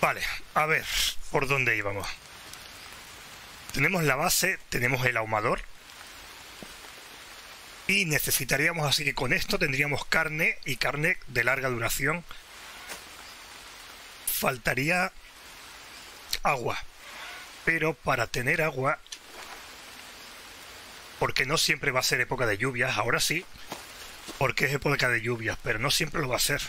Vale, a ver, ¿por dónde íbamos? Tenemos la base, tenemos el ahumador. Y necesitaríamos, así que con esto tendríamos carne y carne de larga duración. Faltaría agua. Pero para tener agua, porque no siempre va a ser época de lluvias, ahora sí, porque es época de lluvias, pero no siempre lo va a ser.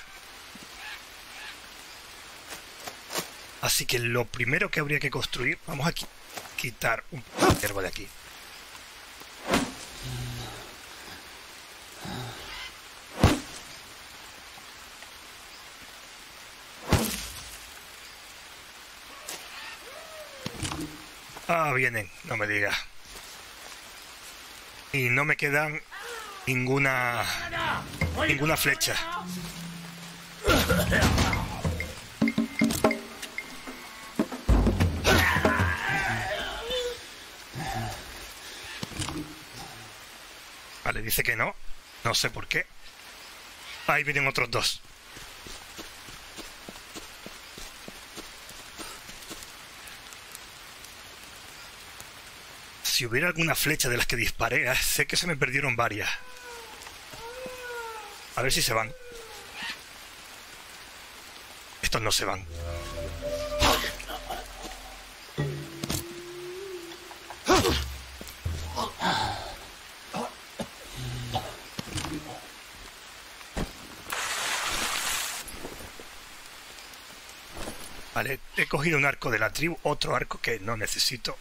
Así que lo primero que habría que construir, vamos a quitar un poco de hierba de aquí. Ah, vienen, no me digas. Y no me quedan ninguna flecha. Vale, dice que no. No sé por qué. Ahí vienen otros dos. Si hubiera alguna flecha de las que disparé, sé que se me perdieron varias. A ver si se van. Estos no se van. Vale, he cogido un arco de la tribu, otro arco que no necesito.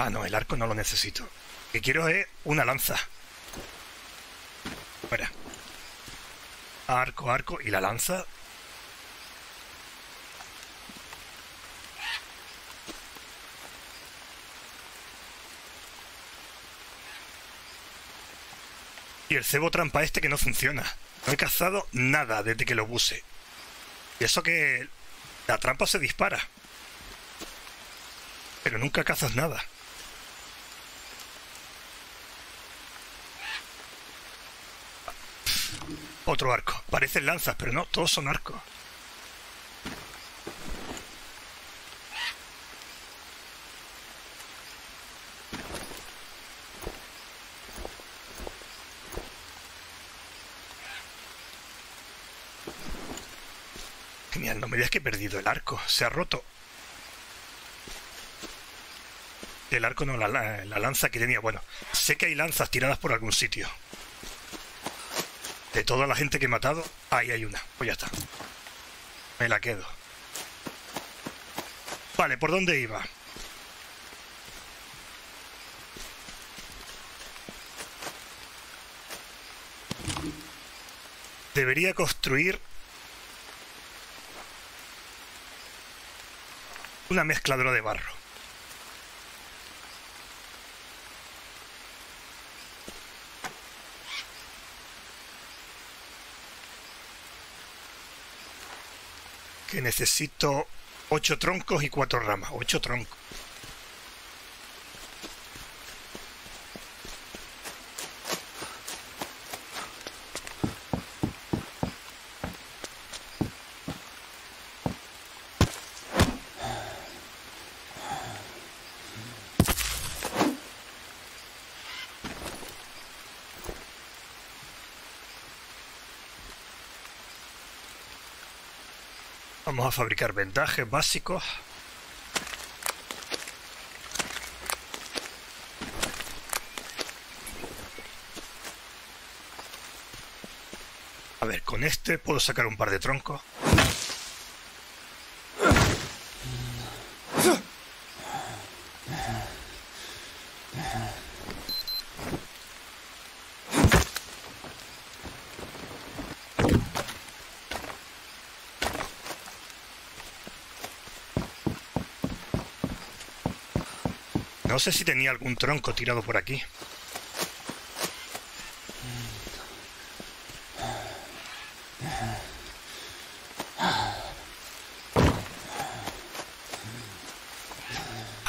Ah, no, el arco no lo necesito. Lo que quiero es una lanza. Fuera. Arco, arco y la lanza. Y el cebo trampa este que no funciona. No he cazado nada desde que lo puse. Y eso que la trampa se dispara. Pero nunca cazas nada. Otro arco. Parecen lanzas, pero no, todos son arcos. Genial, no me digas que he perdido el arco. Se ha roto. El arco no, la lanza que tenía. Bueno, sé que hay lanzas tiradas por algún sitio. De toda la gente que he matado, ahí hay una. Pues ya está. Me la quedo. Vale, ¿por dónde iba? Debería construir una mezcladora de barro. Que necesito 8 troncos y 4 ramas. 8 troncos. Vamos a fabricar vendajes básicos. A ver, con este puedo sacar un par de troncos. No sé si tenía algún tronco tirado por aquí.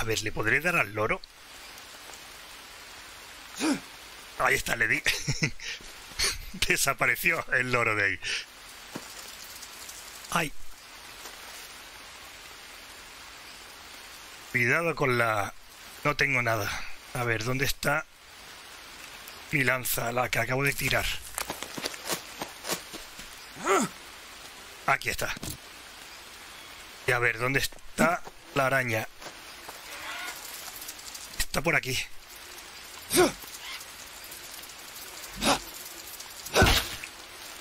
ver, ¿le podré dar al loro? Ahí está, le di. Desapareció el loro de ahí. ¡Ay! Cuidado con la... No tengo nada. A ver, ¿dónde está mi lanza? La que acabo de tirar. Aquí está. Y a ver, ¿dónde está la araña? Está por aquí.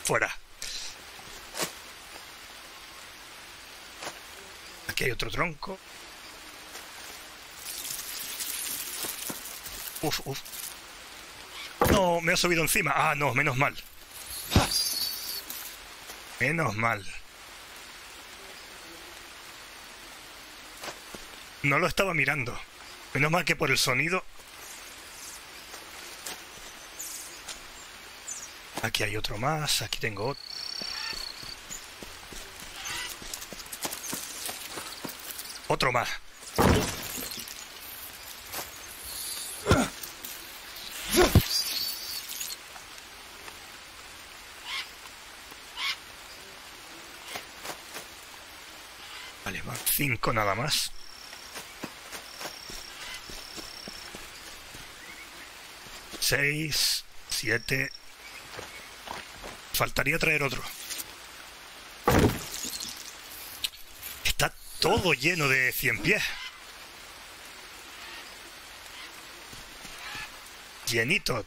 Fuera. Aquí hay otro tronco. Uf, uf. No, me ha subido encima. Ah, no, menos mal. Menos mal. No lo estaba mirando. Menos mal que por el sonido. Aquí hay otro más. Aquí tengo otro. Otro más. Vale, van 5 nada más. Seis, 7. Faltaría traer otro. Está todo lleno de 100 pies. Llenito.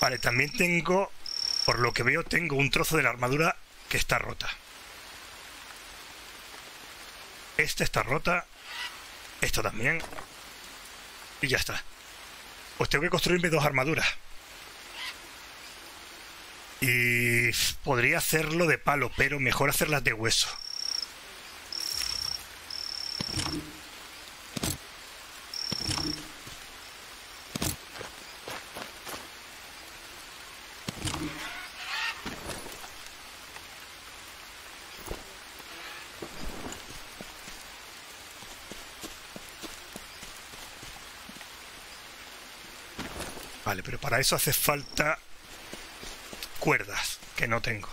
Vale, también tengo, por lo que veo, tengo un trozo de la armadura que está rota. Esta está rota. Esta también. Y ya está. Pues tengo que construirme 2 armaduras. Y podría hacerlo de palo, pero mejor hacerlas de hueso. Vale, pero para eso hace falta cuerdas, que no tengo.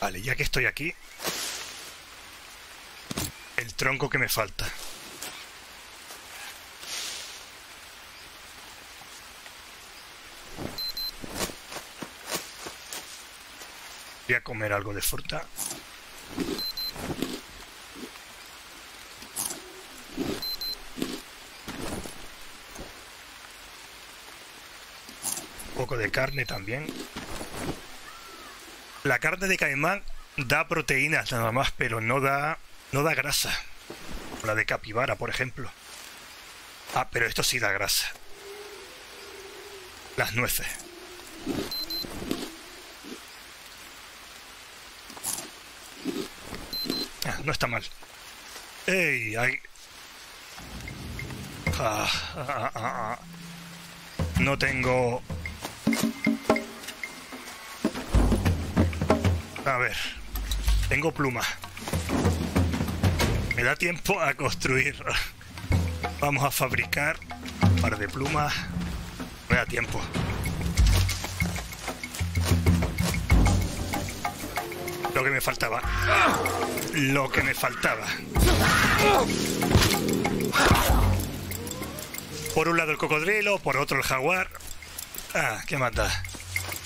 Vale, ya que estoy aquí, el tronco que me falta. Voy a comer algo de fruta. Un poco de carne también. La carne de caimán da proteínas nada más, pero no da grasa. La de capibara, por ejemplo. Ah, pero esto sí da grasa. Las nueces. Ah, no está mal. ¡Ey! Ay. No tengo... A ver, tengo pluma. Me da tiempo a construir. Vamos a fabricar un par de plumas. Me da tiempo. lo que me faltaba. Lo que me faltaba. Por un lado el cocodrilo, por otro el jaguar. Ah, qué maldad.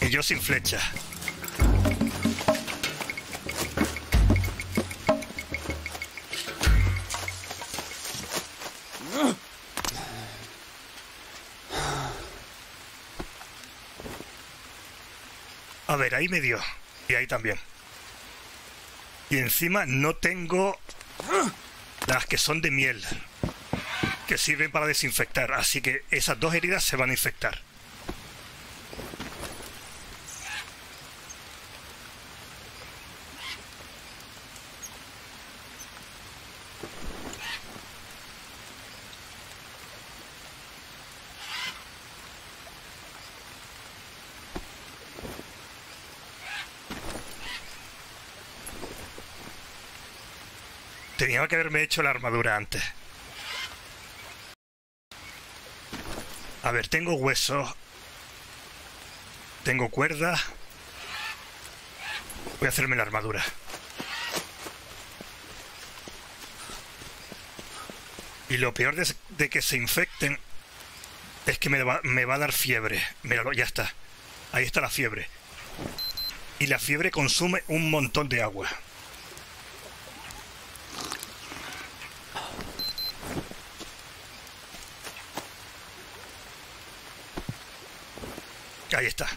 Y yo sin flecha. A ver, ahí me dio. Y ahí también. Y encima no tengo las que son de miel, que sirven para desinfectar. Así que esas dos heridas se van a infectar. Tenía que haberme hecho la armadura antes. A ver, tengo huesos. Tengo cuerda. Voy a hacerme la armadura. Y lo peor de que se infecten es que me va a dar fiebre. Míralo, ya está. Ahí está la fiebre. Y la fiebre consume un montón de agua. Ahí está.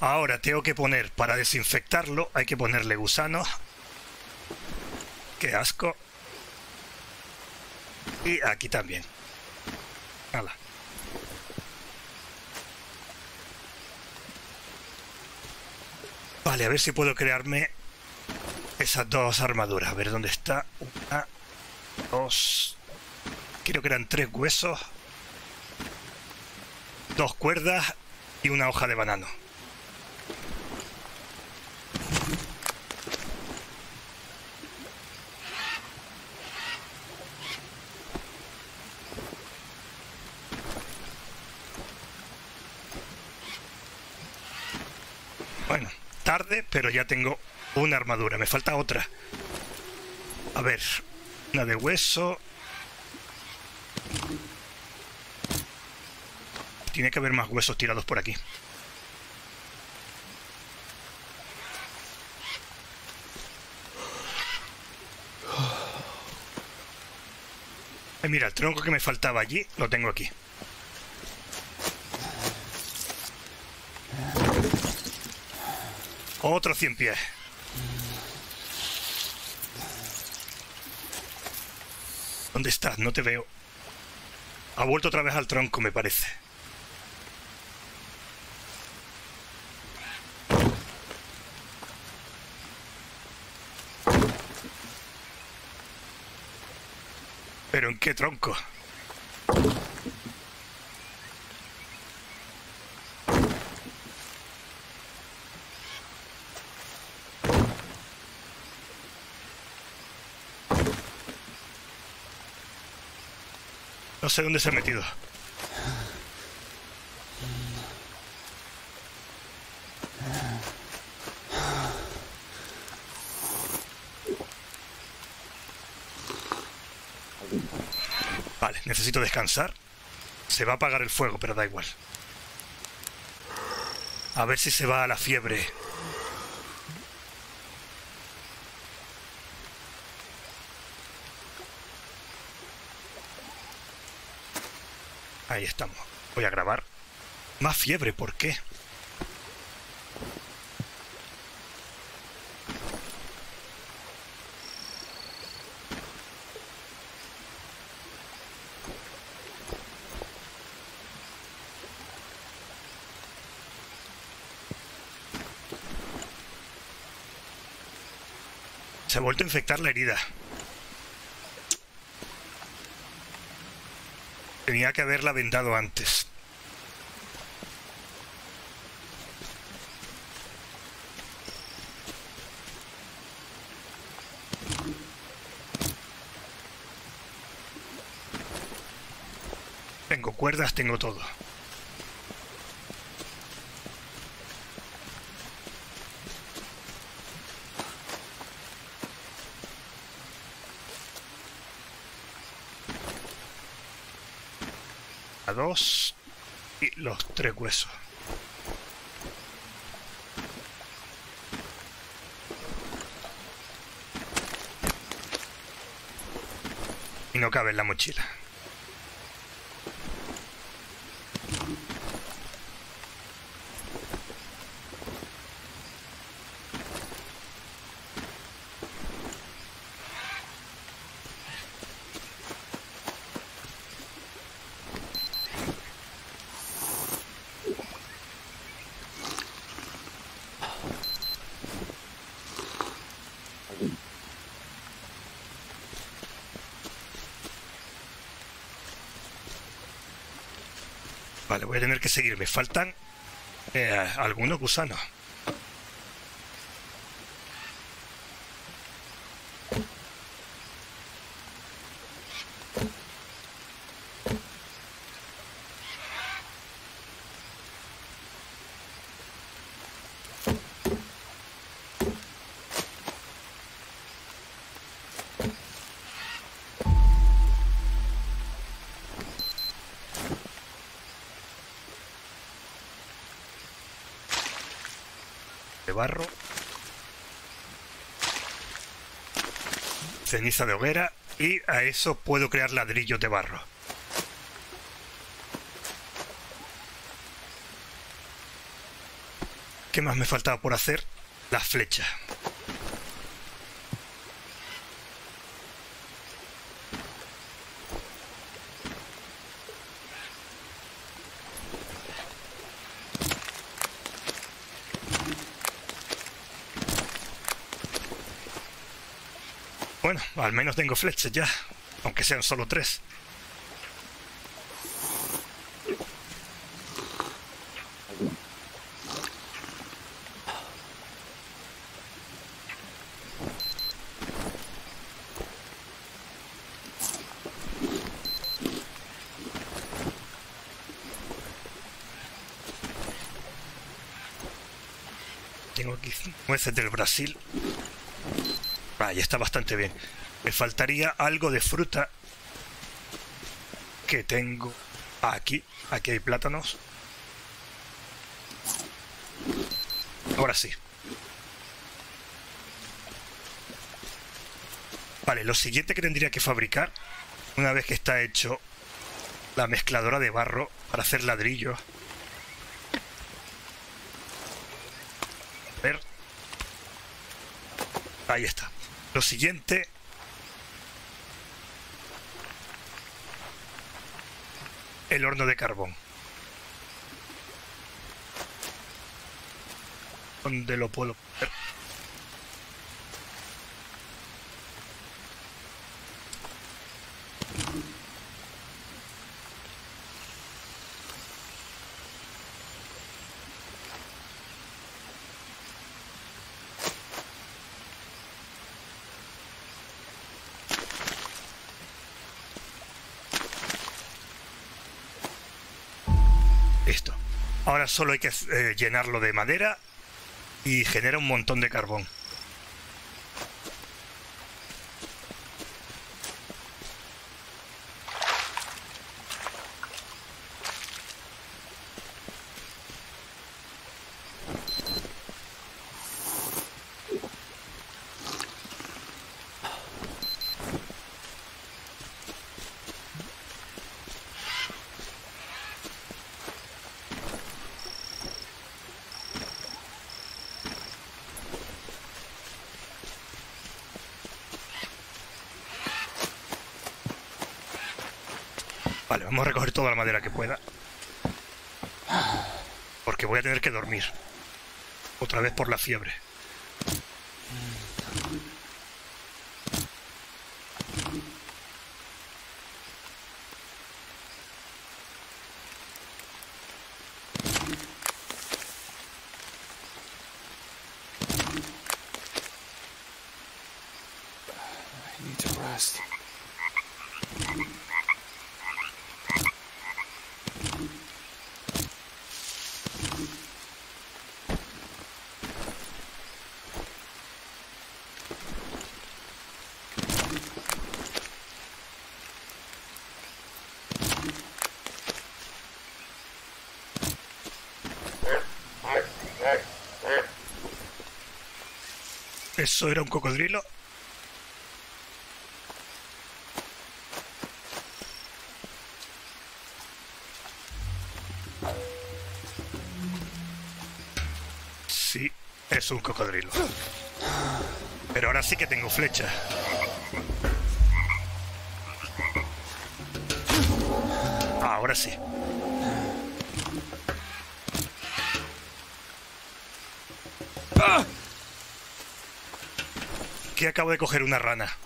Ahora tengo que poner, para desinfectarlo, hay que ponerle gusanos. ¡Qué asco! Y aquí también. ¡Hala! Vale, a ver si puedo crearme esas dos armaduras. A ver dónde está. Una, dos... Creo que eran 3 huesos. 2 cuerdas... y una hoja de banano. Bueno, tarde, pero ya tengo una armadura. Me falta otra. A ver, una de hueso. Tiene que haber más huesos tirados por aquí. Mira, el tronco que me faltaba allí, lo tengo aquí. Otro 100 pies. ¿Dónde estás? No te veo. Ha vuelto otra vez al tronco, me parece. ¿Pero en qué tronco? No sé dónde se ha metido. Vale, necesito descansar. Se va a apagar el fuego, pero da igual. A ver si se va a la fiebre. Ahí estamos. Voy a grabar. Más fiebre, ¿por qué? Se ha vuelto a infectar la herida. Tenía que haberla vendado antes. Tengo cuerdas, tengo todo. a 2 y los 3 huesos. Y no cabe en la mochila. Vale, voy a tener que seguir. Me faltan algunos gusanos. Barro, ceniza de hoguera, y a eso puedo crear ladrillos de barro. ¿Qué más me faltaba por hacer? Las flechas. Bueno, al menos tengo flechas ya, aunque sean solo 3. Tengo aquí nueces del Brasil. Ah, ya está bastante bien. Me faltaría algo de fruta que tengo aquí. Aquí hay plátanos. Ahora sí. Vale, lo siguiente que tendría que fabricar, una vez que está hecho la mezcladora de barro para hacer ladrillos. A ver. Ahí está. Lo siguiente el horno de carbón. ¿Dónde lo puedo poner? Listo. Ahora solo hay que llenarlo de madera y genera un montón de carbón. Vale, vamos a recoger toda la madera que pueda, porque voy a tener que dormir, otra vez por la fiebre. I need to rest. ¿Eso era un cocodrilo? Sí, es un cocodrilo. Pero ahora sí que tengo flecha. Ahora sí. ¡Ah! Que acabo de coger una rana.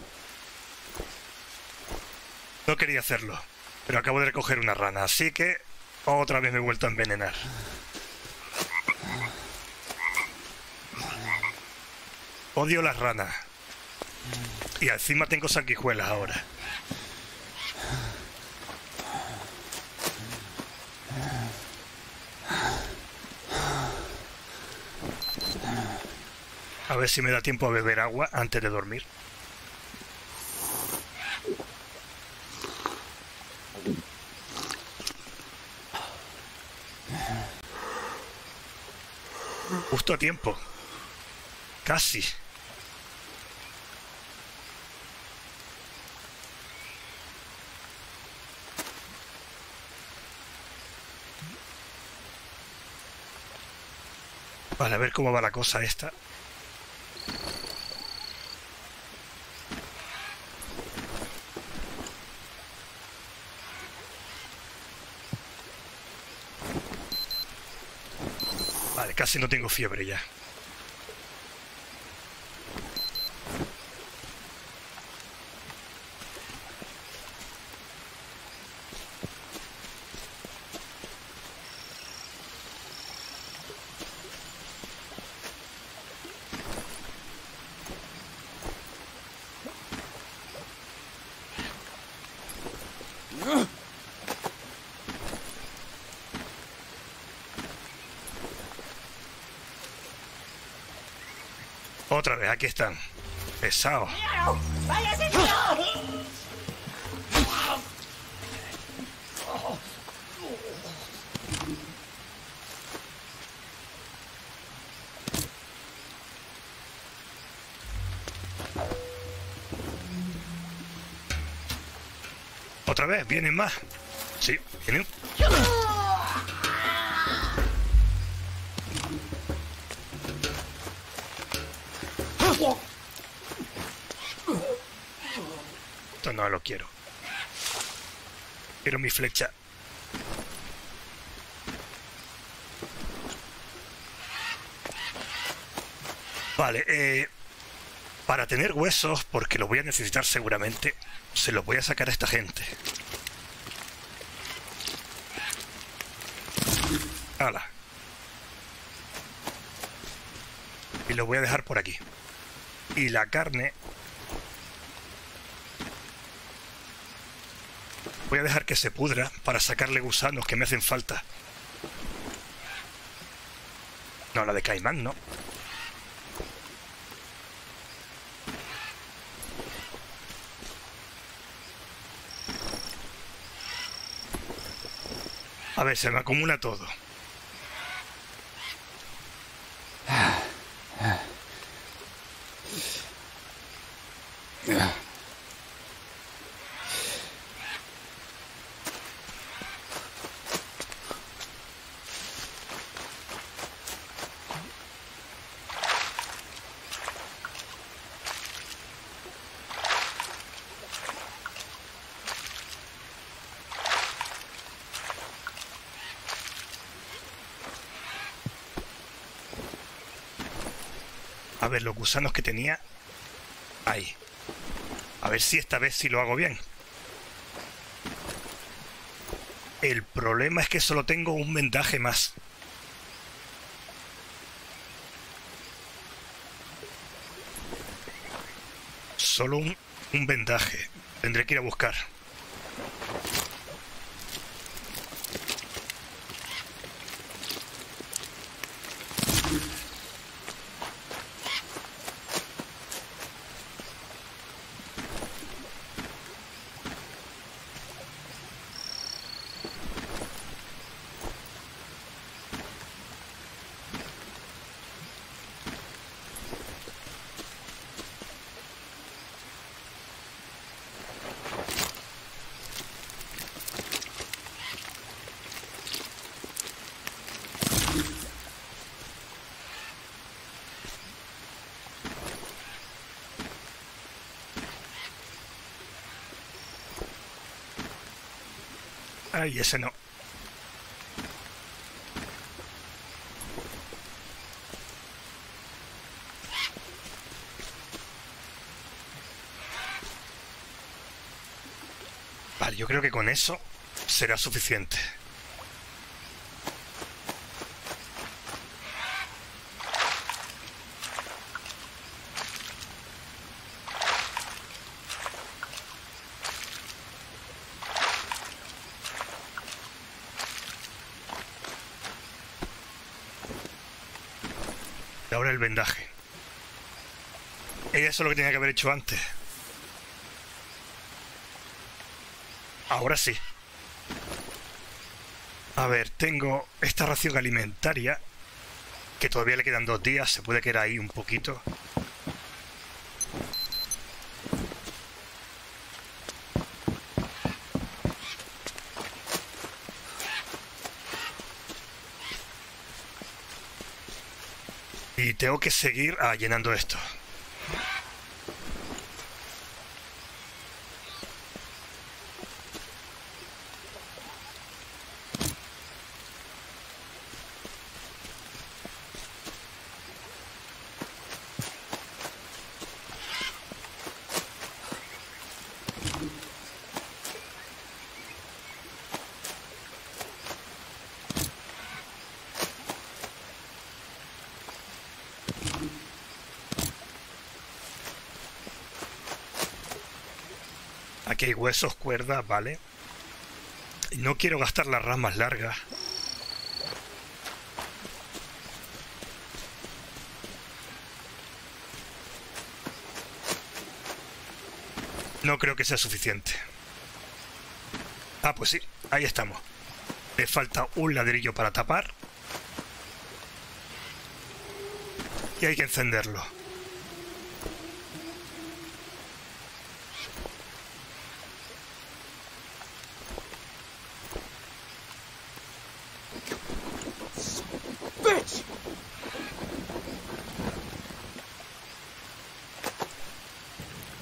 No quería hacerlo, pero acabo de recoger una rana, así que otra vez me he vuelto a envenenar. Odio las ranas. Y encima tengo sanguijuelas ahora. A ver si me da tiempo a beber agua antes de dormir. Justo a tiempo. Casi. Vale, a ver cómo va la cosa esta. Vale, casi no tengo fiebre ya. Otra vez, aquí están. Pesados. Otra vez, vienen más. Sí, vienen. Esto no lo quiero. Quiero mi flecha. Vale, para tener huesos, porque los voy a necesitar seguramente, se los voy a sacar a esta gente. Hala. Y los voy a dejar por aquí. Y la carne... voy a dejar que se pudra para sacarle gusanos que me hacen falta. No, la de caimán, no. A ver, se me acumula todo. A ver, los gusanos que tenía ahí. A ver si esta vez sí lo hago bien. El problema es que solo tengo un vendaje más. Solo un vendaje. Tendré que ir a buscar. Ay, ese no. Vale, yo creo que con eso será suficiente. Ahora el vendaje. Eso es lo que tenía que haber hecho antes. Ahora sí. A ver, tengo esta ración alimentaria, que todavía le quedan 2 días. Se puede quedar ahí un poquito. Y tengo que seguir llenando esto. Aquí hay huesos, cuerdas, vale. No quiero gastar las ramas largas. No creo que sea suficiente. Ah, pues sí, ahí estamos. Le falta un ladrillo para tapar. Y hay que encenderlo.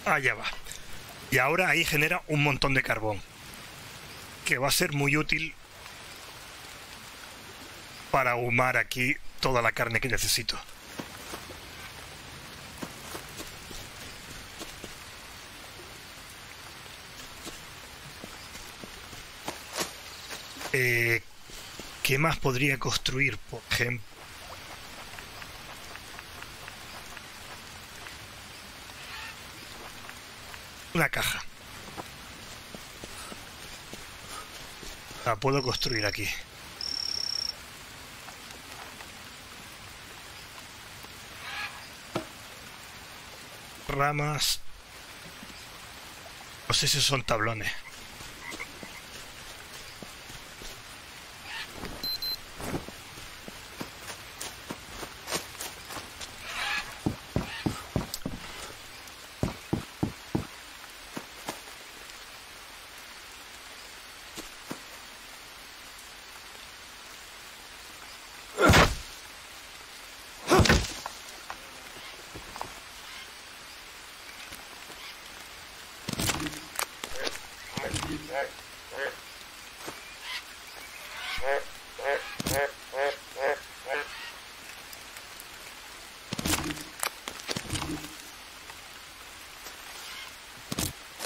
Allá va. Y ahora ahí genera un montón de carbón, que va a ser muy útil para ahumar aquí toda la carne que necesito. ¿Qué más podría construir? Por ejemplo, una caja. La puedo construir aquí. Ramas. No sé si son tablones.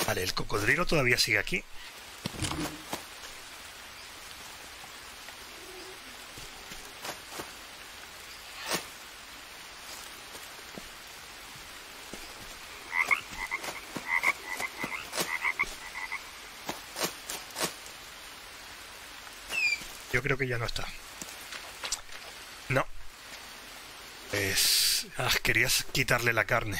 Vale, el cocodrilo todavía sigue aquí. Yo creo que ya no está. No. Es... Ah, querías quitarle la carne.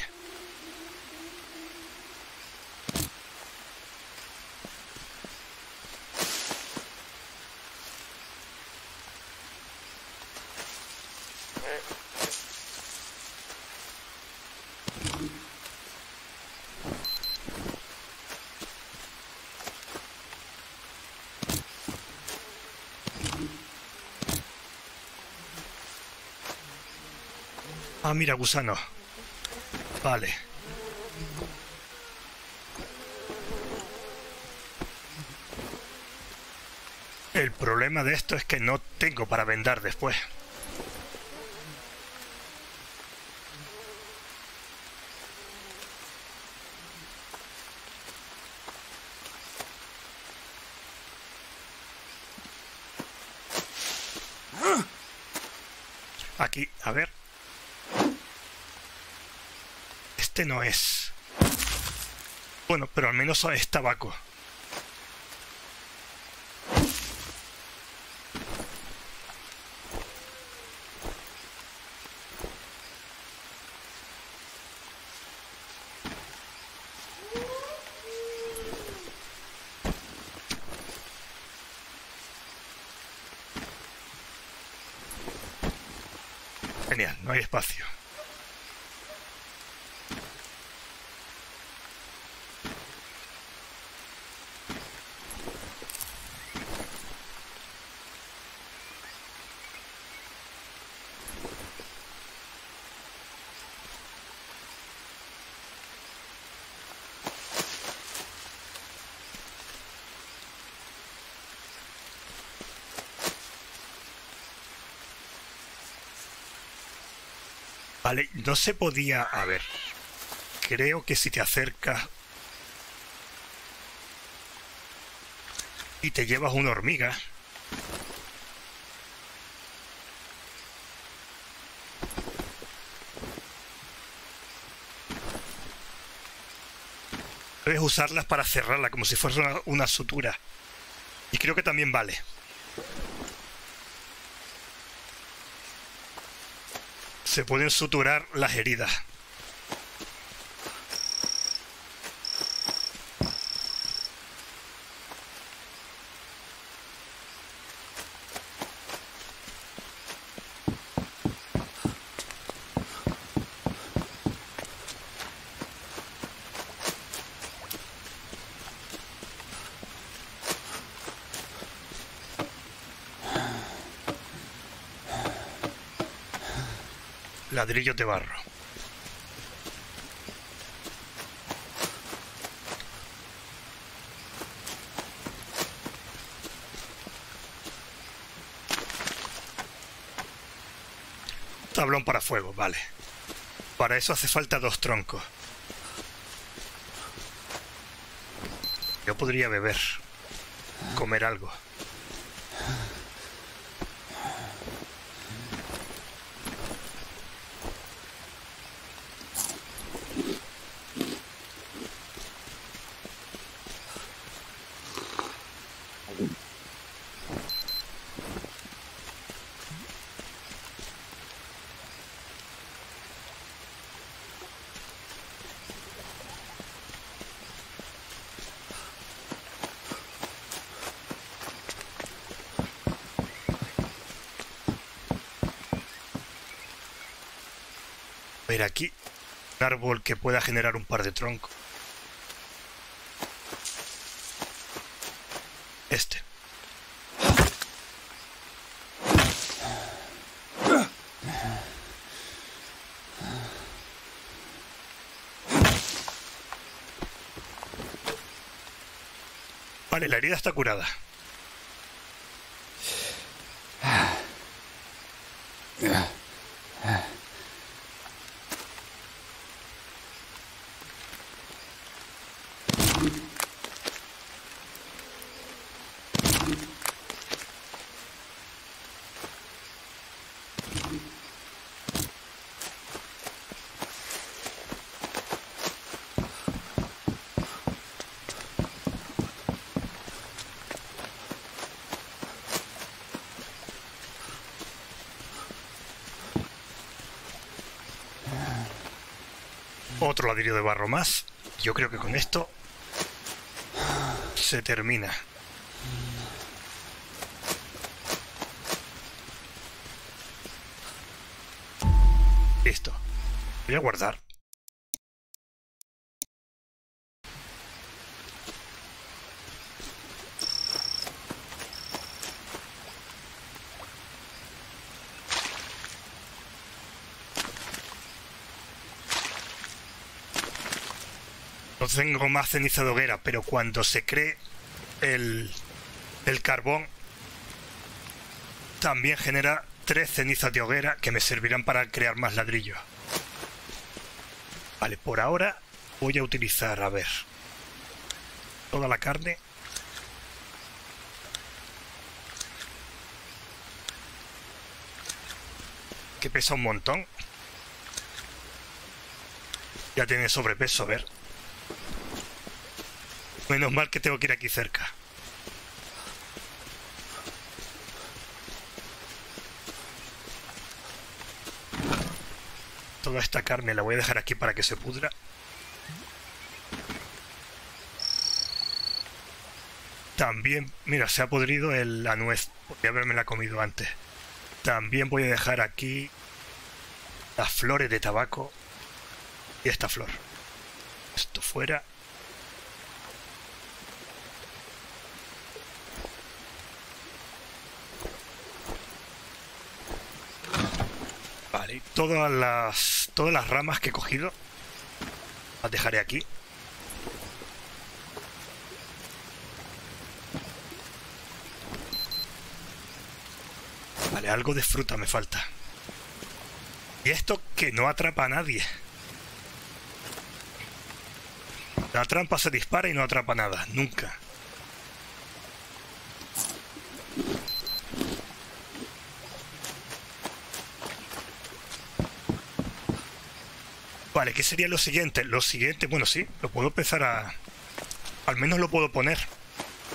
Ah, mira, gusano. Vale. El problema de esto es que no tengo para vendar después. Aquí, a ver. Este no es. Bueno, pero al menos es tabaco. Genial, no hay espacio. Vale, no se podía... A ver... Creo que si te acercas... y te llevas una hormiga... debes usarlas para cerrarla, como si fuese una sutura. Y creo que también vale. Se pueden suturar las heridas. Ladrillos de barro. Tablón para fuego, vale. Para eso hace falta 2 troncos. Yo podría beber, comer algo. Aquí un árbol que pueda generar un par de troncos. Este. Vale, la herida está curada. Otro ladrillo de barro más. Yo creo que con esto se termina. Listo. Voy a guardar. No tengo más ceniza de hoguera, pero cuando se cree el carbón También genera 3 cenizas de hoguera que me servirán para crear más ladrillos. Vale, por ahora voy a utilizar, a ver, toda la carne. Que pesa un montón. Ya tiene sobrepeso, a ver. Menos mal que tengo que ir aquí cerca. Toda esta carne la voy a dejar aquí para que se pudra. También, mira, se ha podrido la nuez. Podría habérmela comido antes. También voy a dejar aquí las flores de tabaco y esta flor. Esto fuera. Vale, todas las ramas que he cogido las dejaré aquí. Vale, algo de fruta me falta. Y esto que no atrapa a nadie. La trampa se dispara y no atrapa nada, nunca. Vale, ¿qué sería lo siguiente? Lo siguiente, bueno, sí, lo puedo empezar a... Al menos lo puedo poner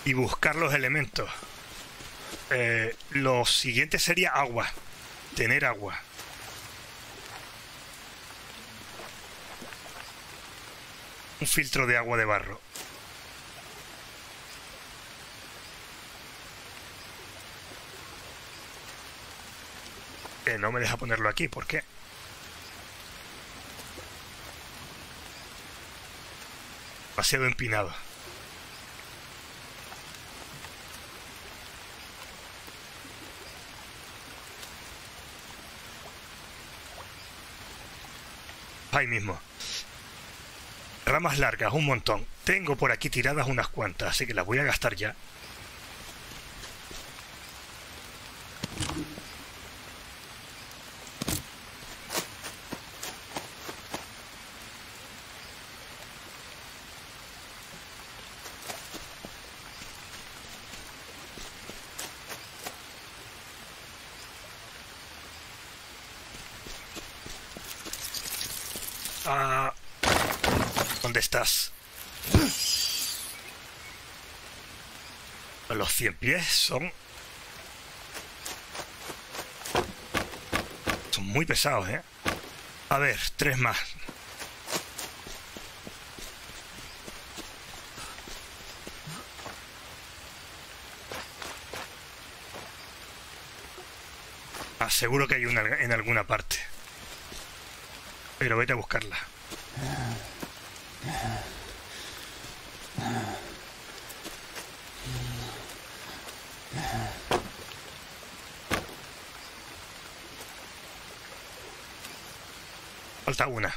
y buscar los elementos. Lo siguiente sería agua. Tener agua. Un filtro de agua de barro. No me deja ponerlo aquí, ¿por qué? Demasiado empinado. Ahí mismo. Ramas largas, un montón. Tengo por aquí tiradas unas cuantas, así que las voy a gastar ya. Ah, ¿dónde estás? Los 100 pies son muy pesados, ¿eh? A ver, 3 más. Seguro que hay una en alguna parte. Pero vete a buscarla. Falta una.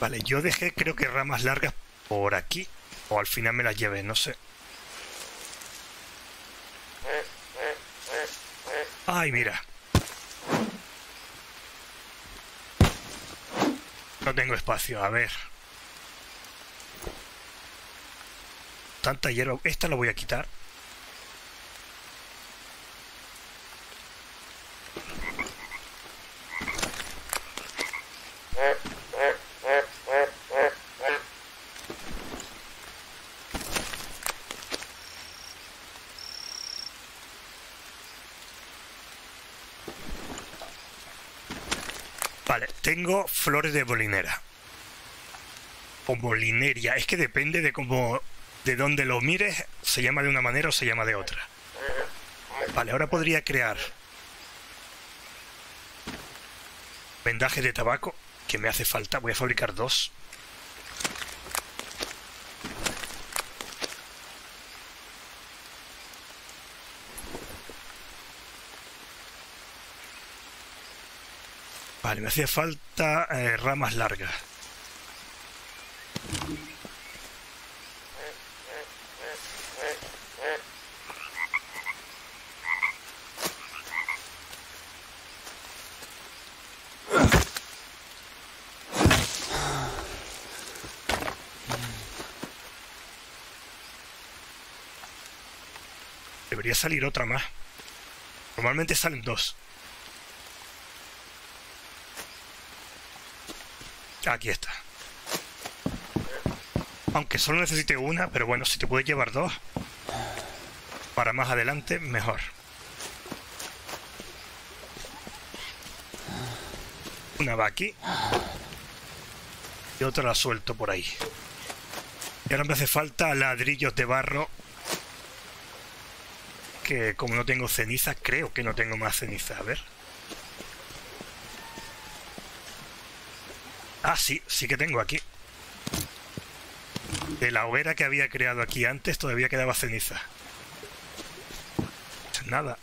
Vale, yo dejé creo que ramas largas por aquí, o al final me las llevé, no sé. Ay, mira. No tengo espacio, a ver. Tanta hierba, esta la voy a quitar. Vale, tengo flores de bolinera. O bolineria. Es que depende de cómo... De dónde lo mires, se llama de una manera o se llama de otra. Vale, ahora podría crear... vendaje de tabaco, que me hace falta. Voy a fabricar 2. Vale, me hacía falta ramas largas. Debería salir otra más. Normalmente salen dos. Aquí está. Aunque solo necesite una, pero bueno, si te puedes llevar dos para más adelante, mejor. Una va aquí y otra la suelto por ahí. Y ahora me hace falta ladrillos de barro, que como no tengo ceniza, creo que no tengo más ceniza. A ver. Ah, sí, sí que tengo aquí. De la hoguera que había creado aquí antes todavía quedaba ceniza. Nada.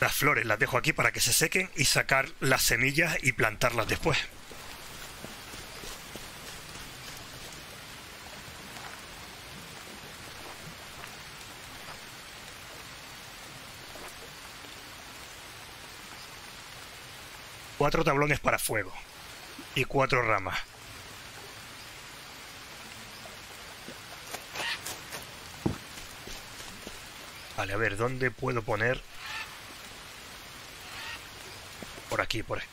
Las flores las dejo aquí para que se sequen y sacar las semillas y plantarlas después. Cuatro tablones para fuego y 4 ramas. Vale, a ver, ¿dónde puedo poner? Por aquí, por ahí.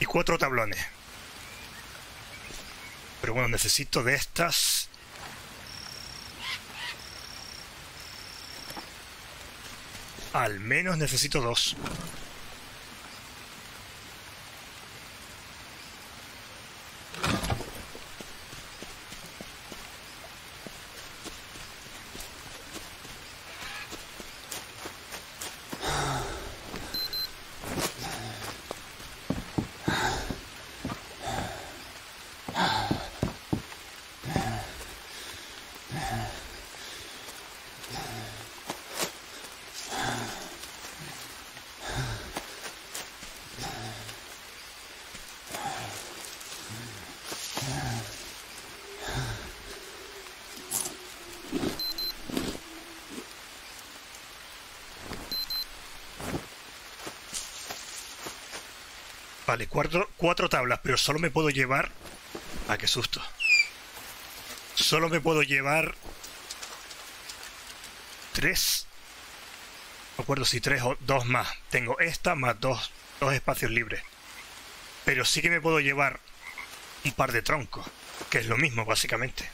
Y 4 tablones. Pero bueno, necesito de estas. Al menos necesito 2. Vale, 4 tablas, pero solo me puedo llevar... Ah, qué susto. Solo me puedo llevar... 3. No acuerdo si 3 o 2 más. Tengo esta más 2 espacios libres. Pero sí que me puedo llevar un par de troncos, que es lo mismo, básicamente.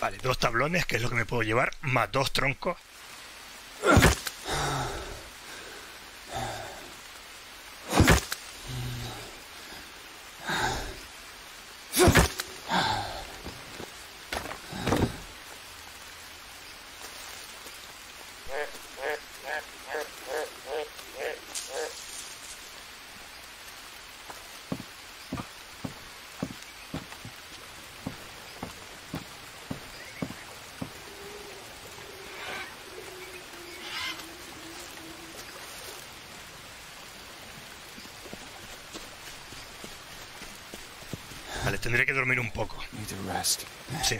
Vale, 2 tablones, que es lo que me puedo llevar, más 2 troncos. Vale, tendré que dormir un poco. Sí.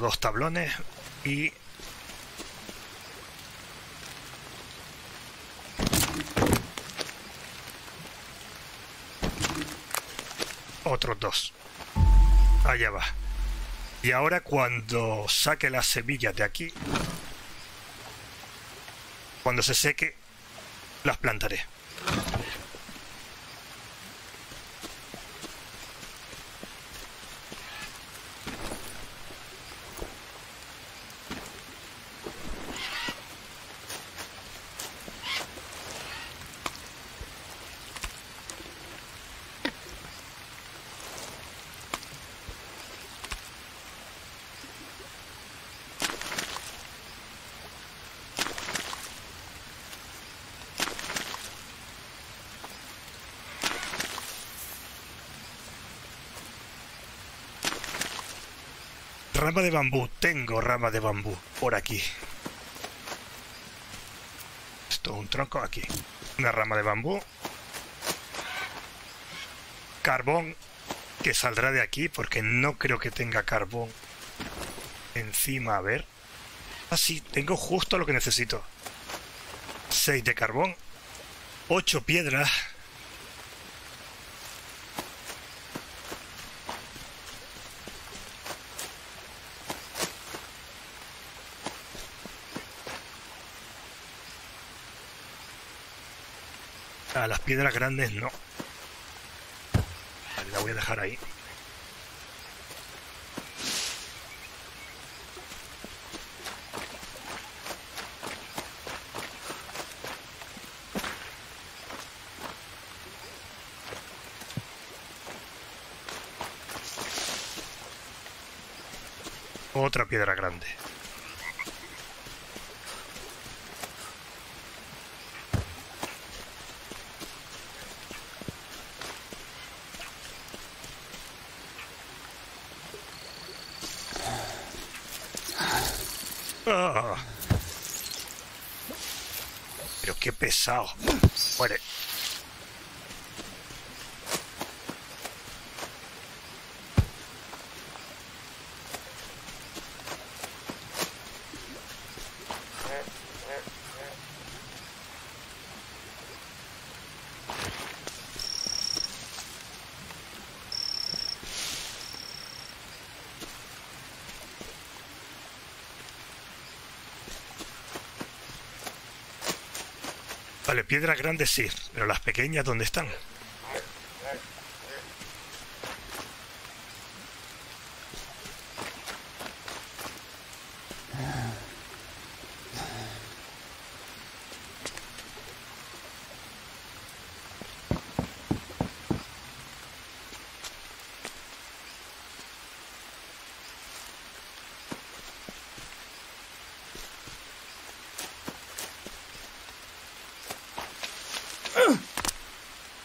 estos dos tablones y otros dos. Allá va. Y ahora cuando saque las semillas de aquí, cuando se seque, las plantaré. Rama de bambú, tengo rama de bambú por aquí. Esto es un tronco aquí. Una rama de bambú. Carbón que saldrá de aquí porque no creo que tenga carbón encima. A ver. Ah, sí, tengo justo lo que necesito. 6 de carbón. 8 piedras. A las piedras grandes no. Vale, la voy a dejar ahí. Otra piedra grande. Pero qué pesado. Muere. Vale, piedras grandes sí, pero las pequeñas, ¿dónde están?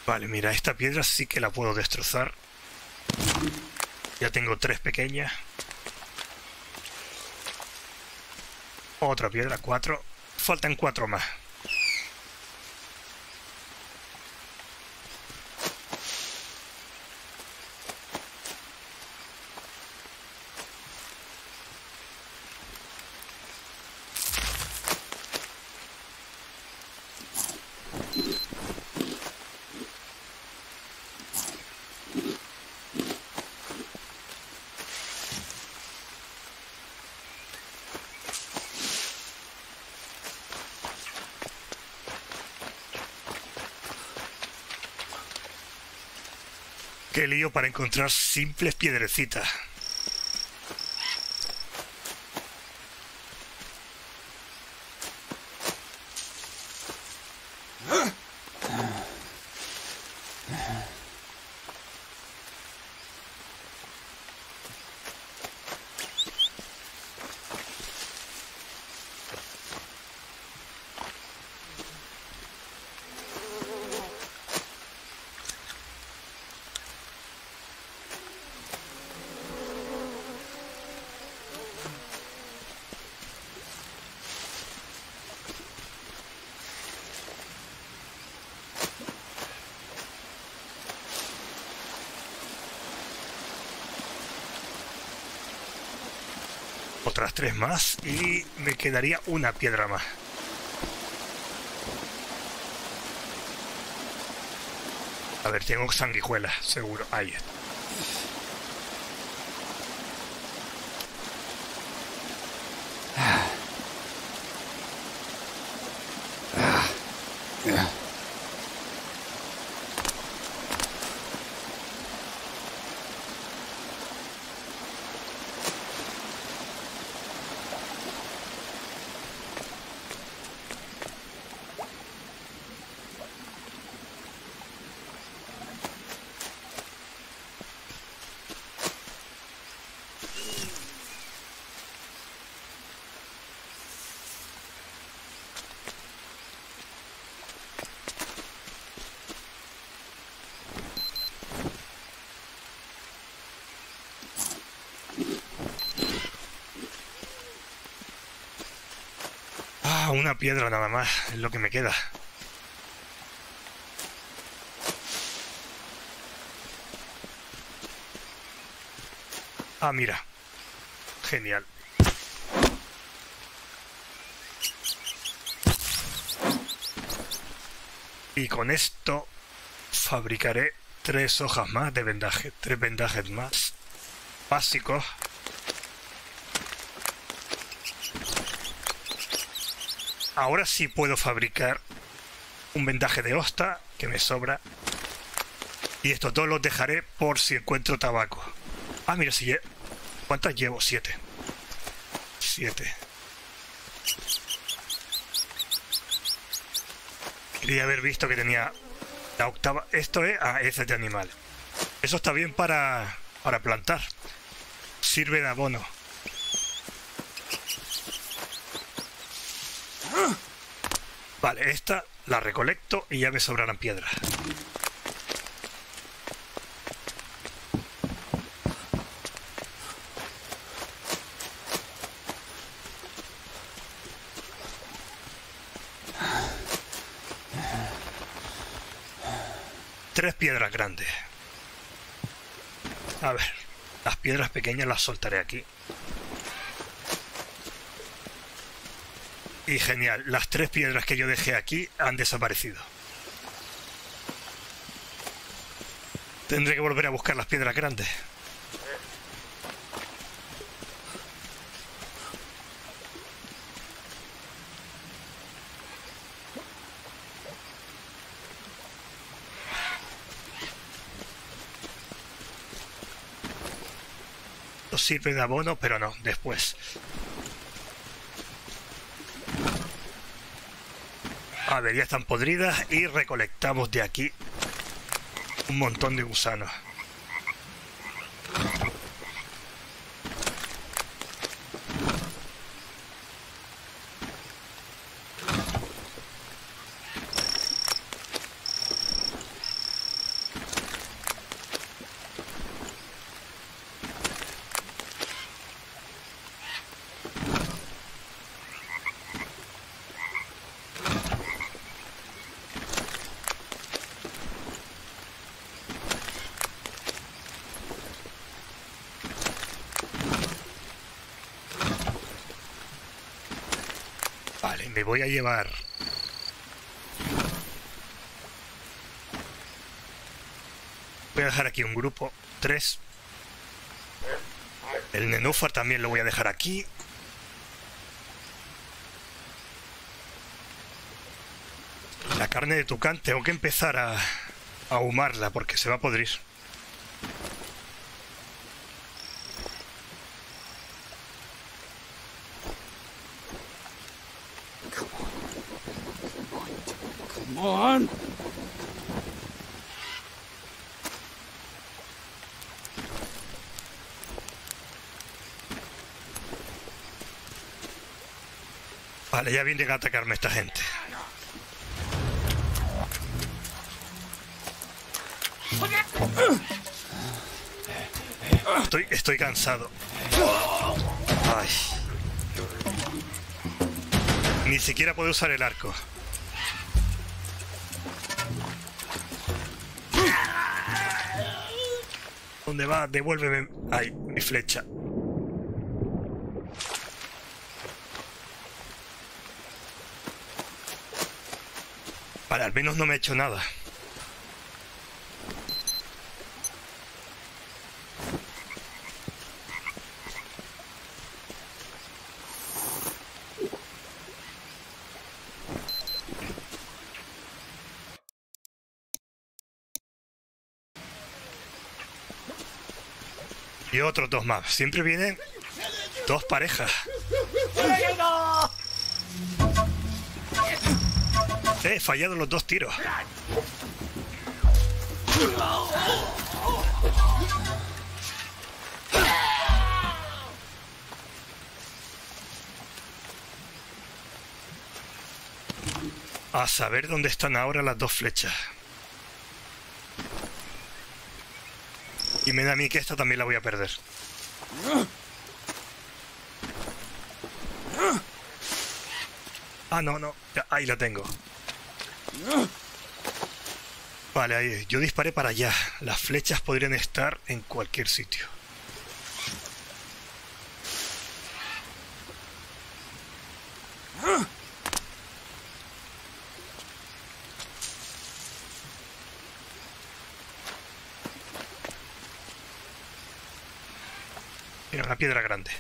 Vale, mira, esta piedra sí que la puedo destrozar. Ya tengo 3 pequeñas. Otra piedra, 4. Faltan 4 más. Qué lío para encontrar simples piedrecitas. otras tres más y me quedaría una piedra más. A ver, tengo sanguijuelas, seguro. Ahí está. Una piedra nada más es lo que me queda. Ah, mira. Genial. Y con esto fabricaré tres hojas más de vendaje. Tres vendajes más básicos. Ahora sí puedo fabricar un vendaje de hosta, que me sobra. Y estos dos los dejaré por si encuentro tabaco. Ah, mira, si ¿cuántas llevo? 7. 7. Quería haber visto que tenía la octava. Esto es... Ah, ese es de animal. Eso está bien para plantar. Sirve de abono. Vale, esta la recolecto y ya me sobrarán piedras. Tres piedras grandes. A ver, las piedras pequeñas las soltaré aquí. Y genial, las tres piedras que yo dejé aquí han desaparecido. Tendré que volver a buscar las piedras grandes. No sirve de abono, pero no, después. A ver, ya están podridas y recolectamos de aquí un montón de gusanos. Me voy a llevar voy a dejar aquí un grupo 3. El nenúfar también lo voy a dejar aquí. La carne de tucán tengo que empezar a ahumarla porque se va a podrir. Vale, ya viene a atacarme esta gente. Estoy cansado. Ay. Ni siquiera puedo usar el arco. ¿Dónde va? Devuélveme. Ay, mi flecha. Al menos no me ha hecho nada. Y otros dos más. Siempre vienen dos parejas. He fallado los dos tiros. A saber dónde están ahora las dos flechas. Y me da a mí que esta también la voy a perder. Ah, no, no. Ahí la tengo. Vale, ahí. Yo disparé para allá. Las flechas podrían estar en cualquier sitio. Mira, una piedra grande.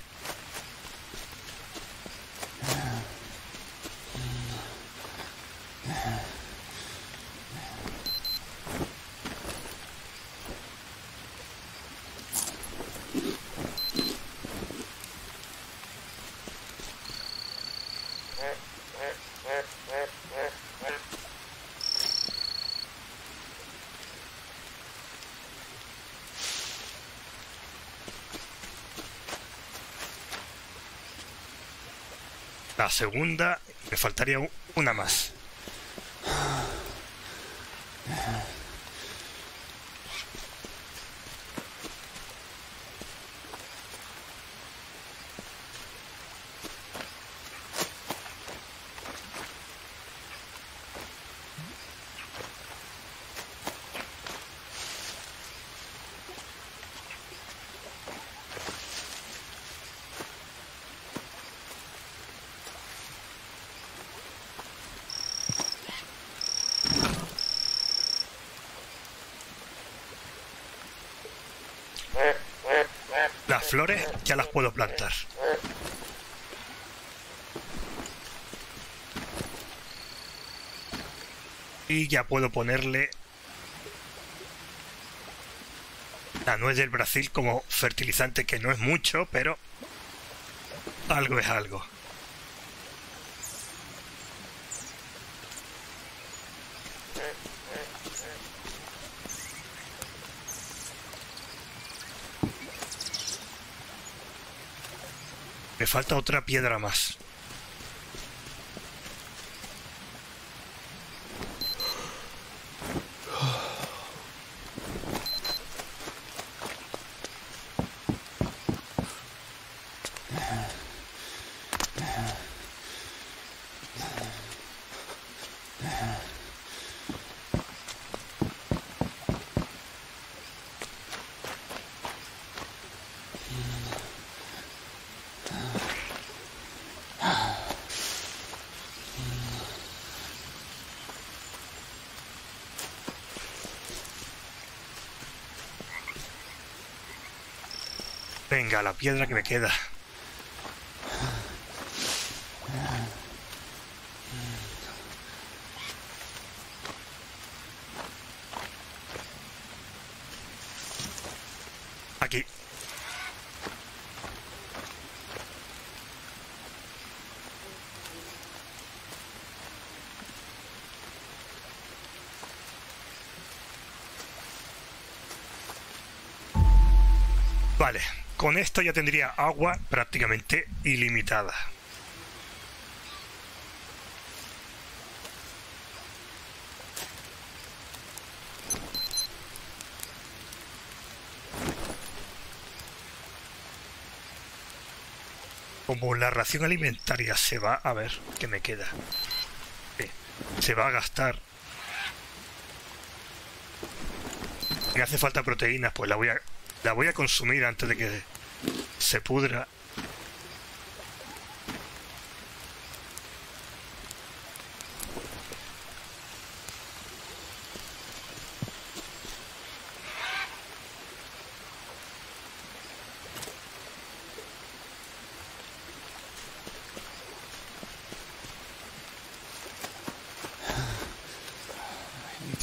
La segunda, me faltaría una más. Las flores ya las puedo plantar. Y ya puedo ponerle la nuez del Brasil como fertilizante, que no es mucho, pero algo es algo. Me falta otra piedra más. Venga, la piedra que me queda. Aquí. Vale. Con esto ya tendría agua prácticamente ilimitada. Como la ración alimentaria se va... A ver, ¿qué me queda? Se va a gastar. Me hace falta proteínas, pues la voy a consumir antes de que se pudra.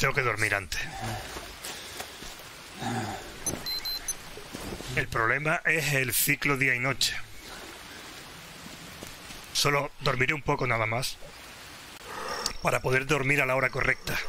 Tengo que dormir antes. El problema es el ciclo día y noche. Solo dormiré un poco nada más para poder dormir a la hora correcta.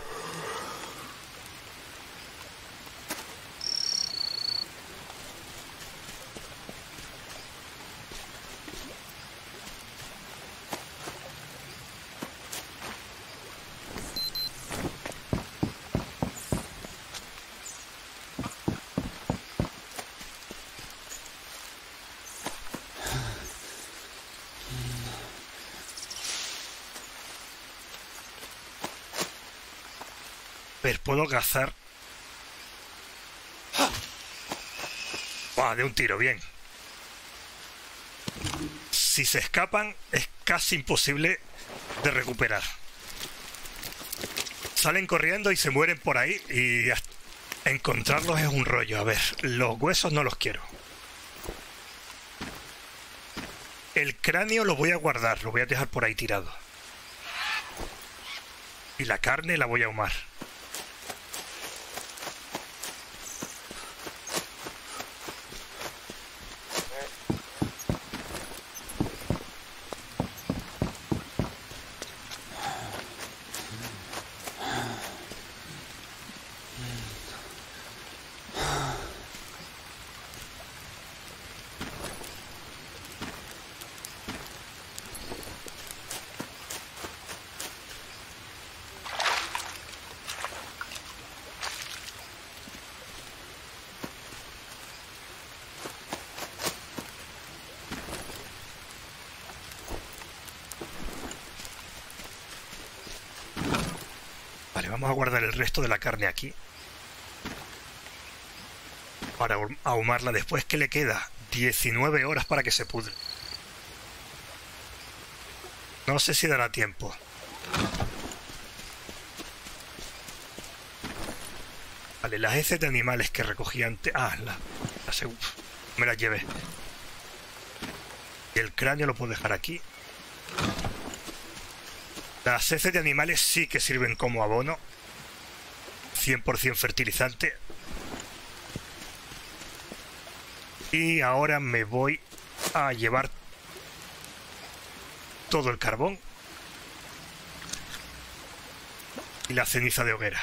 ¿Puedo cazar? ¡Ah! De un tiro, bien. Si se escapan, es casi imposible de recuperar. Salen corriendo y se mueren por ahí, y encontrarlos es un rollo. A ver, los huesos no los quiero. El cráneo lo voy a guardar, lo voy a dejar por ahí tirado. Y la carne la voy a ahumar. Vamos a guardar el resto de la carne aquí para ahumarla después. ¿Qué le queda? 19 horas para que se pudre. No sé si dará tiempo. Vale, las heces de animales que recogí antes... Ah, me las llevé. El cráneo lo puedo dejar aquí. Las heces de animales sí que sirven como abono, 100% fertilizante. Y ahora me voy a llevar todo el carbón y la ceniza de hoguera.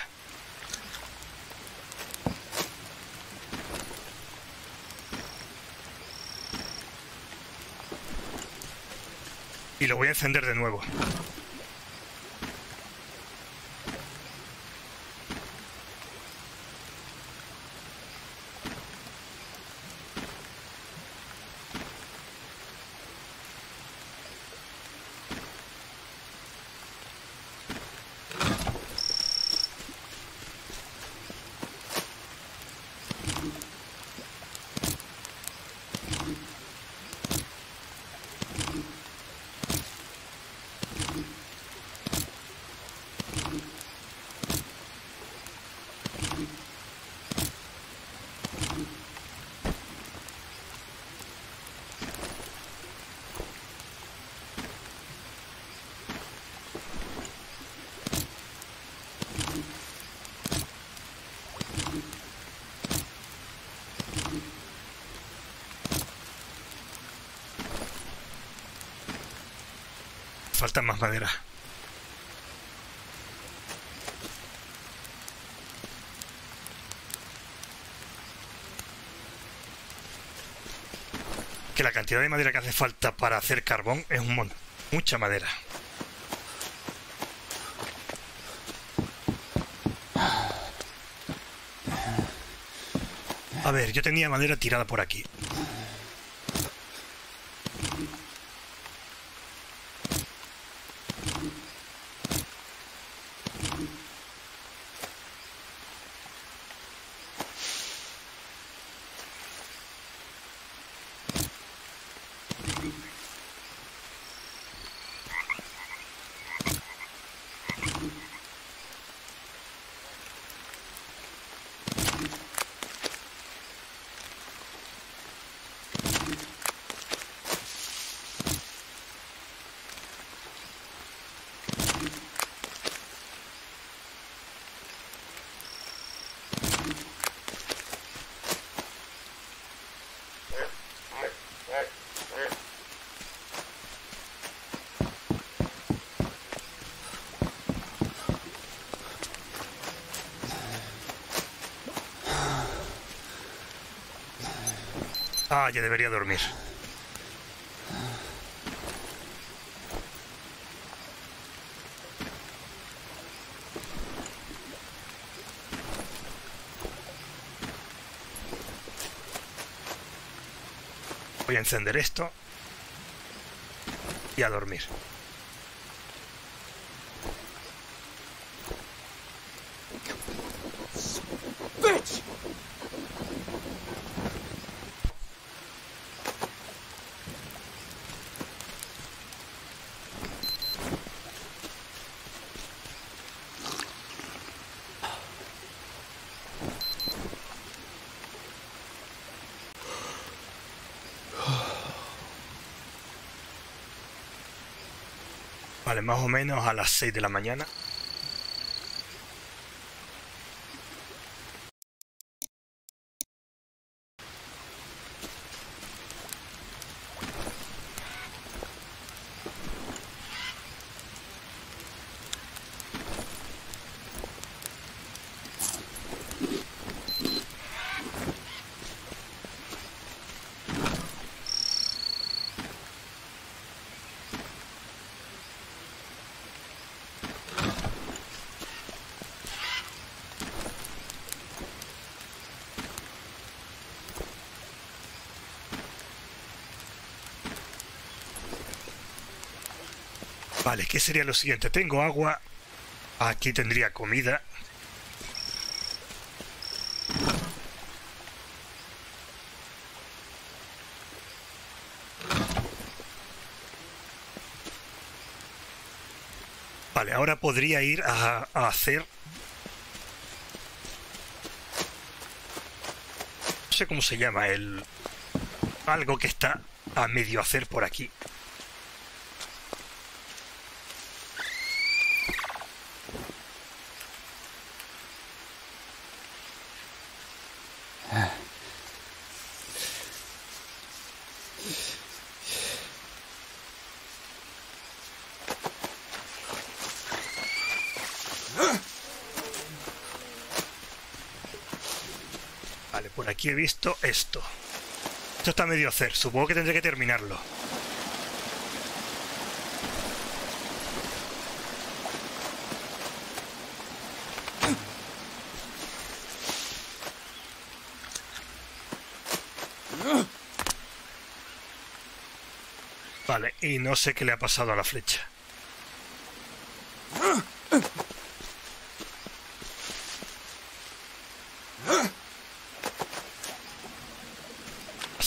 Y lo voy a encender de nuevo. Faltan más madera. Que la cantidad de madera que hace falta para hacer carbón es un montón. Mucha madera. A ver, yo tenía madera tirada por aquí. Ah, ya debería dormir. Voy a encender esto y a dormir. Vale, más o menos a las 6 de la mañana. Vale, ¿qué sería lo siguiente? Tengo agua. Aquí tendría comida. Vale, ahora podría ir a hacer... No sé cómo se llama el... Algo que está a medio hacer por aquí. Por aquí he visto esto. Esto está medio hacer. Supongo que tendré que terminarlo. Vale, y no sé qué le ha pasado a la flecha.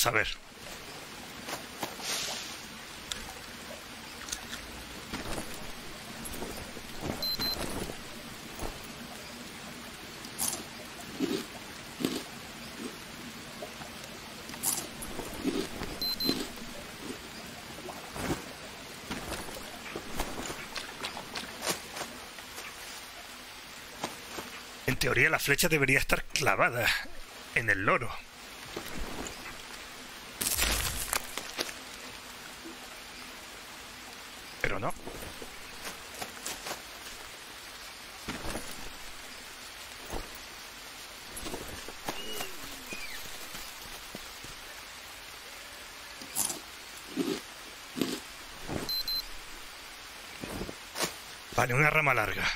A ver. En teoría la flecha debería estar clavada en el loro. Pero no. Vale, una rama larga.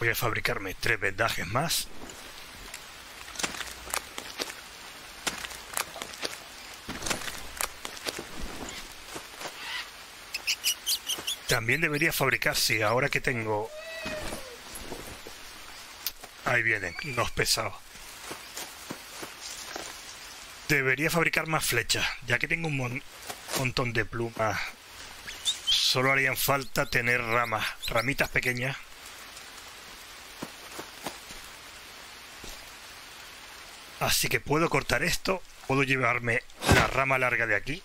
Voy a fabricarme 3 vendajes más. También debería fabricar, sí, ahora que tengo... Ahí vienen, los pesados. Debería fabricar más flechas, ya que tengo un montón de plumas. Solo harían falta tener ramas, ramitas pequeñas. Así que puedo cortar esto, puedo llevarme la rama larga de aquí.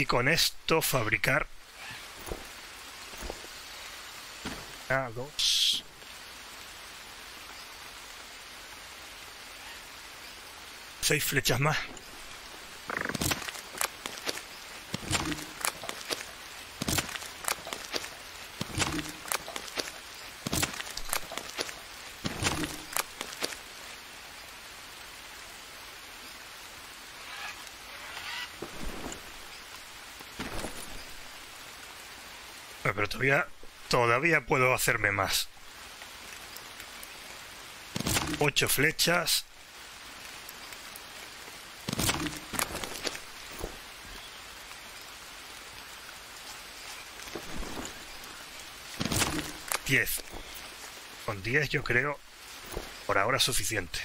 y con esto fabricar dos. Seis flechas más. Pero todavía puedo hacerme más. 8 flechas. Diez. Con 10 yo creo por ahora es suficiente.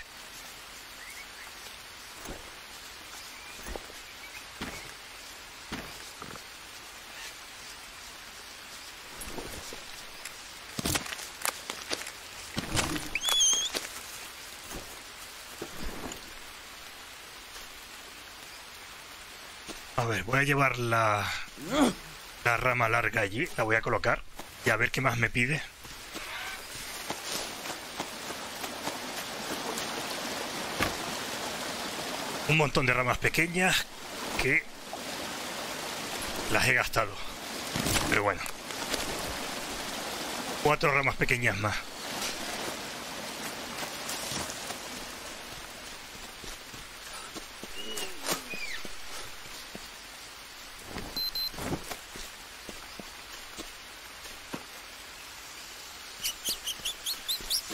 A ver, voy a llevar la rama larga allí, la voy a colocar y a ver qué más me pide. Un montón de ramas pequeñas que las he gastado, pero bueno. 4 ramas pequeñas más.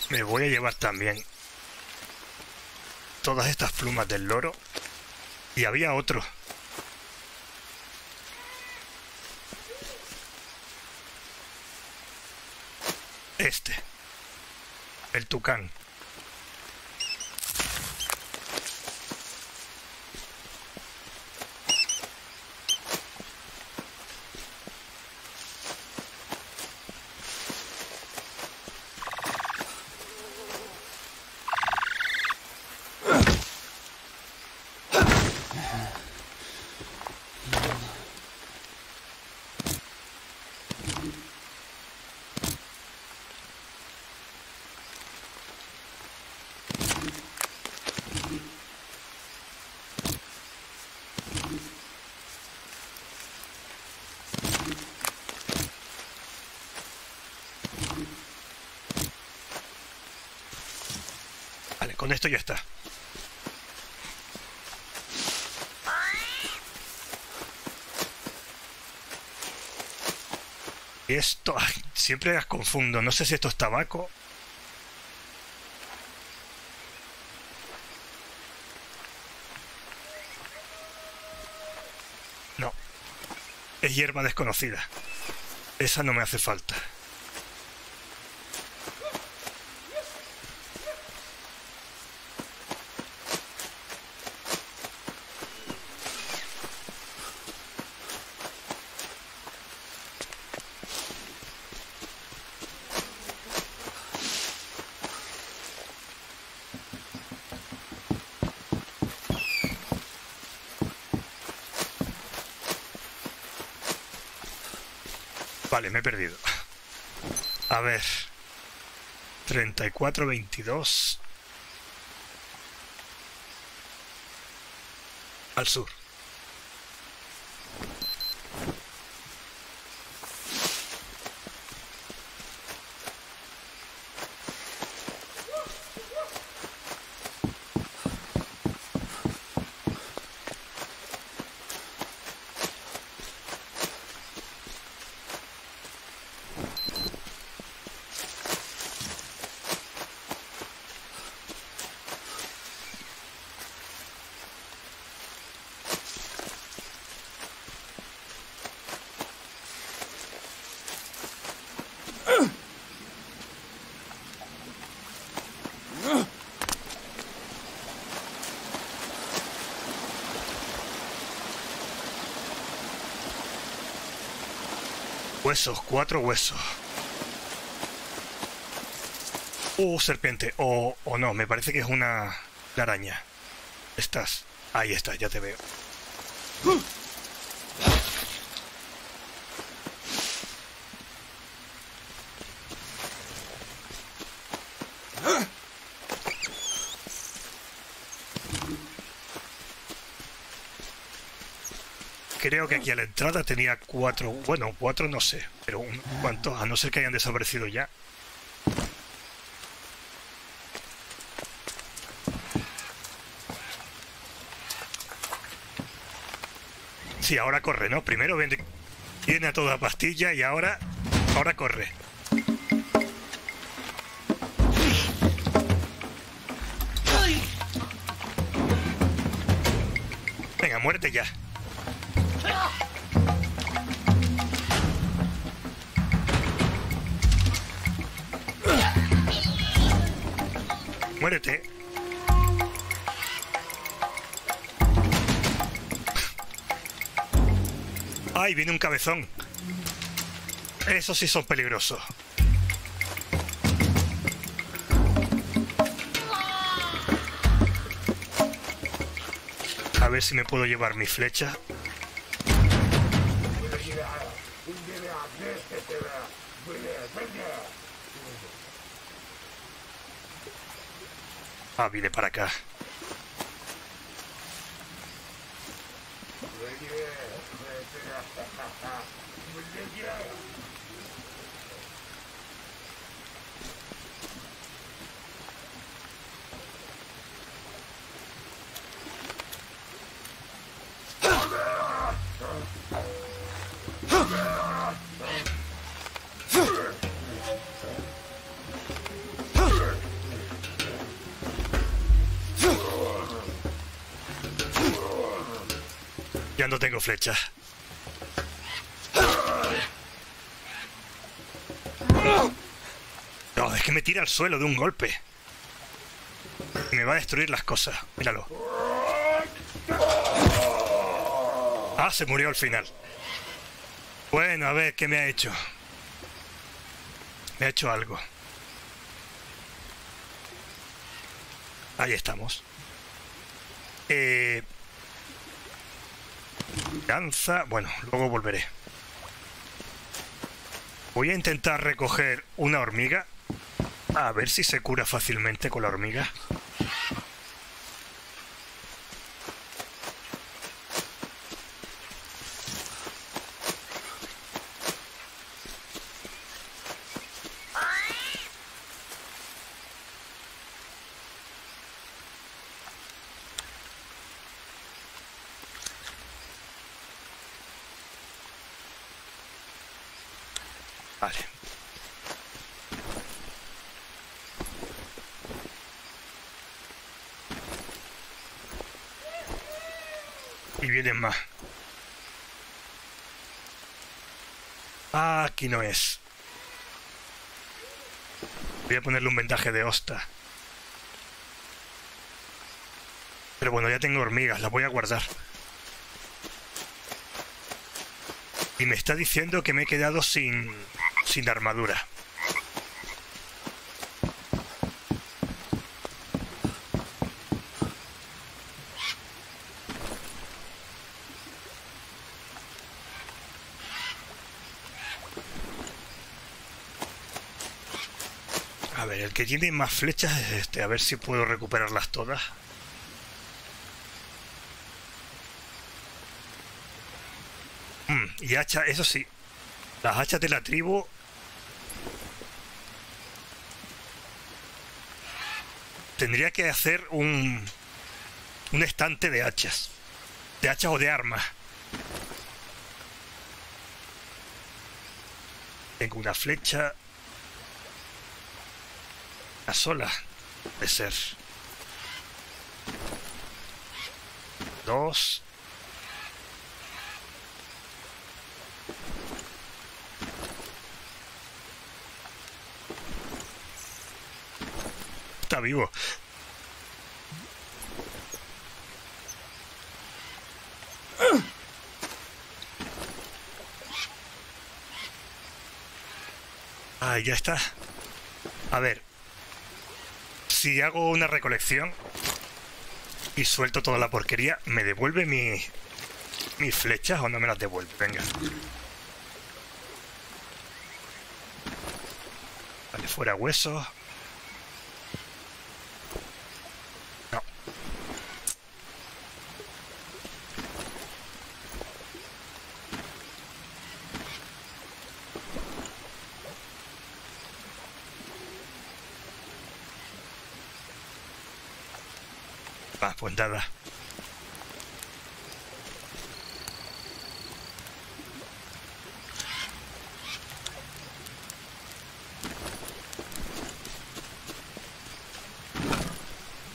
Me voy a llevar también todas estas plumas del loro. Y había otro. Este. El tucán. Vale, con esto ya está. Esto, ay, siempre las confundo. No sé si esto es tabaco. No. Es hierba desconocida. Esa no me hace falta. Vale, me he perdido. A ver. 34, 22. Al sur. Huesos, 4 huesos. Serpiente. O no, me parece que es una araña. Ahí está, ya te veo. creo que aquí a la entrada tenía cuatro, bueno, cuatro no sé, pero unos cuantos, a no ser que hayan desaparecido ya. Sí, ahora corre, ¿no? Primero viene a toda pastilla y ahora corre. Venga, muérete ya. Muérete. ¡Ay, viene un cabezón! Esos sí son peligrosos. A ver si me puedo llevar mi flecha. Ah, viene para acá. Ya no tengo flecha. No, es que me tira al suelo de un golpe. Me va a destruir las cosas. Míralo. Ah, se murió al final. Bueno, a ver, ¿qué me ha hecho? Me ha hecho algo. Ahí estamos. Lanza. Bueno, luego volveré. Voy a intentar recoger una hormiga. A ver si se cura fácilmente con la hormiga. Vale. Y vienen más. Ah, aquí no es. Voy a ponerle un vendaje de hosta. Pero bueno, ya tengo hormigas, las voy a guardar. Y me está diciendo que me he quedado sin armadura. A ver, el que tiene más flechas es este. A ver si puedo recuperarlas todas. Y hacha, eso sí. Las hachas de la tribu. Tendría que hacer un estante de hachas. De hachas o de armas. Tengo una flecha. Una sola. Puede ser. Dos. Está vivo. Ah, ya está. A ver. Si hago una recolección y suelto toda la porquería, ¿me devuelve mis flechas o no me las devuelve? Venga. Vale, fuera huesos. Epa, pues nada.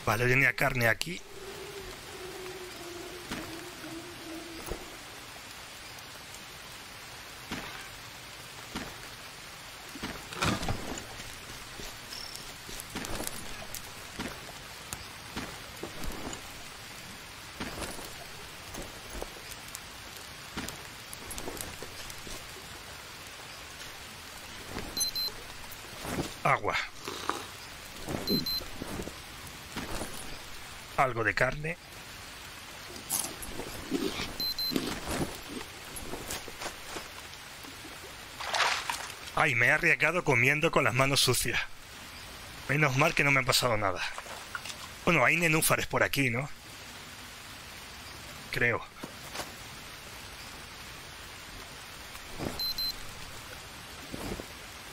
Vale, venía carne aquí. Agua. Algo de carne. Ay, me he arriesgado comiendo con las manos sucias. Menos mal que no me ha pasado nada. Bueno, hay nenúfares por aquí, ¿no? Creo.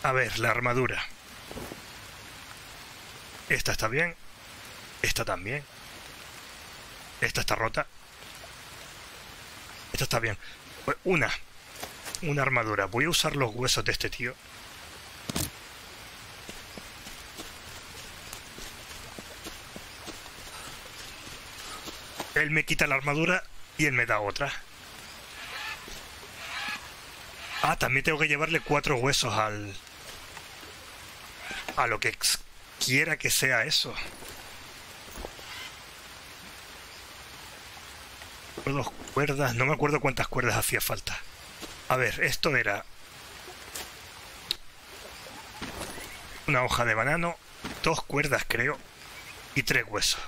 A ver, la armadura. Esta está bien. Esta también. Esta está rota. Esta está bien. Pues una armadura. Voy a usar los huesos de este tío. Él me quita la armadura y él me da otra. Ah, también tengo que llevarle 4 huesos al... a lo que quiera que sea eso. Dos cuerdas, no me acuerdo cuántas cuerdas hacía falta. A ver, esto era una hoja de banano, 2 cuerdas creo, y 3 huesos.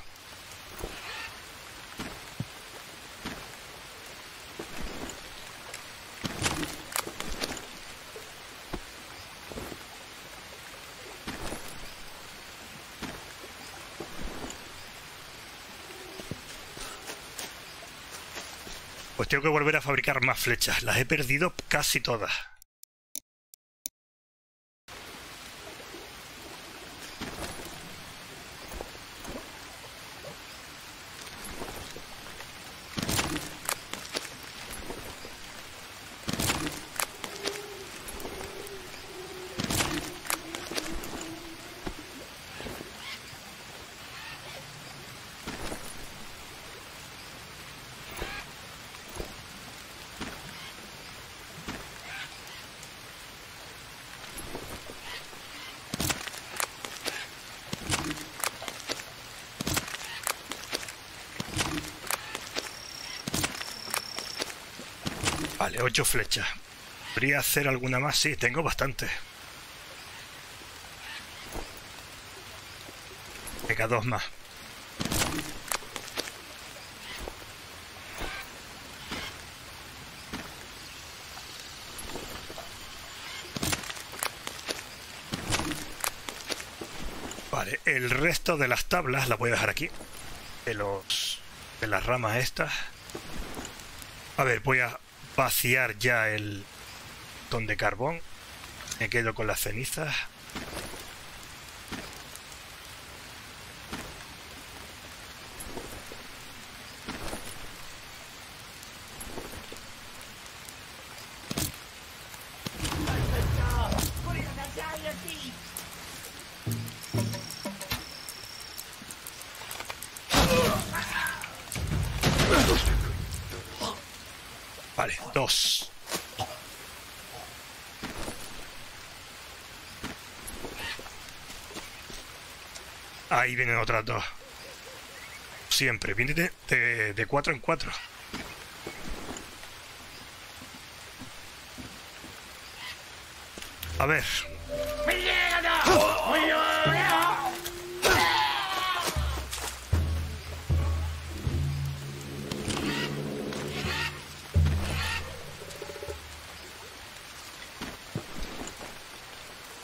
Pues tengo que volver a fabricar más flechas. Las he perdido casi todas. Vale, 8 flechas. ¿Podría hacer alguna más? Sí, tengo bastante. Venga, 2 más. Vale, el resto de las tablas las voy a dejar aquí. De las ramas estas. A ver, voy a vaciar ya el montón de carbón. Me quedo con las cenizas. Vale, 2. Ahí vienen otras 2. Siempre, viene de 4 en 4. A ver.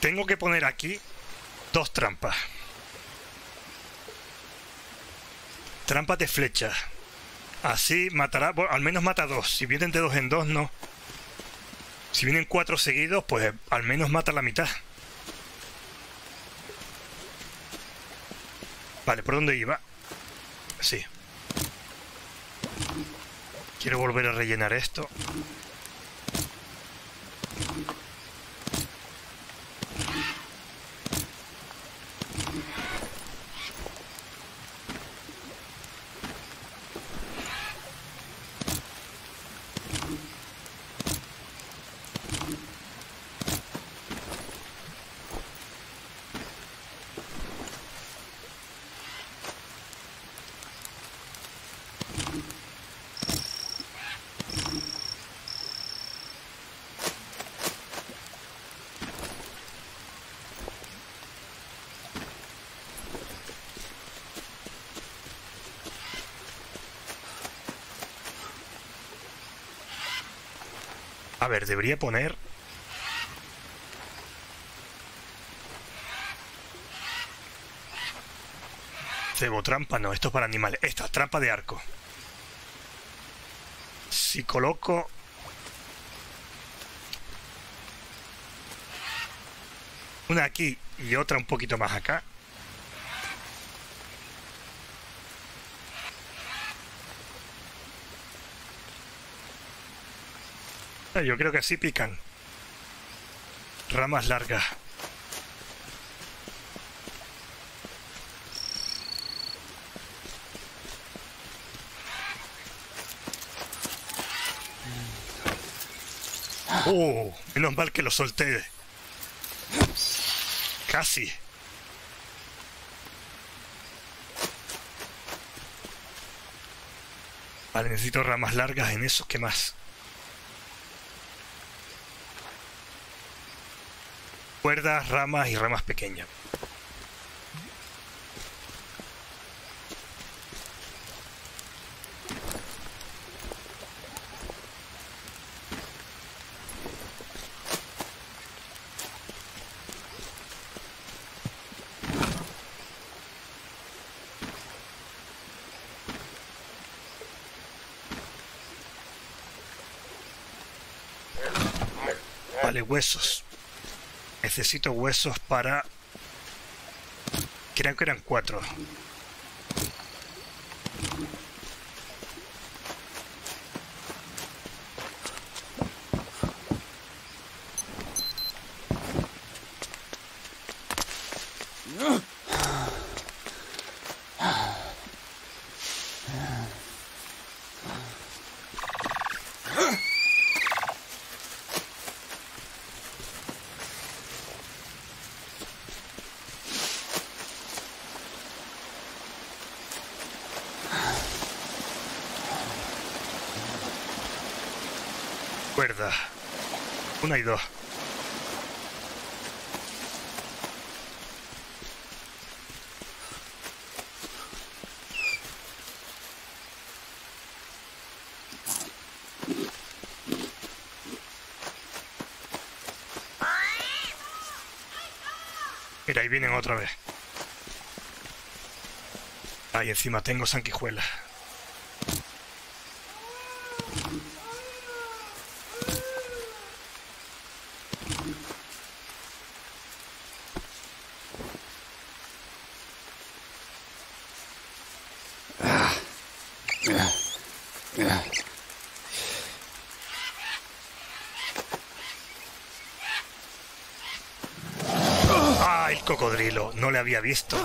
Tengo que poner aquí 2 trampas. Trampas de flechas. Así matará... Bueno, al menos mata 2. Si vienen de 2 en 2, no. Si vienen 4 seguidos, pues al menos mata la mitad. Vale, ¿por dónde iba? Sí. Quiero volver a rellenar esto. A ver, debería poner... Cebotrampa, no, esto es para animales. Esta, trampa de arco. Si coloco... una aquí y otra un poquito más acá. Yo creo que así pican. Ramas largas. Oh, menos mal que lo solté. Casi. Vale, necesito ramas largas en eso. ¿Qué más? Cuerdas, ramas y ramas pequeñas. Vale, huesos. Necesito huesos para... creo que eran 4. Cuerda. 1 y 2. Mira, ahí vienen otra vez. Ahí encima tengo sanguijuelas. Cocodrilo, no le había visto.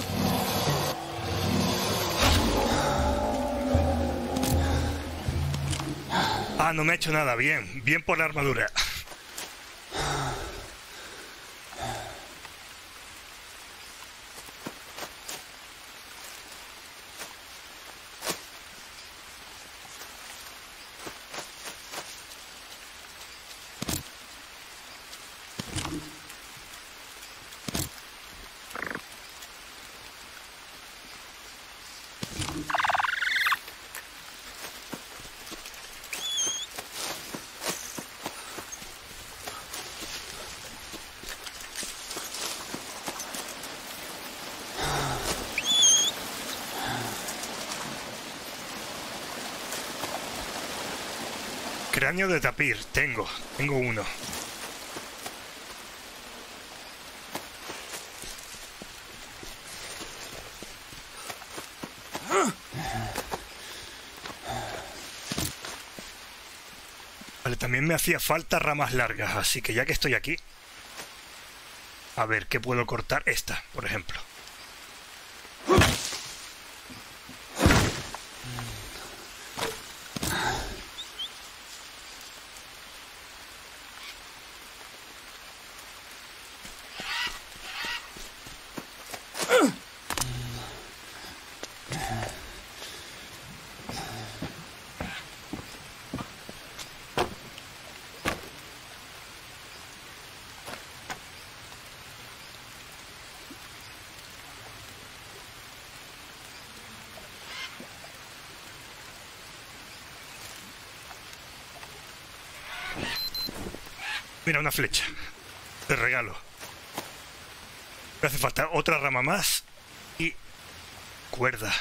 Ah, no me ha hecho nada. Bien, bien por la armadura. Cráneo de tapir, tengo 1. Pero también me hacía falta ramas largas, así que ya que estoy aquí... A ver, ¿qué puedo cortar? Esta, por ejemplo. Mira, una flecha. Te regalo. Me hace falta otra rama más y cuerda.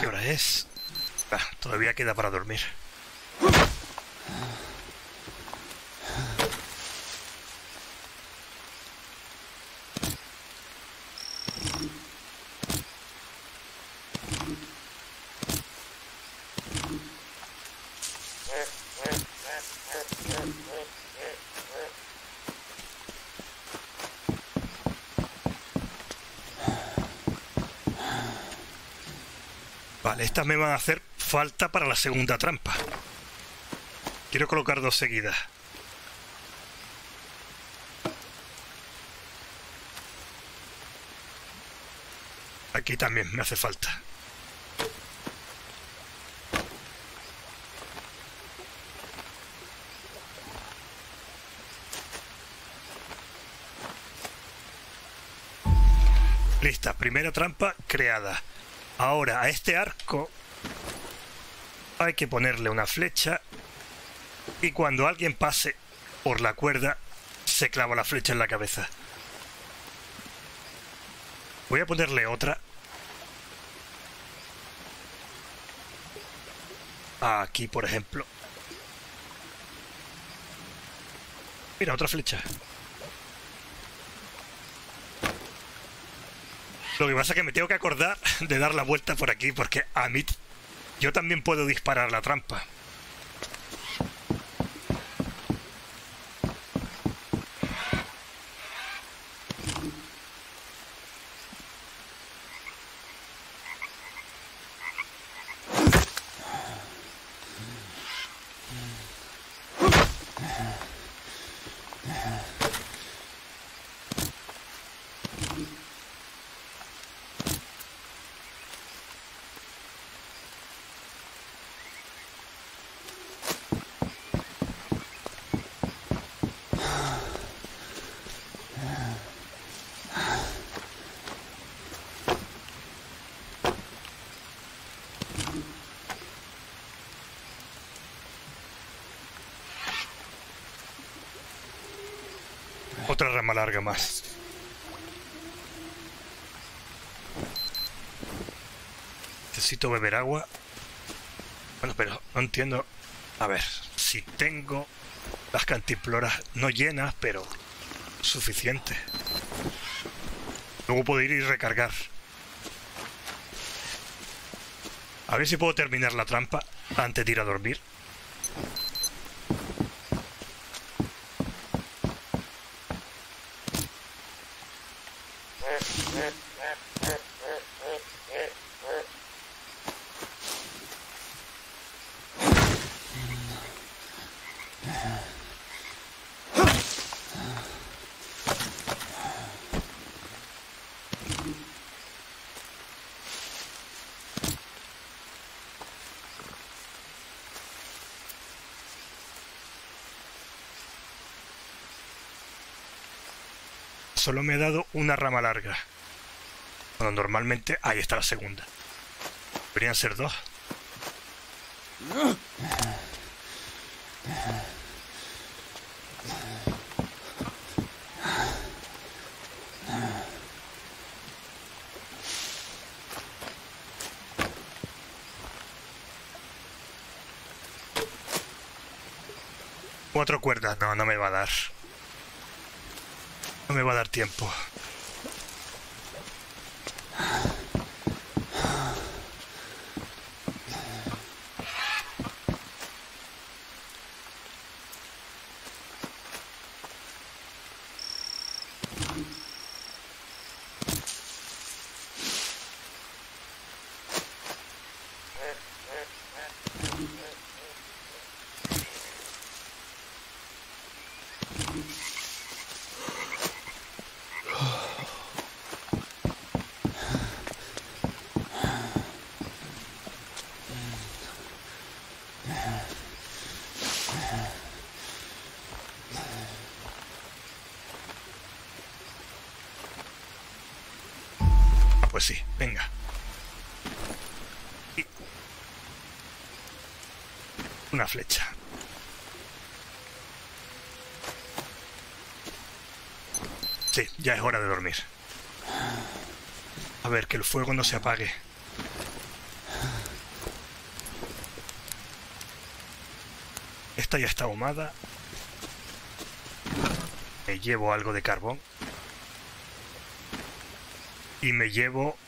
¿Qué hora es? Ah, todavía queda para dormir. Vale, estas me van a hacer falta para la segunda trampa. Quiero colocar dos seguidas. Aquí también me hace falta. Lista, primera trampa creada. Ahora a este arco hay que ponerle una flecha y cuando alguien pase por la cuerda se clava la flecha en la cabeza. Voy a ponerle otra aquí, por ejemplo. Mira, otra flecha. Lo que pasa es que me tengo que acordar de dar la vuelta por aquí porque a mí... Yo también puedo disparar la trampa. Otra rama larga más. Necesito beber agua. Bueno, pero no entiendo. A ver, si tengo las cantimploras no llenas, pero suficientes. Luego puedo ir y recargar. A ver si puedo terminar la trampa antes de ir a dormir. Solo me he dado una rama larga. Bueno, normalmente... Ahí está la segunda. Deberían ser dos. Cuatro cuerdas, no, no me va a dar. No me va a dar tiempo. Pues sí, venga. Y una flecha. Sí, ya es hora de dormir. A ver, que el fuego no se apague. Esta ya está ahumada. Me llevo algo de carbón. Y me llevo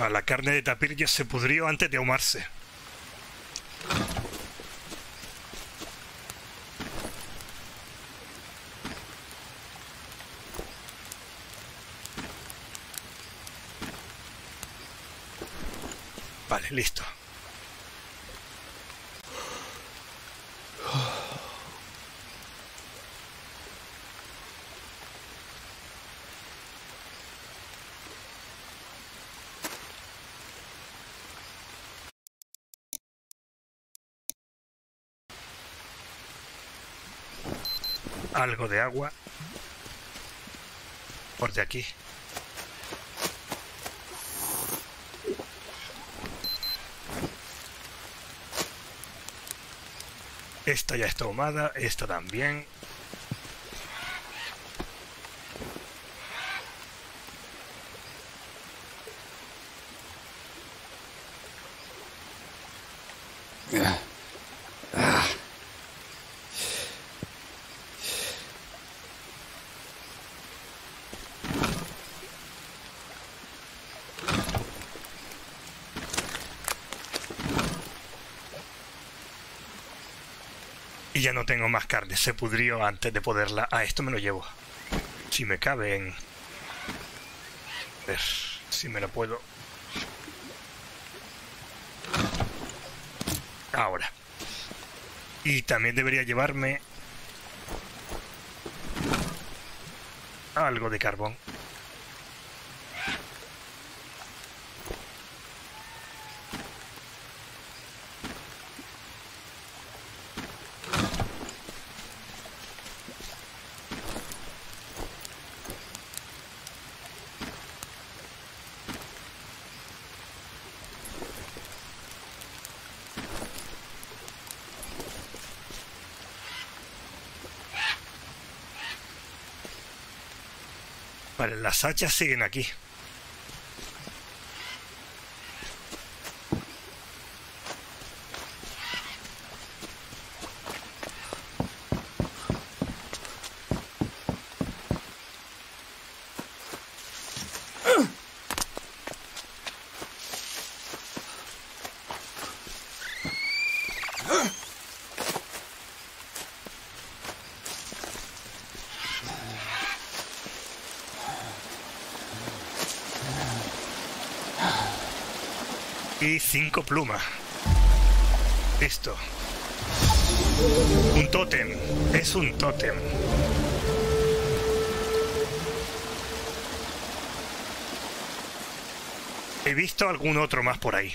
a la carne de tapir, ya se pudrió antes de ahumarse. Vale, listo. Algo de agua por de aquí. Esta ya está ahumada, esta también. Y ya no tengo más carne, se pudrió antes de poderla... Ah, esto me lo llevo. Si me cabe en... A ver, si me la puedo... Ahora. Y también debería llevarme... algo de carbón. Vale, las hachas siguen aquí. Y 5 plumas. Listo. Un tótem. Es un tótem. He visto algún otro más por ahí.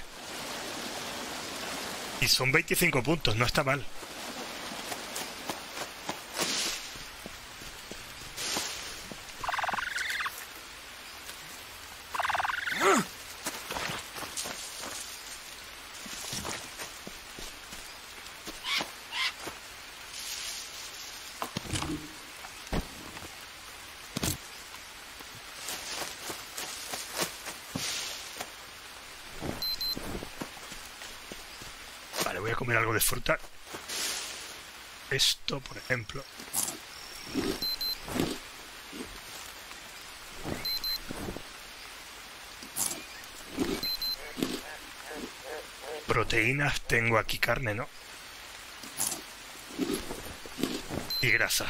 Y son 25 puntos, no está mal. Voy a comer algo de fruta. esto, por ejemplo. Proteínas, tengo aquí carne, ¿no? Y grasa.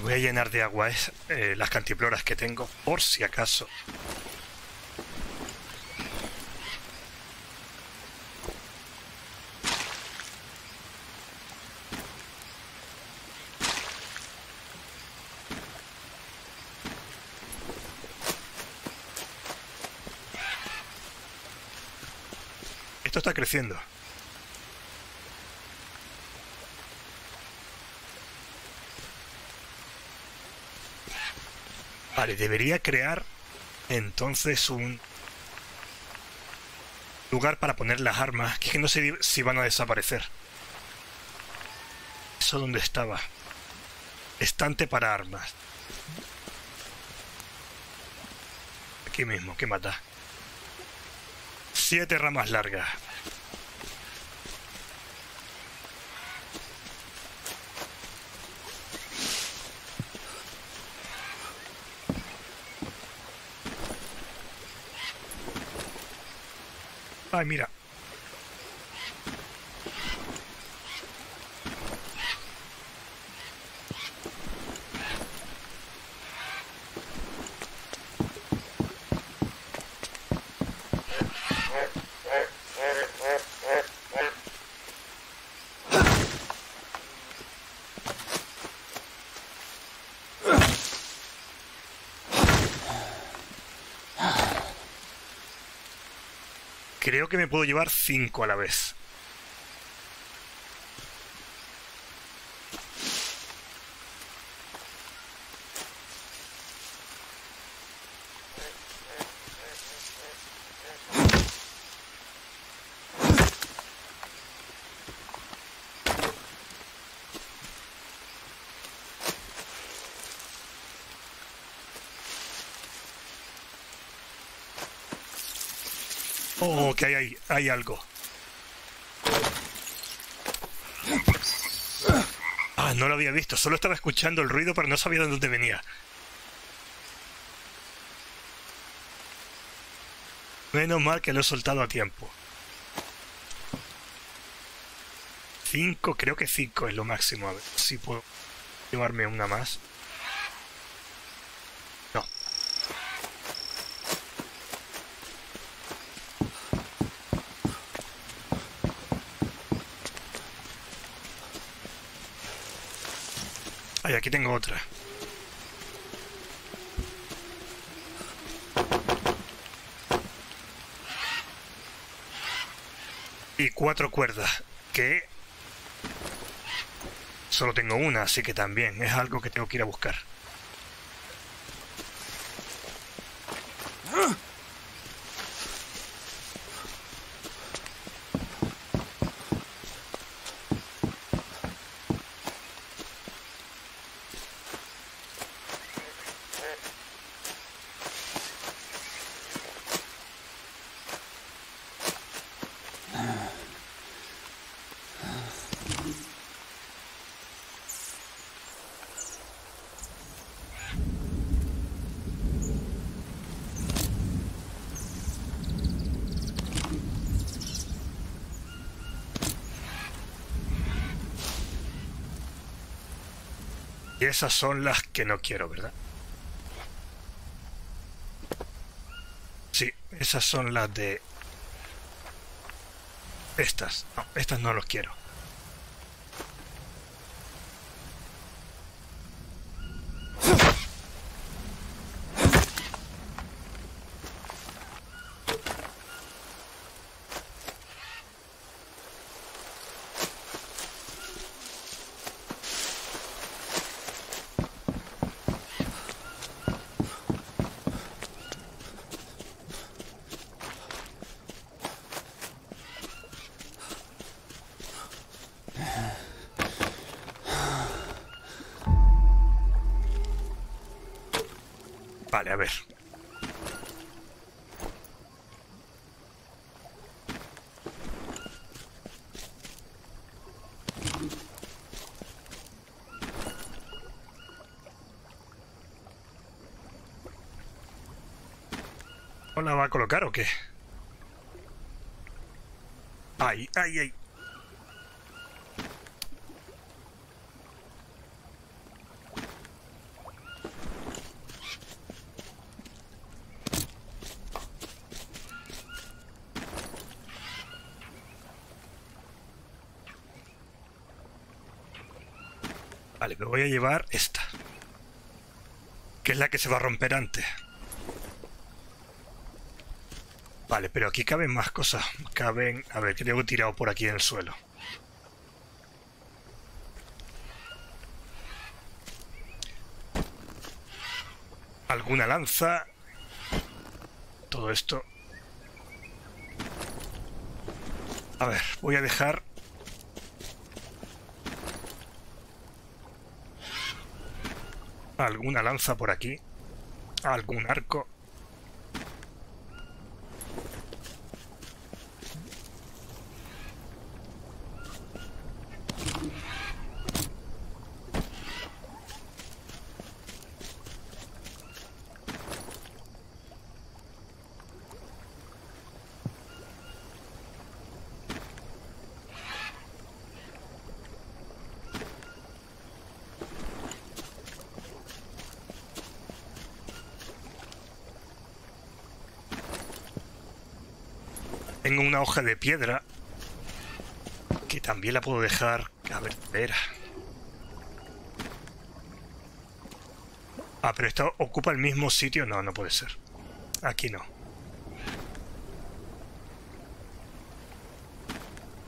Voy a llenar de agua las cantiploras que tengo, por si acaso. Esto está creciendo. Vale, debería crear entonces un lugar para poner las armas, que no sé si van a desaparecer. Eso donde estaba. Estante para armas. Aquí mismo, que mata. 7 ramas largas. Ay, mira. Creo que me puedo llevar 5 a la vez. Que hay algo. Ah, no lo había visto. Solo estaba escuchando el ruido, pero no sabía de dónde venía. Menos mal que lo he soltado a tiempo. 5, creo que 5 es lo máximo. A ver si puedo llevarme una más. Ay, aquí tengo otra. Y 4 cuerdas, que solo tengo una, así que también es algo que tengo que ir a buscar. Y esas son las que no quiero, ¿verdad? Sí, esas son las de... Estas. No, estas no las quiero. Vale, a ver. ¿O la va a colocar o qué? Ay, ay, ay. Vale, me voy a llevar esta, que es la que se va a romper antes. Vale, pero aquí caben más cosas. Caben... A ver, que tengo tirado por aquí en el suelo. Alguna lanza. Todo esto. A ver, voy a dejar... alguna lanza por aquí, algún arco. Tengo una hoja de piedra que también la puedo dejar. A ver, espera. Ah, pero esta ocupa el mismo sitio. No, no puede ser. Aquí no.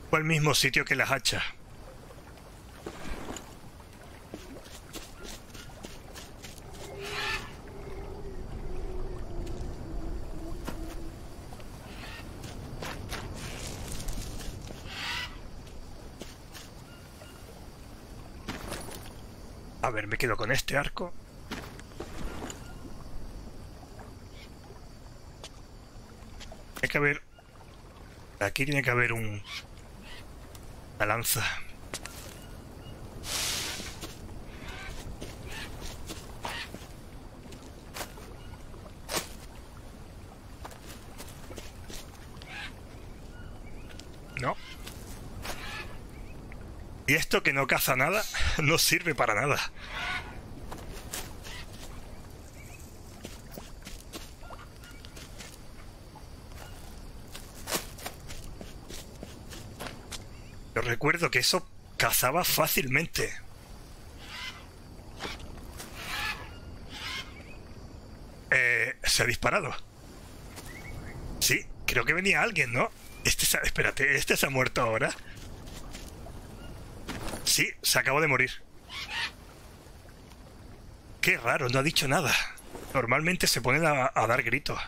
Ocupa el mismo sitio que las hachas. A ver, me quedo con este arco. Hay que haber... Aquí tiene que haber un... una lanza. No. Y esto que no caza nada, no sirve para nada. Yo recuerdo que eso cazaba fácilmente. ¿Se ha disparado? Sí, creo que venía alguien, ¿no? Espérate, ¿este se ha muerto ahora? Sí, se acabó de morir. Qué raro, no ha dicho nada. Normalmente se ponen a dar gritos.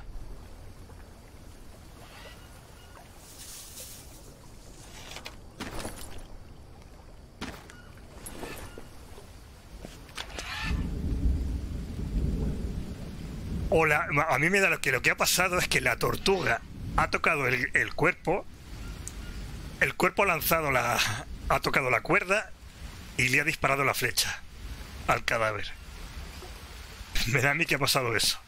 Hola, a mí me da lo que ha pasado es que la tortuga ha tocado el cuerpo. El cuerpo ha lanzado la... Ha tocado la cuerda y le ha disparado la flecha al cadáver. Me da a mí que ha pasado eso.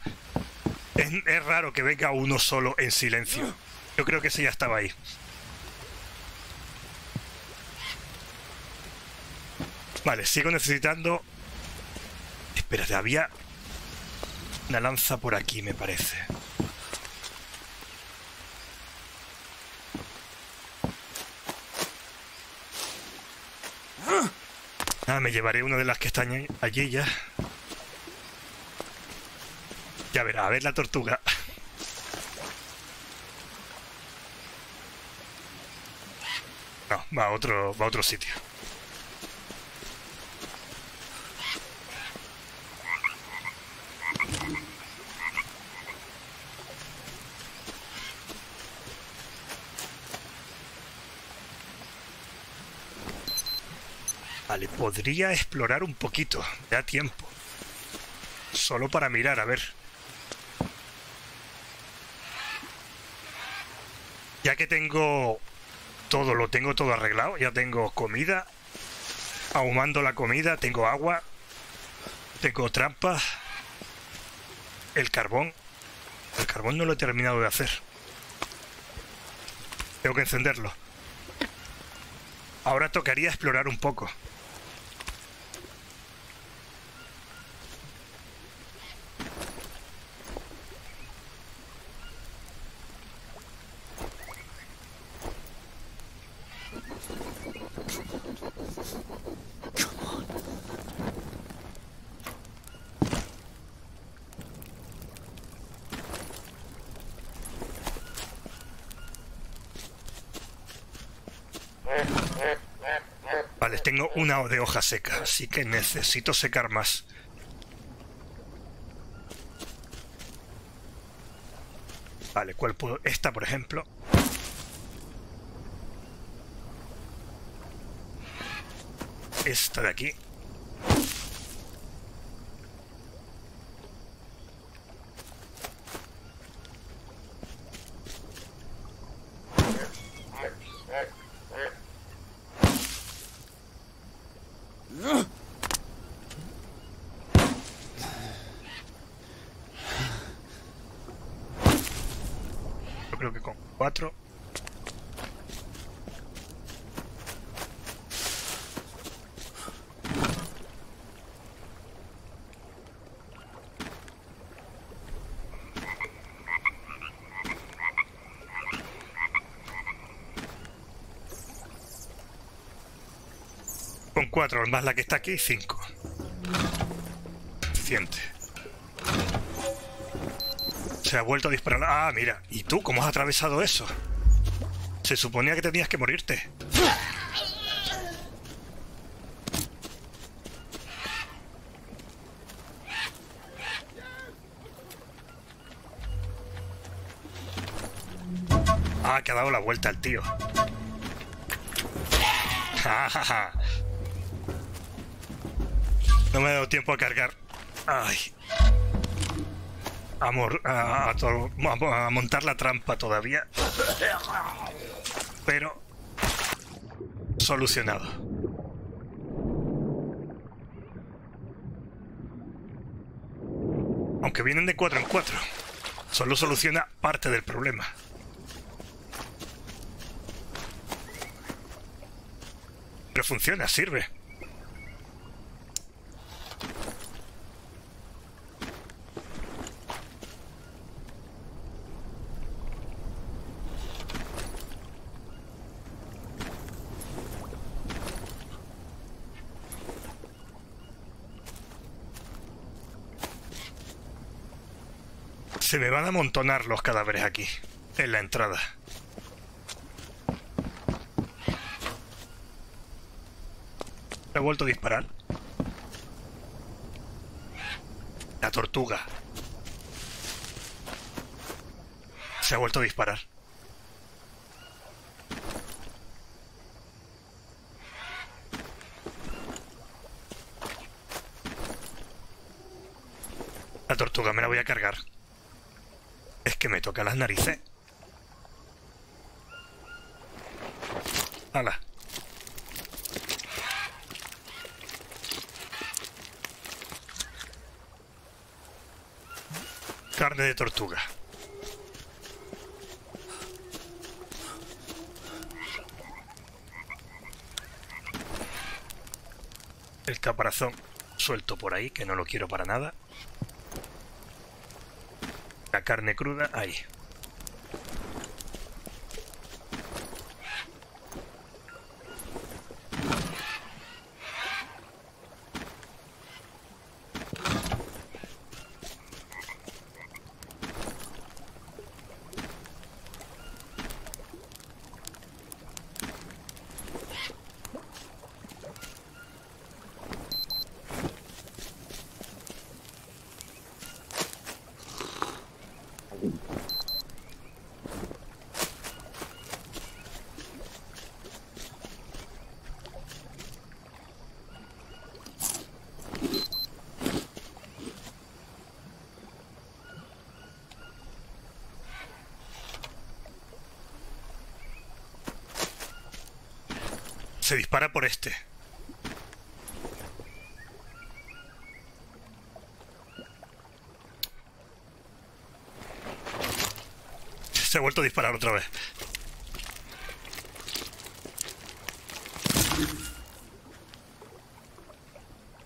Es raro que venga uno solo en silencio. Yo creo que ese ya estaba ahí. Vale, sigo necesitando Espérate, había una lanza por aquí, me parece. Ah, me llevaré una de las que están allí ya. Ya verá, a ver la tortuga. No, va a otro sitio. Vale, podría explorar un poquito. Me da tiempo. Solo para mirar, a ver. Ya que tengo todo, lo tengo todo arreglado. Ya tengo comida. Ahumando la comida. Tengo agua. Tengo trampas. El carbón. El carbón no lo he terminado de hacer. Tengo que encenderlo. Ahora tocaría explorar un poco. Vale, tengo una de hoja seca, así que necesito secar más. Vale, ¿cuál puedo? Esta, por ejemplo. Esta de aquí. Creo que con 4. Con 4, más la que está aquí, 5. Suficiente. Se ha vuelto a disparar. Ah, mira. ¿Y tú cómo has atravesado eso? Se suponía que tenías que morirte. Ah, que ha dado la vuelta el tío. No me ha dado tiempo a cargar. Ay. A montar la trampa todavía. Pero solucionado. Aunque vienen de 4 en 4, solo soluciona parte del problema. Pero funciona, sirve. Se me van a amontonar los cadáveres aquí, en la entrada. He vuelto a disparar. La tortuga. Se ha vuelto a disparar. La tortuga me la voy a cargar. Es que me toca las narices. ¡Hala! Carne de tortuga. El caparazón. suelto por ahí, que no lo quiero para nada. La carne cruda, ahí. Se dispara por este. Se ha vuelto a disparar otra vez.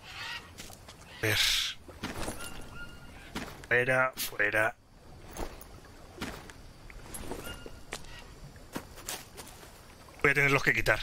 A ver. Fuera, fuera. Voy a tenerlos que quitar.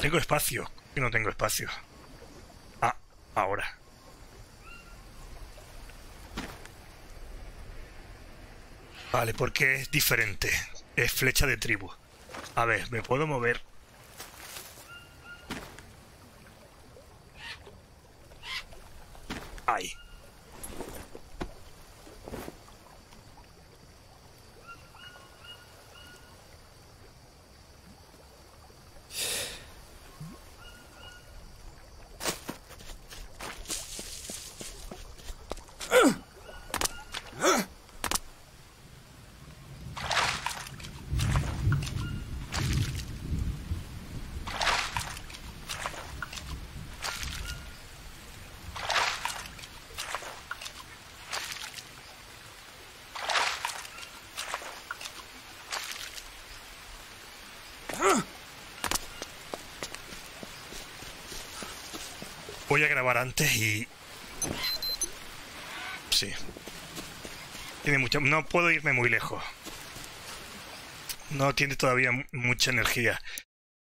Tengo espacio, que no tengo espacio. Ah, ahora. Vale, porque es diferente. Es flecha de tribu. A ver, me puedo mover. Ahí. Voy a grabar antes y... Sí. Tiene mucha... No puedo irme muy lejos. No tiene todavía mucha energía.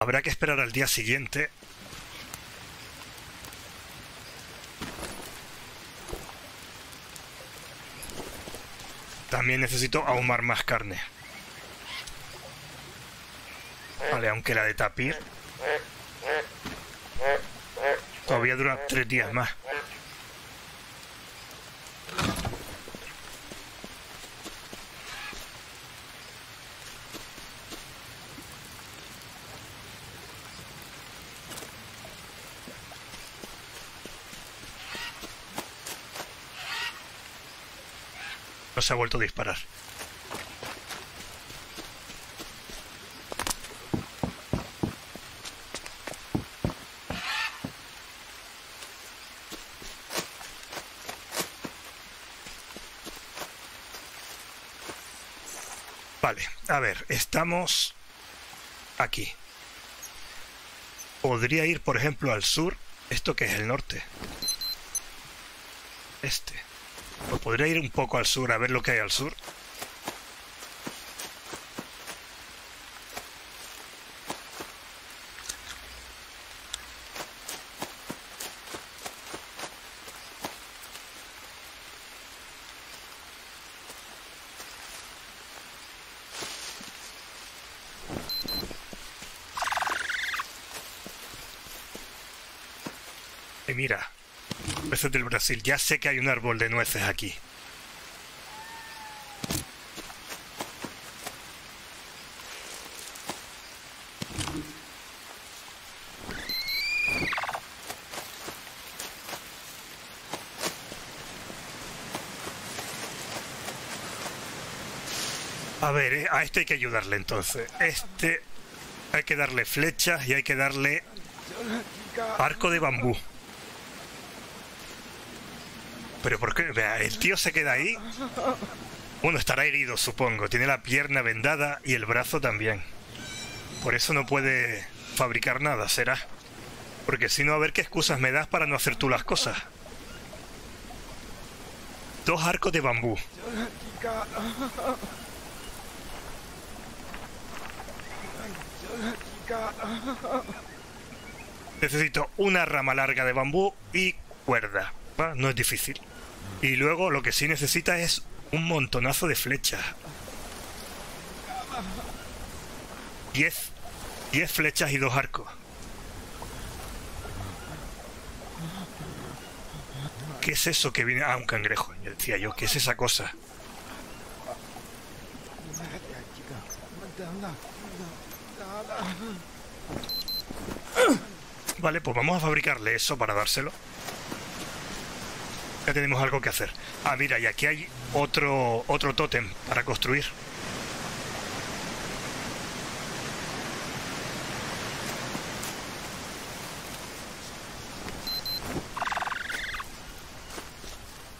Habrá que esperar al día siguiente. También necesito ahumar más carne. Vale, aunque la de tapir... Todavía dura 3 días más. No se ha vuelto a disparar. Vale, a ver, estamos aquí. Podría ir, por ejemplo, al sur. ¿Esto que es el norte? Este. Pues podría ir un poco al sur, a ver lo que hay al sur. Mira, nueces del Brasil. Ya sé que hay un árbol de nueces aquí. A ver, a este hay que ayudarle entonces. Este hay que darle flechas y hay que darle arco de bambú. Pero ¿por qué? Vea, el tío se queda ahí. Bueno, estará herido, supongo. Tiene la pierna vendada y el brazo también. Por eso no puede fabricar nada, ¿será? Porque si no, a ver qué excusas me das para no hacer tú las cosas. 2 arcos de bambú. Necesito una rama larga de bambú y cuerda. ¿Va? No es difícil. Y luego lo que sí necesita es un montonazo de flechas. 10 flechas y 2 arcos. ¿Qué es eso que viene? Ah, un cangrejo. Yo decía yo, ¿qué es esa cosa? Vale, pues vamos a fabricarle eso para dárselo. Ya tenemos algo que hacer. Ah, mira, y aquí hay otro tótem para construir.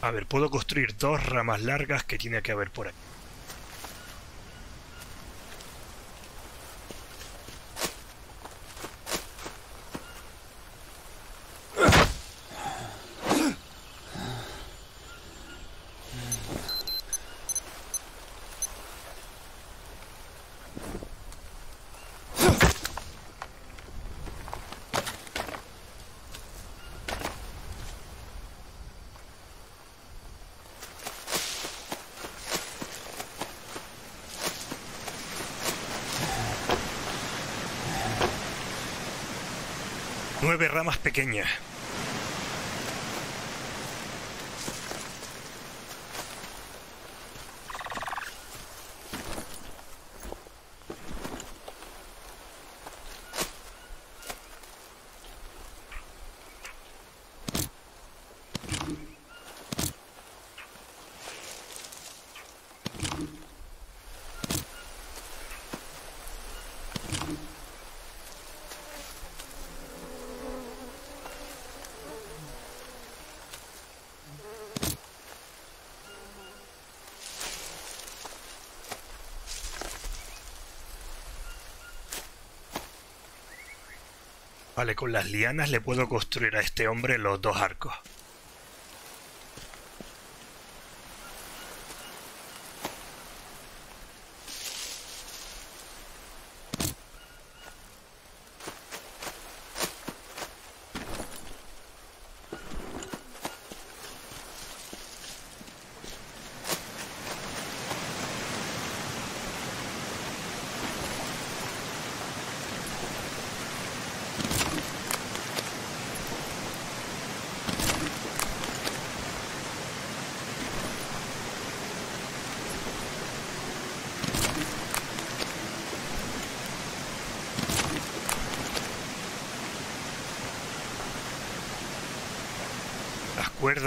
A ver, puedo construir 2 ramas largas que tiene que haber por aquí. Ramas pequeñas. Vale, con las lianas le puedo construir a este hombre los 2 arcos.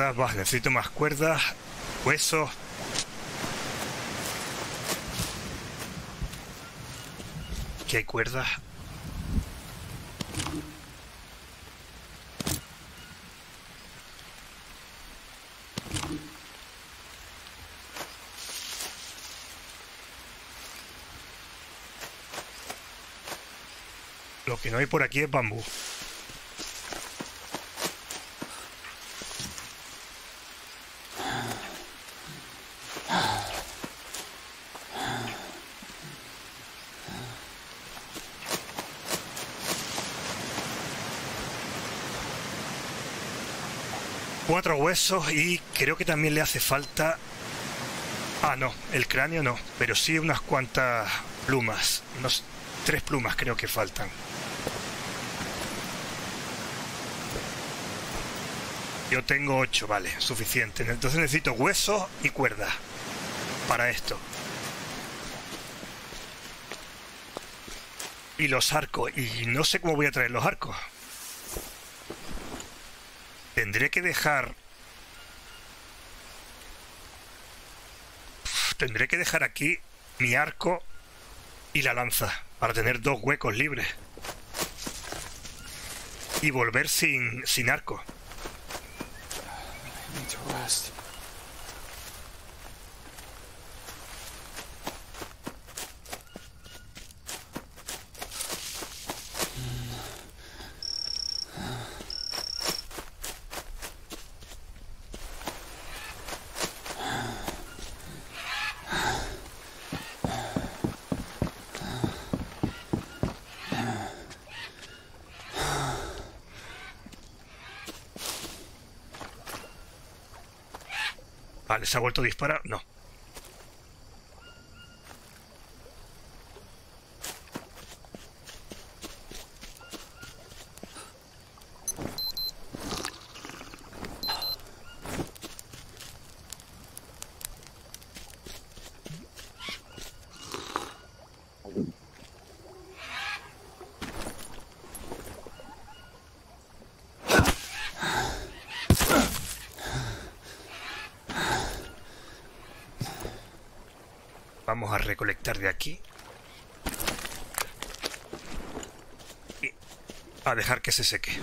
Cuerdas, necesito más cuerdas, huesos. Aquí hay cuerdas. Lo que no hay por aquí es bambú. Huesos, y creo que también le hace falta... Ah, no, el cráneo no, pero sí unas cuantas plumas. Unas 3 plumas creo que faltan. Yo tengo 8, vale, suficiente. Entonces necesito huesos y cuerdas para esto. Y los arcos, y no sé cómo voy a traer los arcos. Tendré que dejar... Tendré que dejar aquí mi arco y la lanza para tener dos huecos libres y volver sin arco. Vale, ¿se ha vuelto a disparar? No. Vamos a recolectar de aquí y a dejar que se seque.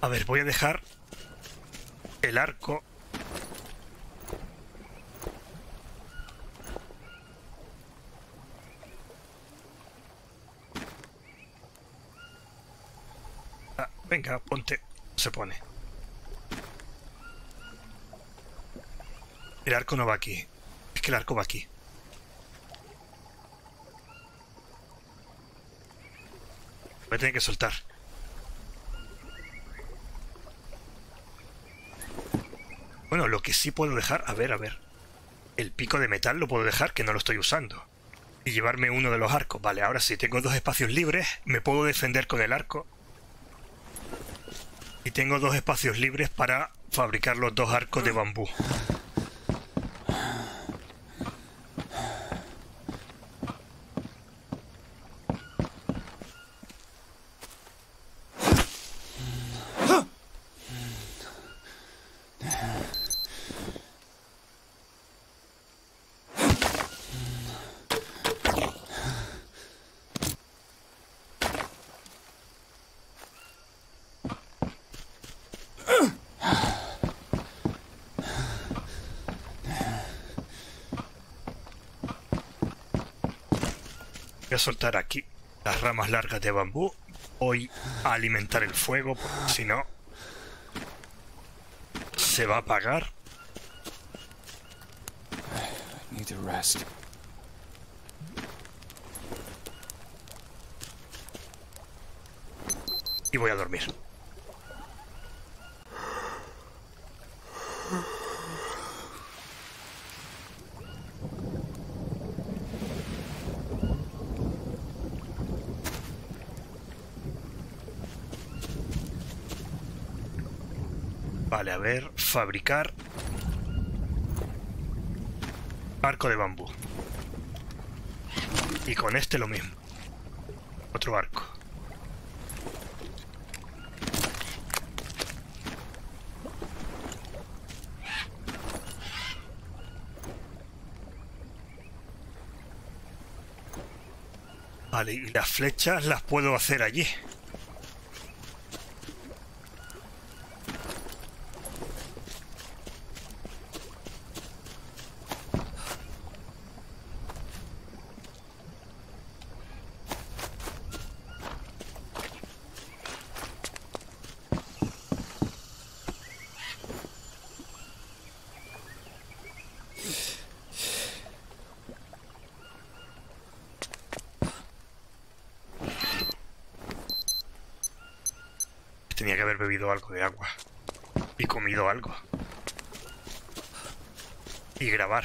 A ver, voy a dejar el arco venga, ponte. Se pone. El arco no va aquí. Es que el arco va aquí. Voy a tener que soltar. Bueno, lo que sí puedo dejar... A ver... El pico de metal lo puedo dejar, que no lo estoy usando. Y llevarme uno de los arcos. Vale, ahora sí, tengo dos espacios libres. Me puedo defender con el arco. Y tengo dos espacios libres para fabricar los dos arcos de bambú. Voy a soltar aquí las ramas largas de bambú. Voy a alimentar el fuego, porque si no se va a apagar. Y voy a dormir. Vale, a ver, fabricar arco de bambú. Y con este lo mismo. Otro arco. Vale, y las flechas las puedo hacer allí. Tenía que haber bebido algo de agua y comido algo. y grabar.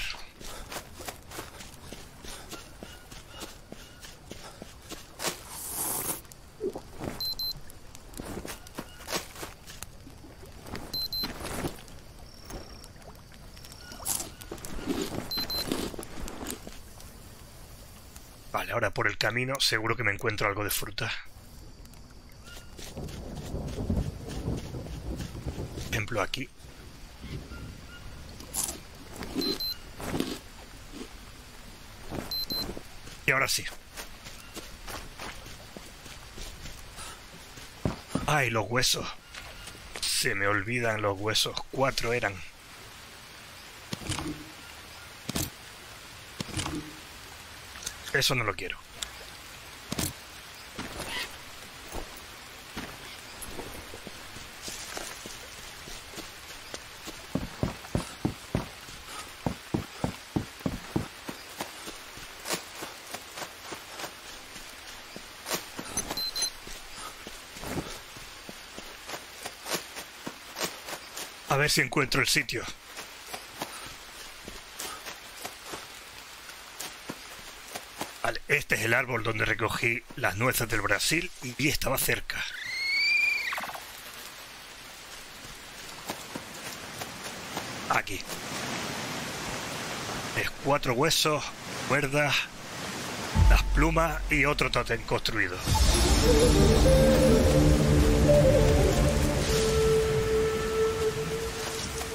Vale, ahora por el camino seguro que me encuentro algo de fruta. Por ejemplo, aquí. Y ahora sí. ¡Ay, los huesos! Se me olvidan los huesos. 4 eran. Eso no lo quiero. A ver si encuentro el sitio. Este es el árbol donde recogí las nueces del Brasil y estaba cerca. Aquí. Es 4 huesos, cuerdas, las plumas y otro tótem construido.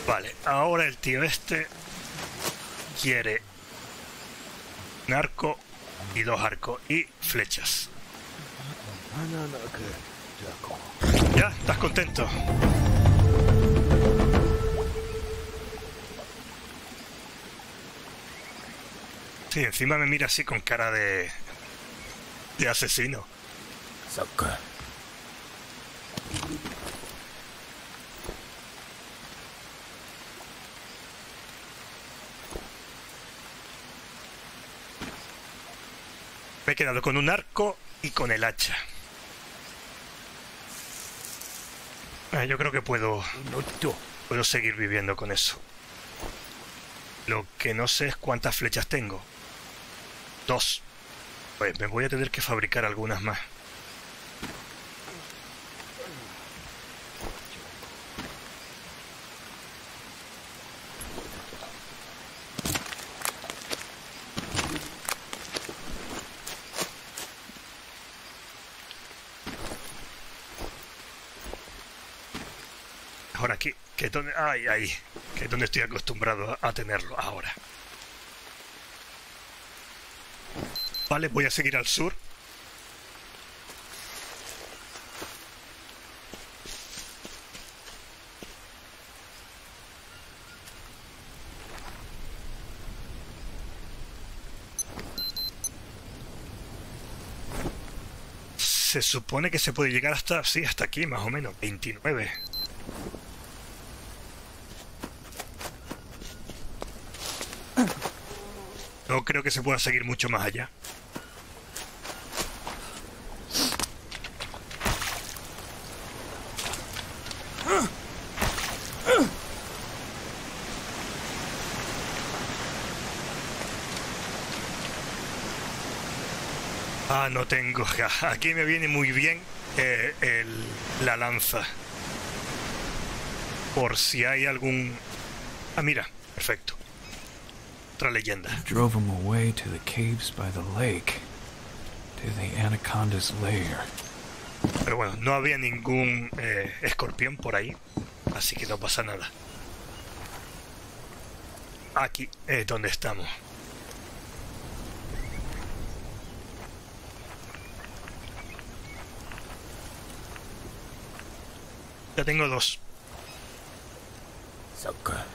Vale, ahora el tío este quiere un arco y 2 arcos y flechas. ¿Ya? ¿Estás contento? Sí, encima me mira así con cara de asesino. Me he quedado con un arco y con el hacha. Yo creo que puedo seguir viviendo con eso. Lo que no sé es cuántas flechas tengo. 2. Pues me voy a tener que fabricar algunas más. Aquí, que es donde, que es donde estoy acostumbrado a tenerlo ahora. Vale, voy a seguir al sur. Se supone que se puede llegar hasta, sí, hasta aquí más o menos, 29. No creo que se pueda seguir mucho más allá. Ah, no tengo. Aquí me viene muy bien la lanza. Por si hay algún... Ah, mira, perfecto. Otra leyenda. Drove him away to the caves by the lake, to the anaconda's lair. Pero bueno, no había ningún escorpión por ahí, así que no pasa nada. Aquí es donde estamos. Ya tengo 2. Saca.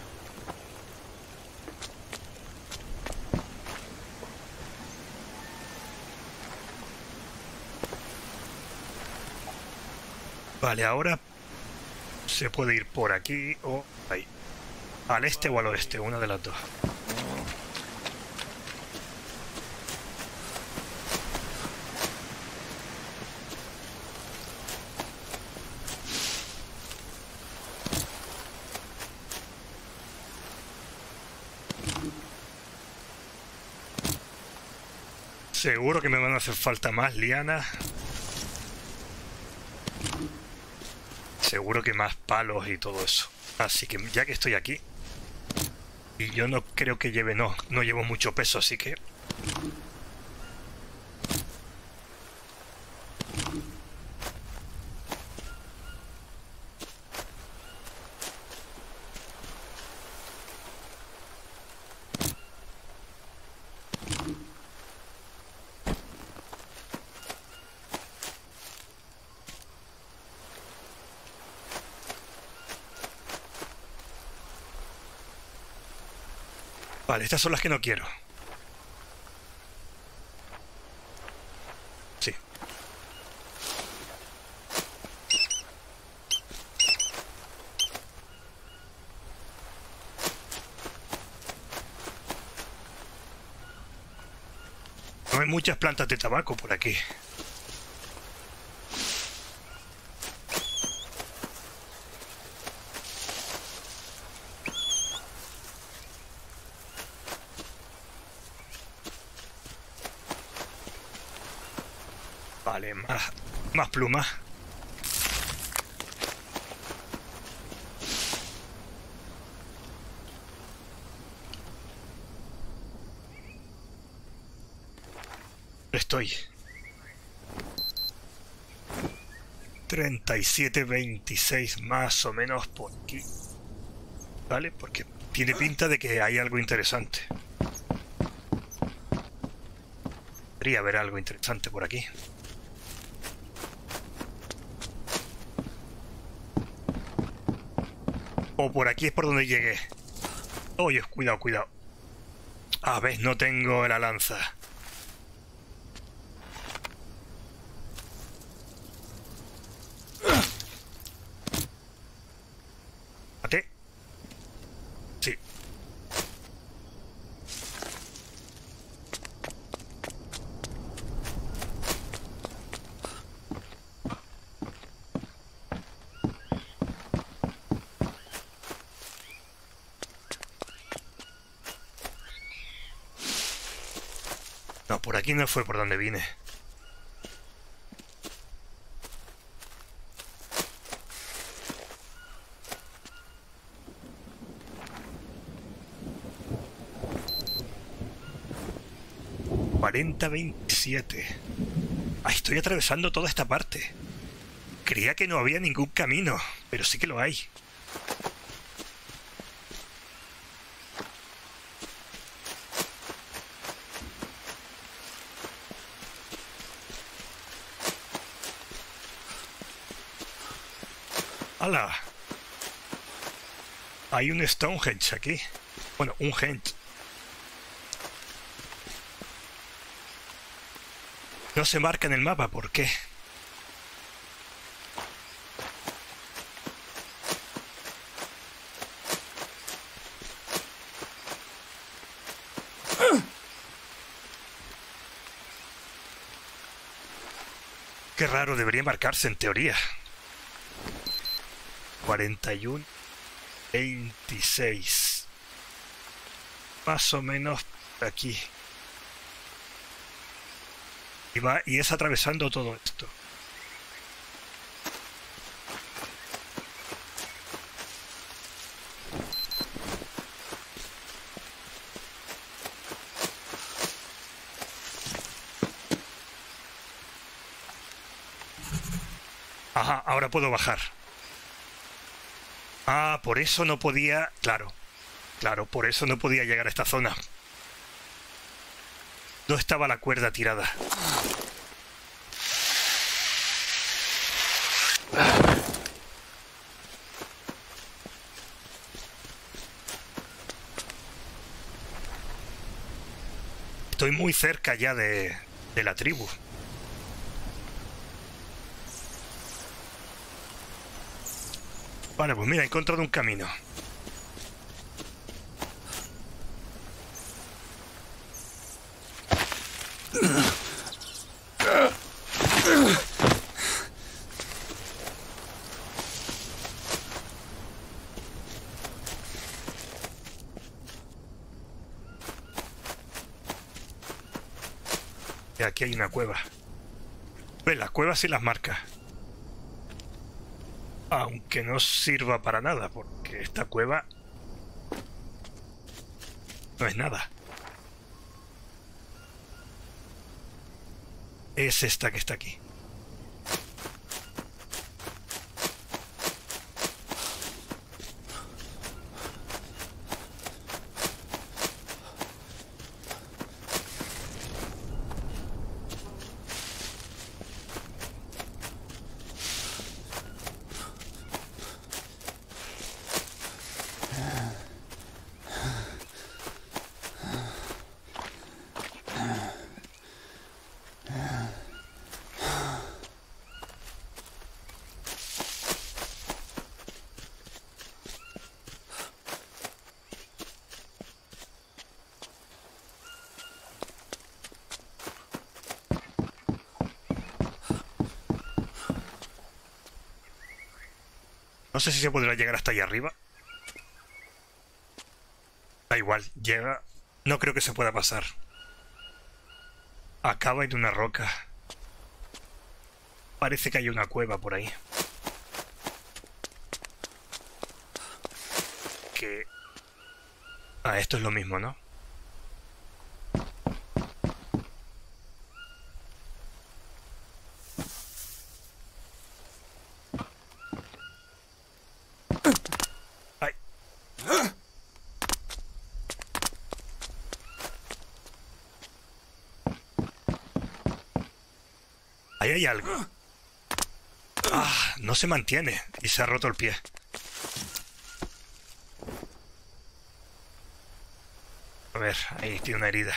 Vale, ahora se puede ir por aquí o ahí. Al este o al oeste, una de las dos. Seguro que me van a hacer falta más lianas. Seguro que más palos y todo eso. Así que ya que estoy aquí... Y yo no creo que lleve... No llevo mucho peso, así que... Vale, estas son las que no quiero. Sí. No hay muchas plantas de tabaco por aquí. Vale, más plumas. Estoy 37, 26 más o menos por aquí. Vale, porque tiene pinta de que hay algo interesante. Podría haber algo interesante por aquí. O por aquí es por donde llegué. Oye, cuidado, cuidado. A ver, no tengo la lanza. ¿Mate? Sí. No, por aquí no fue por donde vine. ¿40, 27? Ah, estoy atravesando toda esta parte. Creía que no había ningún camino, pero sí que lo hay. ¡Hala! Hay un Stonehenge aquí. Bueno, un Henge. No se marca en el mapa, ¿por qué? Qué raro, debería marcarse en teoría. 41, 26. Más o menos aquí. Y es atravesando todo esto. Ajá, ahora puedo bajar. Ah, por eso no podía... Claro, por eso no podía llegar a esta zona. No estaba la cuerda tirada. Estoy muy cerca ya de la tribu. Vale, pues mira, he encontrado un camino. aquí hay una cueva. Ve, las cuevas y las marcas. Aunque no sirva para nada, porque esta cueva no es nada. Es esta que está aquí. No sé si se podrá llegar hasta allá arriba. Da igual, llega. No creo que se pueda pasar. Acaba en una roca. Parece que hay una cueva por ahí. Que... ah, esto es lo mismo, ¿no? Hay algo. Ah, no se mantiene y se ha roto el pie. A ver, ahí tiene una herida.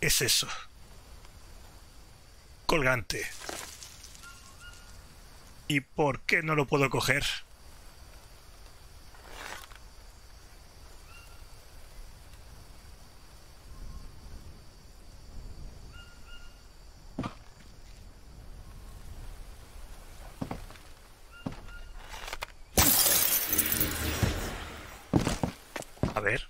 Es eso. Colgante. ¿Y por qué no lo puedo coger? A ver.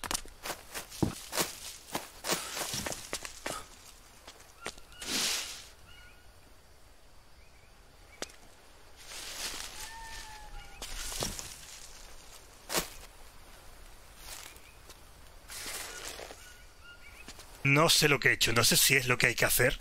No sé lo que he hecho, no sé si es lo que hay que hacer.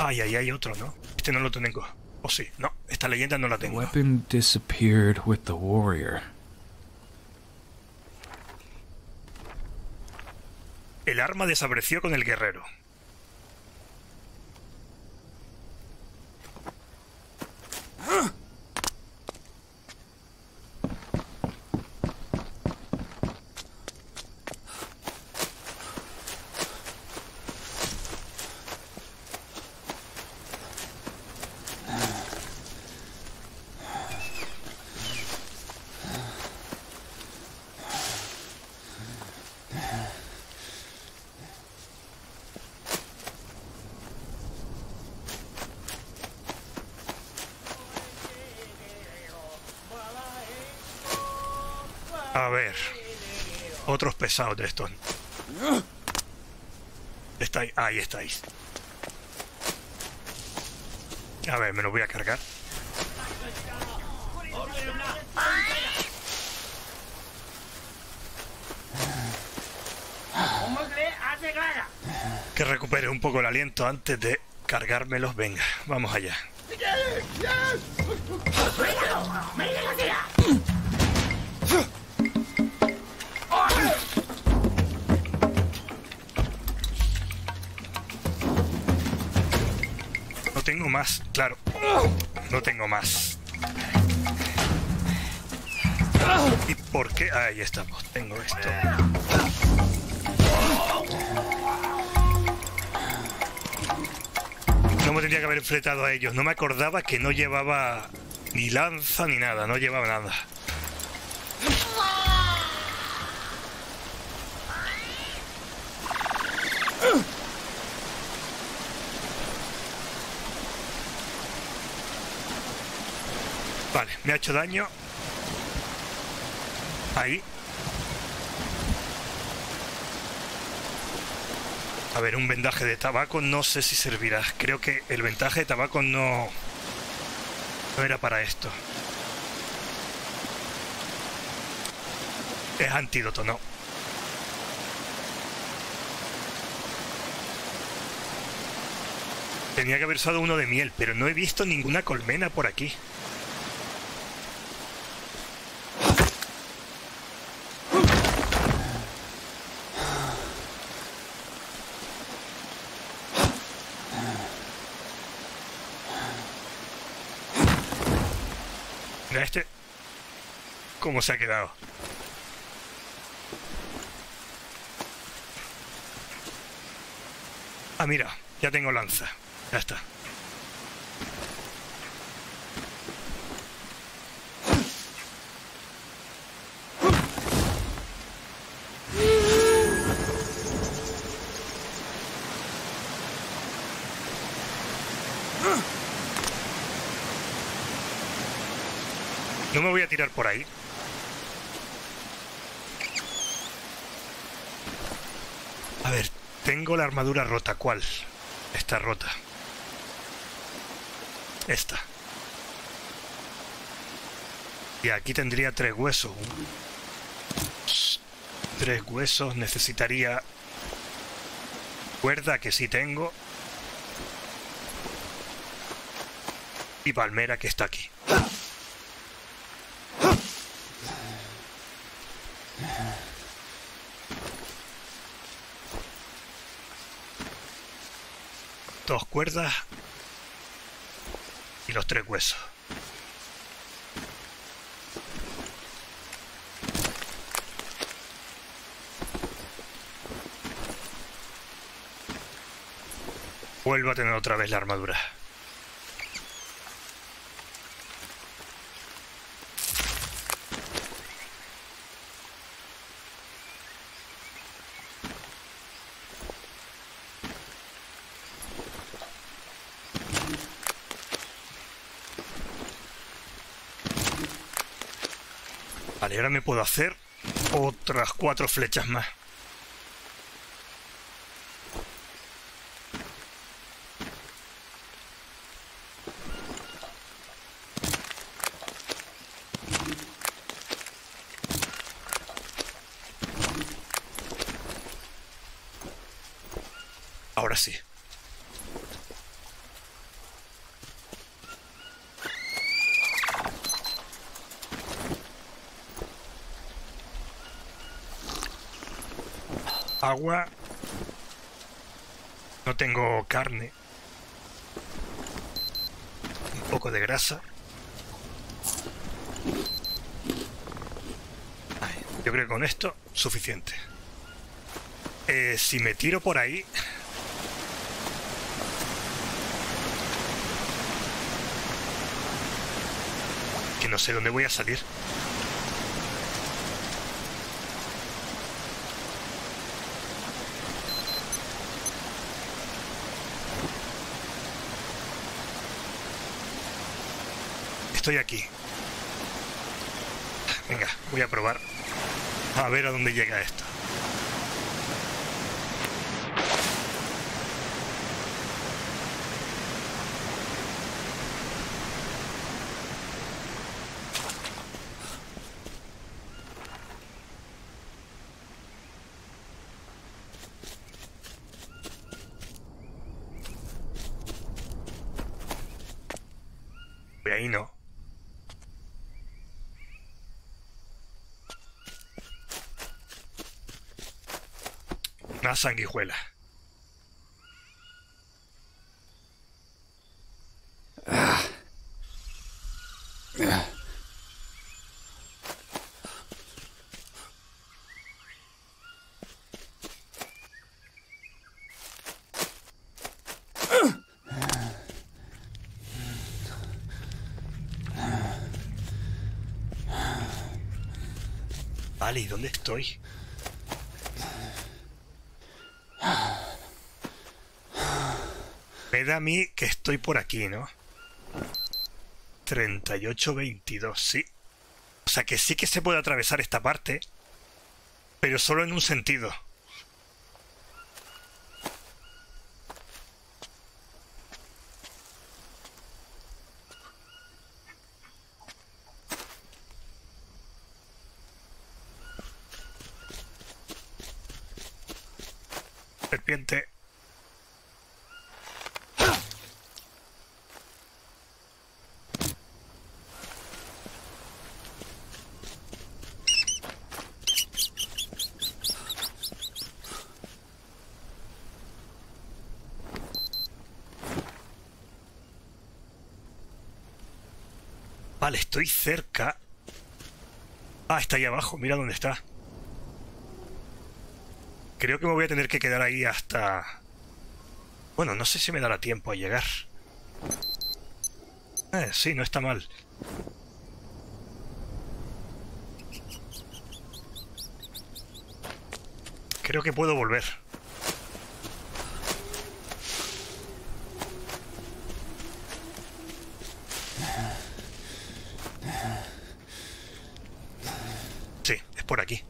Ay, ahí hay otro, ¿no? Este no lo tengo. O sí, no, esta leyenda no la tengo. The weapon disappeared with the warrior. El arma desapareció con el guerrero. A ver, otros pesados de estos. Estáis, ahí estáis. A ver, me los voy a cargar. Que recupere un poco el aliento antes de cargármelos. Venga, vamos allá. tengo más, claro. No tengo más. ¿Y por qué? Ahí estamos. Tengo esto. No me tendría que haber enfrentado a ellos. No me acordaba que no llevaba ni lanza ni nada. No llevaba nada. Vale, me ha hecho daño. Ahí. A ver, un vendaje de tabaco no sé si servirá. Creo que el vendaje de tabaco no era para esto. Es antídoto, no. Tenía que haber usado uno de miel, pero no he visto ninguna colmena por aquí. Mira este, cómo se ha quedado. Ah, mira, ya tengo lanza. Ya está. No me voy a tirar por ahí. A ver, tengo la armadura rota. ¿Cuál? Está rota. Esta. Y aquí tendría 3 huesos. 3 huesos. Necesitaría cuerda, que sí tengo. Y palmera, que está aquí. Dos cuerdas. Y los 3 huesos. Vuelvo a tener otra vez la armadura. Vale, ahora me puedo hacer otras 4 flechas más. Ahora sí. Agua. No tengo carne. Un poco de grasa. Ay, yo creo que con esto suficiente. Si me tiro por ahí... Que no sé dónde voy a salir. Estoy aquí. Venga, voy a probar. A ver a dónde llega esto. De ahí no. Una sanguijuela. Vale, ¿y dónde estoy? Me da a mí que estoy por aquí, ¿no? 38-22, sí. O sea que sí que se puede atravesar esta parte, pero solo en un sentido. Serpiente. Vale, estoy cerca. Ah, está ahí abajo, mira dónde está. Creo que me voy a tener que quedar ahí hasta... Bueno, no sé si me dará tiempo a llegar. Sí, no está mal. Creo que puedo volver. Sí, es por aquí.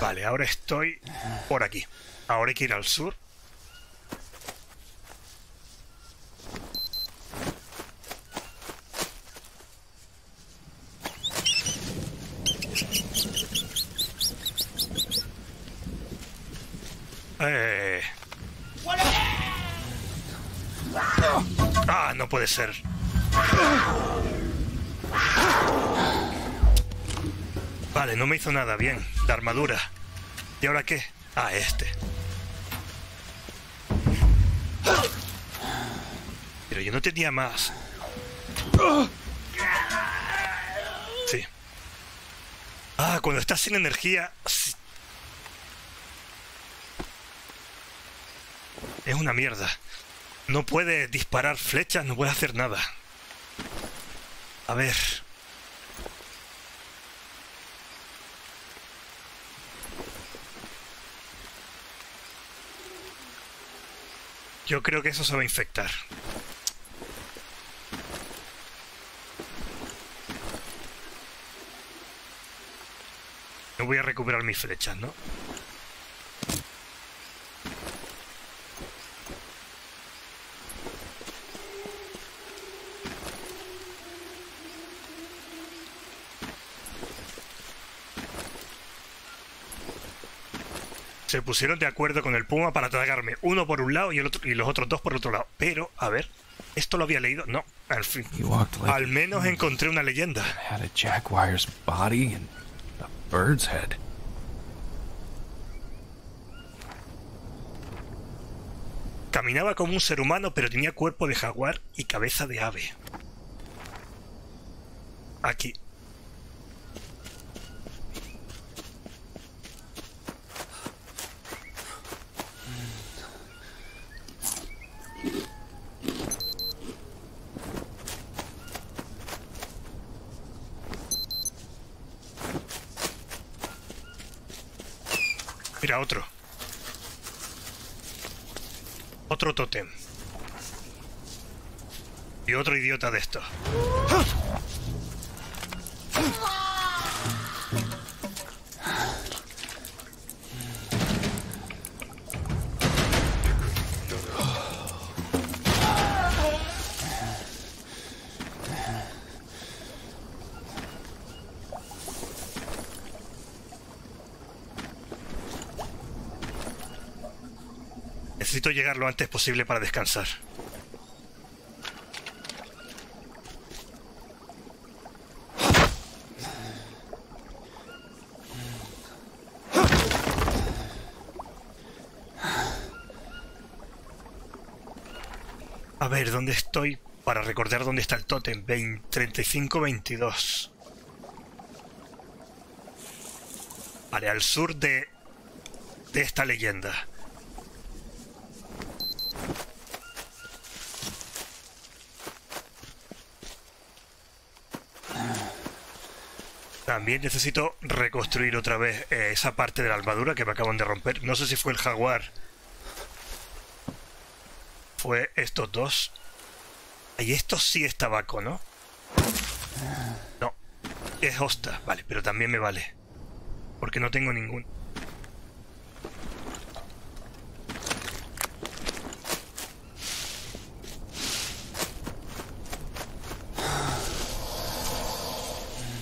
Vale, ahora estoy por aquí. Ahora hay que ir al sur. Ah, no puede ser. Vale, no me hizo nada bien. La armadura. ¿Y ahora qué? Ah, este. Pero yo no tenía más. Sí. Ah, cuando estás sin energía... Es una mierda. No puedes disparar flechas, no puedes hacer nada. A ver... Yo creo que eso se va a infectar. No voy a recuperar mis flechas, ¿no? Se pusieron de acuerdo con el puma para tragarme uno por un lado y, los otros dos por el otro lado. Pero, a ver, ¿esto lo había leído? No, al fin. Al menos encontré una leyenda. Caminaba como un ser humano, pero tenía cuerpo de jaguar y cabeza de ave. Aquí. Mira, otro. Otro tótem. Y otro idiota de estos. Necesito llegar lo antes posible para descansar. A ver, ¿dónde estoy? Para recordar dónde está el tótem. 35-22. Vale, al sur de esta leyenda. También necesito reconstruir otra vez esa parte de la armadura que me acaban de romper. No sé si fue el jaguar. Fue estos dos. Y esto sí es tabaco, ¿no? No. Es hosta. Vale, pero también me vale. Porque no tengo ningún...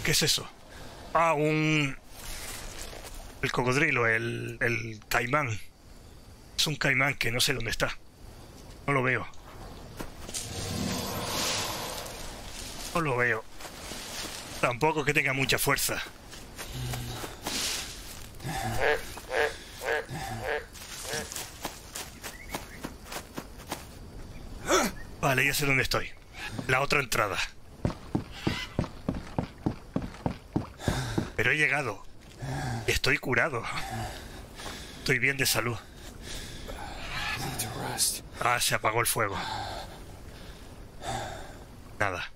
¿Qué es eso? Ah, el cocodrilo, el caimán. Es un caimán que no sé dónde está. No lo veo. No lo veo. Tampoco que tenga mucha fuerza. Vale, ya sé dónde estoy. La otra entrada. Pero he llegado. Estoy curado. Estoy bien de salud. Ah, se apagó el fuego. Nada.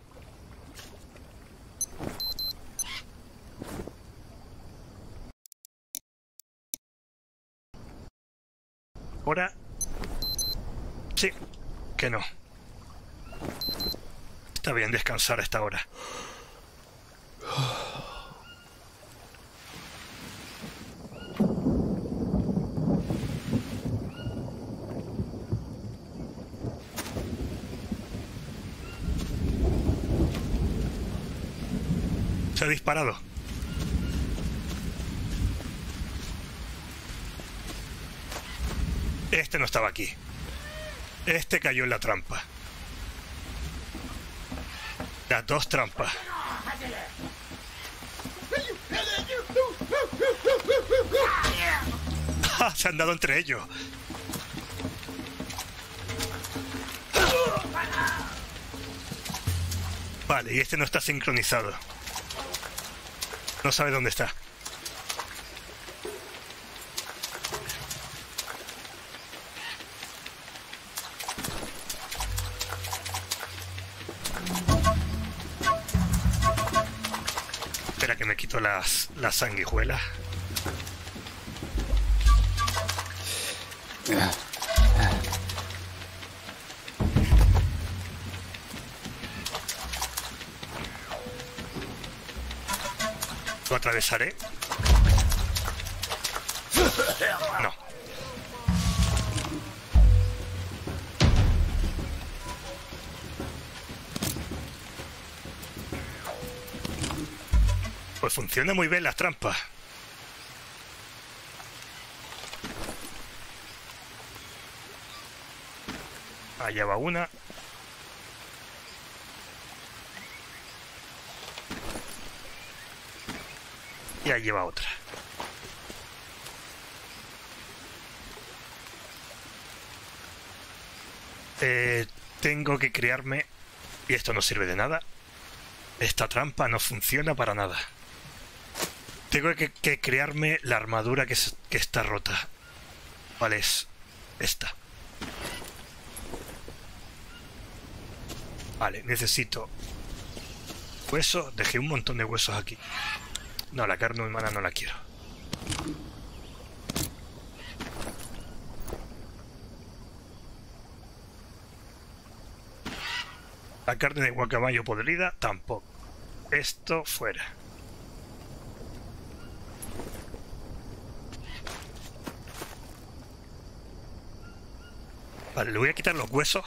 Ahora... sí, que no. Está bien descansar a esta hora. Se ha disparado. Este no estaba aquí. Este cayó en la trampa. Las dos trampas. Se han dado entre ellos. Vale, y este no está sincronizado. No sabe dónde está. Espera que me quito las sanguijuelas. Lo atravesaré. No. Pues funciona muy bien las trampas. Allá va una. Y ahí va otra. Tengo que crearme... y esto no sirve de nada. Esta trampa no funciona para nada. Tengo que crearme la armadura que está rota. ¿Cuál es? Esta. Vale, necesito hueso. Dejé un montón de huesos aquí. No, la carne humana no la quiero. La carne de guacamayo podrida tampoco. Esto fuera. Vale, le voy a quitar los huesos,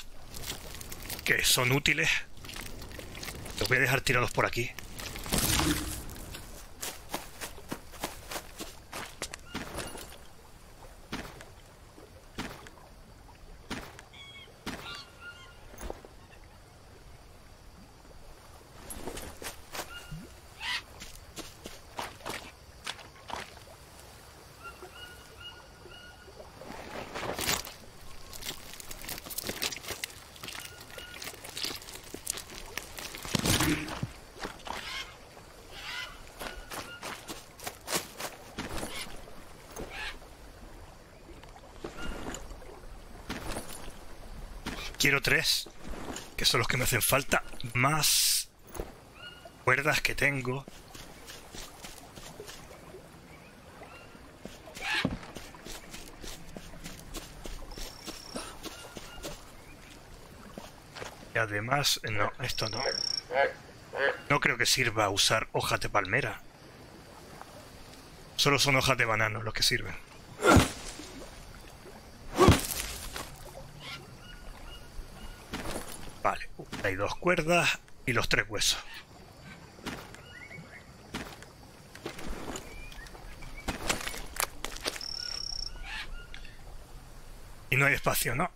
que son útiles. Los voy a dejar tirados por aquí. Quiero 3, que son los que me hacen falta, más cuerdas que tengo. Y además, no, esto no. No creo que sirva usar hojas de palmera. Solo son hojas de banano los que sirven. Vale, hay 2 cuerdas y los 3 huesos. Y no hay espacio, ¿no?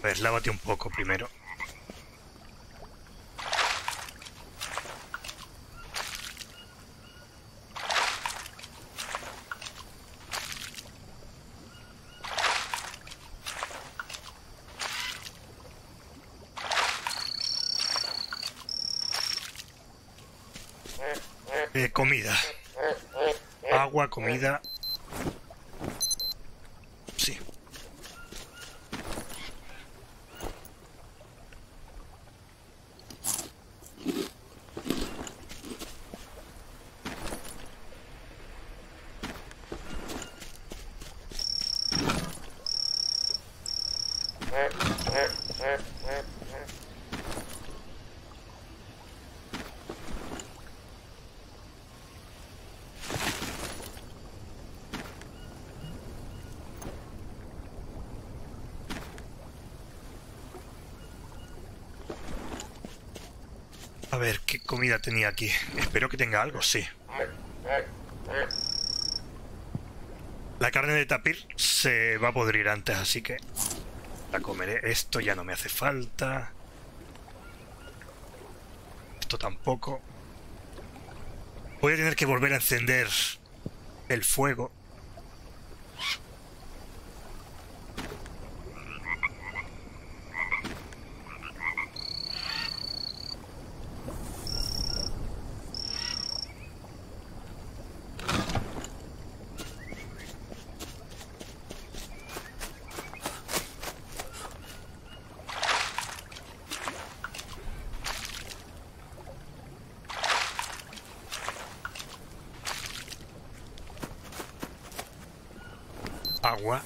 Pues lávate un poco primero. Comida. Agua, comida. A ver, ¿qué comida tenía aquí? Espero que tenga algo, sí. La carne de tapir se va a podrir antes, así que la comeré. Esto ya no me hace falta. Esto tampoco. Voy a tener que volver a encender el fuego. Agua.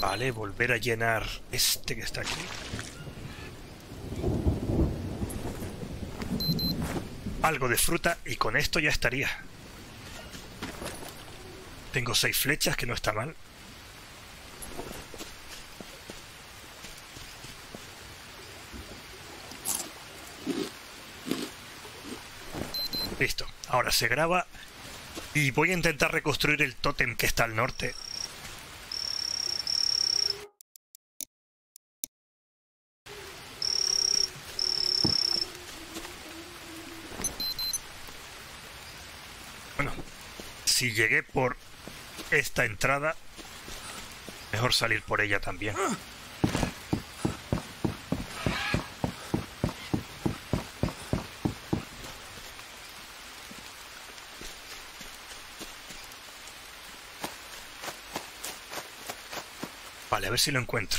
Vale, volver a llenar este que está aquí. Algo de fruta y con esto ya estaría. Tengo 6 flechas, que no está mal. Listo, ahora se graba. Y voy a intentar reconstruir el tótem que está al norte. Bueno, si llegué por esta entrada, mejor salir por ella también. Vale, a ver si lo encuentro.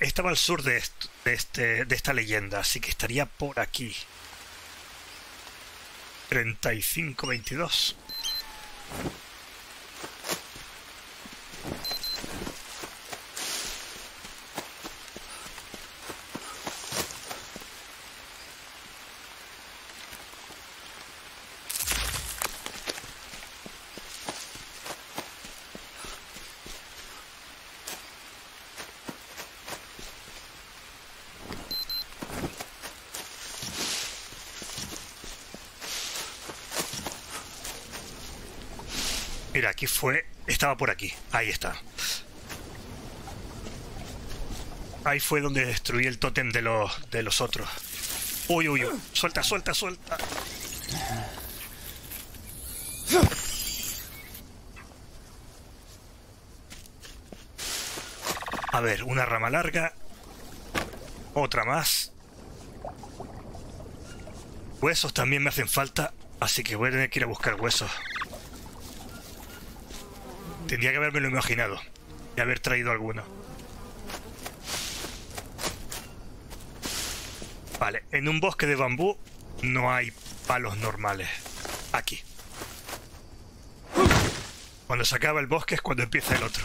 Estaba al sur de esta leyenda, así que estaría por aquí. 35-22. Mira, aquí fue... Estaba por aquí. Ahí está. Ahí fue donde destruí el tótem de los otros. Uy, uy, uy. Suelta, suelta, suelta. A ver, una rama larga. Otra más. Huesos también me hacen falta, así que voy a tener que ir a buscar huesos. Tendría que haberme lo imaginado y haber traído alguno. Vale, en un bosque de bambú no hay palos normales. Aquí. Cuando se acaba el bosque es cuando empieza el otro.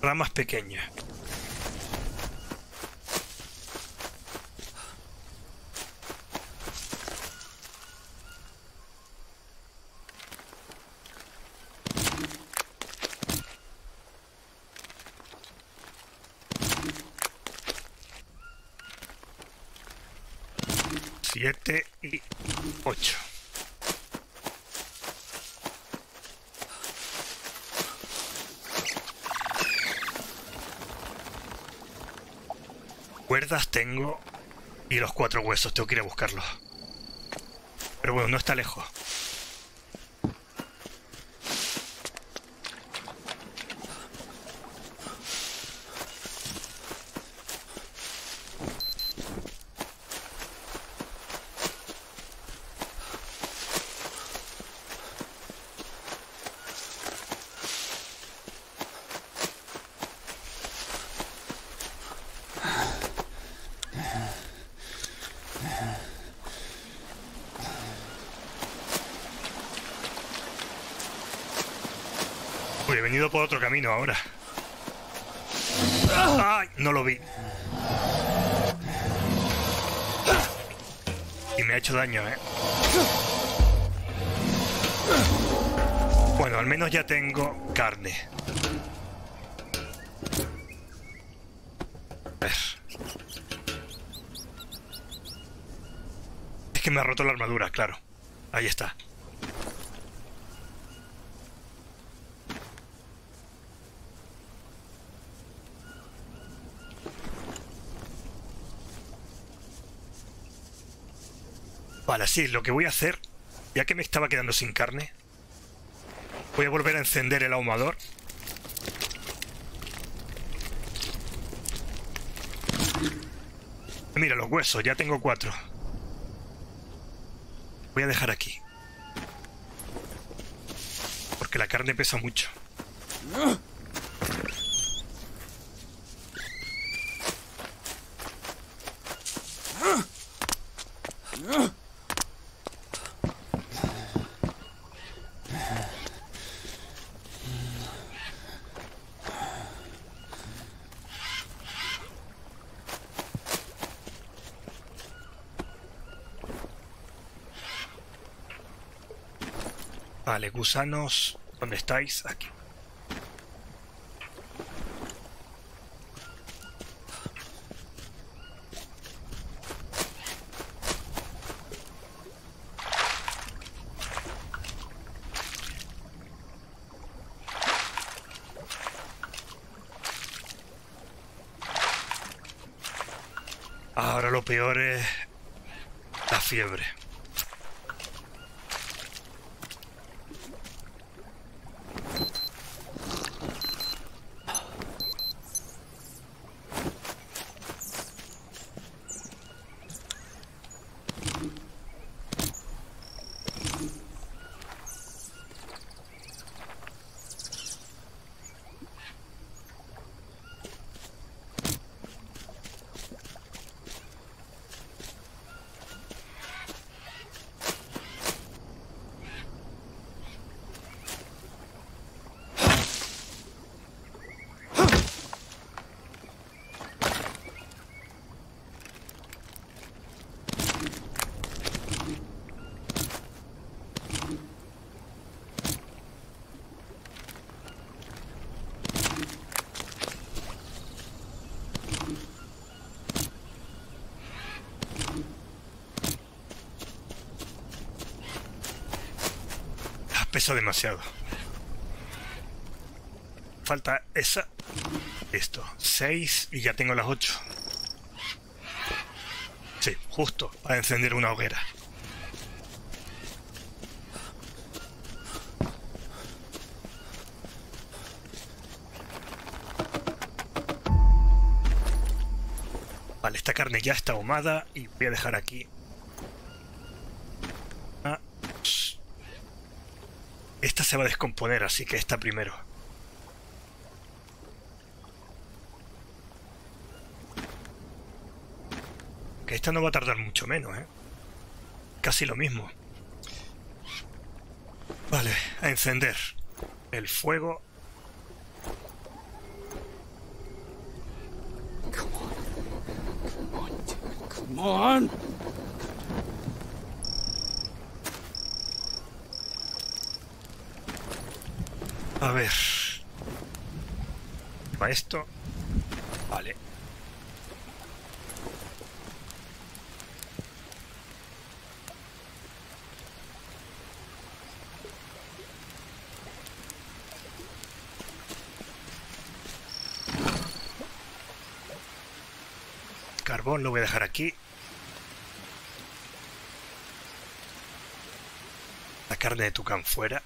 Ramas pequeñas. Siete y ocho. Cuerdas tengo y los 4 huesos, tengo que ir a buscarlos. Pero bueno, no está lejos. He venido por otro camino ahora. ¡Ay! No lo vi. Y me ha hecho daño, ¿eh? Bueno, al menos ya tengo carne. A ver. Es que me ha roto la armadura, claro. Ahí está. Vale, sí, lo que voy a hacer, ya que me estaba quedando sin carne, voy a volver a encender el ahumador. Mira, los huesos, ya tengo 4. Voy a dejar aquí. Porque la carne pesa mucho. Vale, gusanos, ¿dónde estáis? Aquí. Ahora lo peor es la fiebre. pesa demasiado. Falta esa. Esto. 6 y ya tengo las 8. Sí, justo para encender una hoguera. Vale, esta carne ya está ahumada y voy a dejar aquí. Esta se va a descomponer, así que esta primero. Que esta no va a tardar mucho menos, ¿eh? Casi lo mismo. Vale, a encender el fuego. Come on. A ver. Para esto. Vale. Carbón lo voy a dejar aquí. La carne de tucán fuera.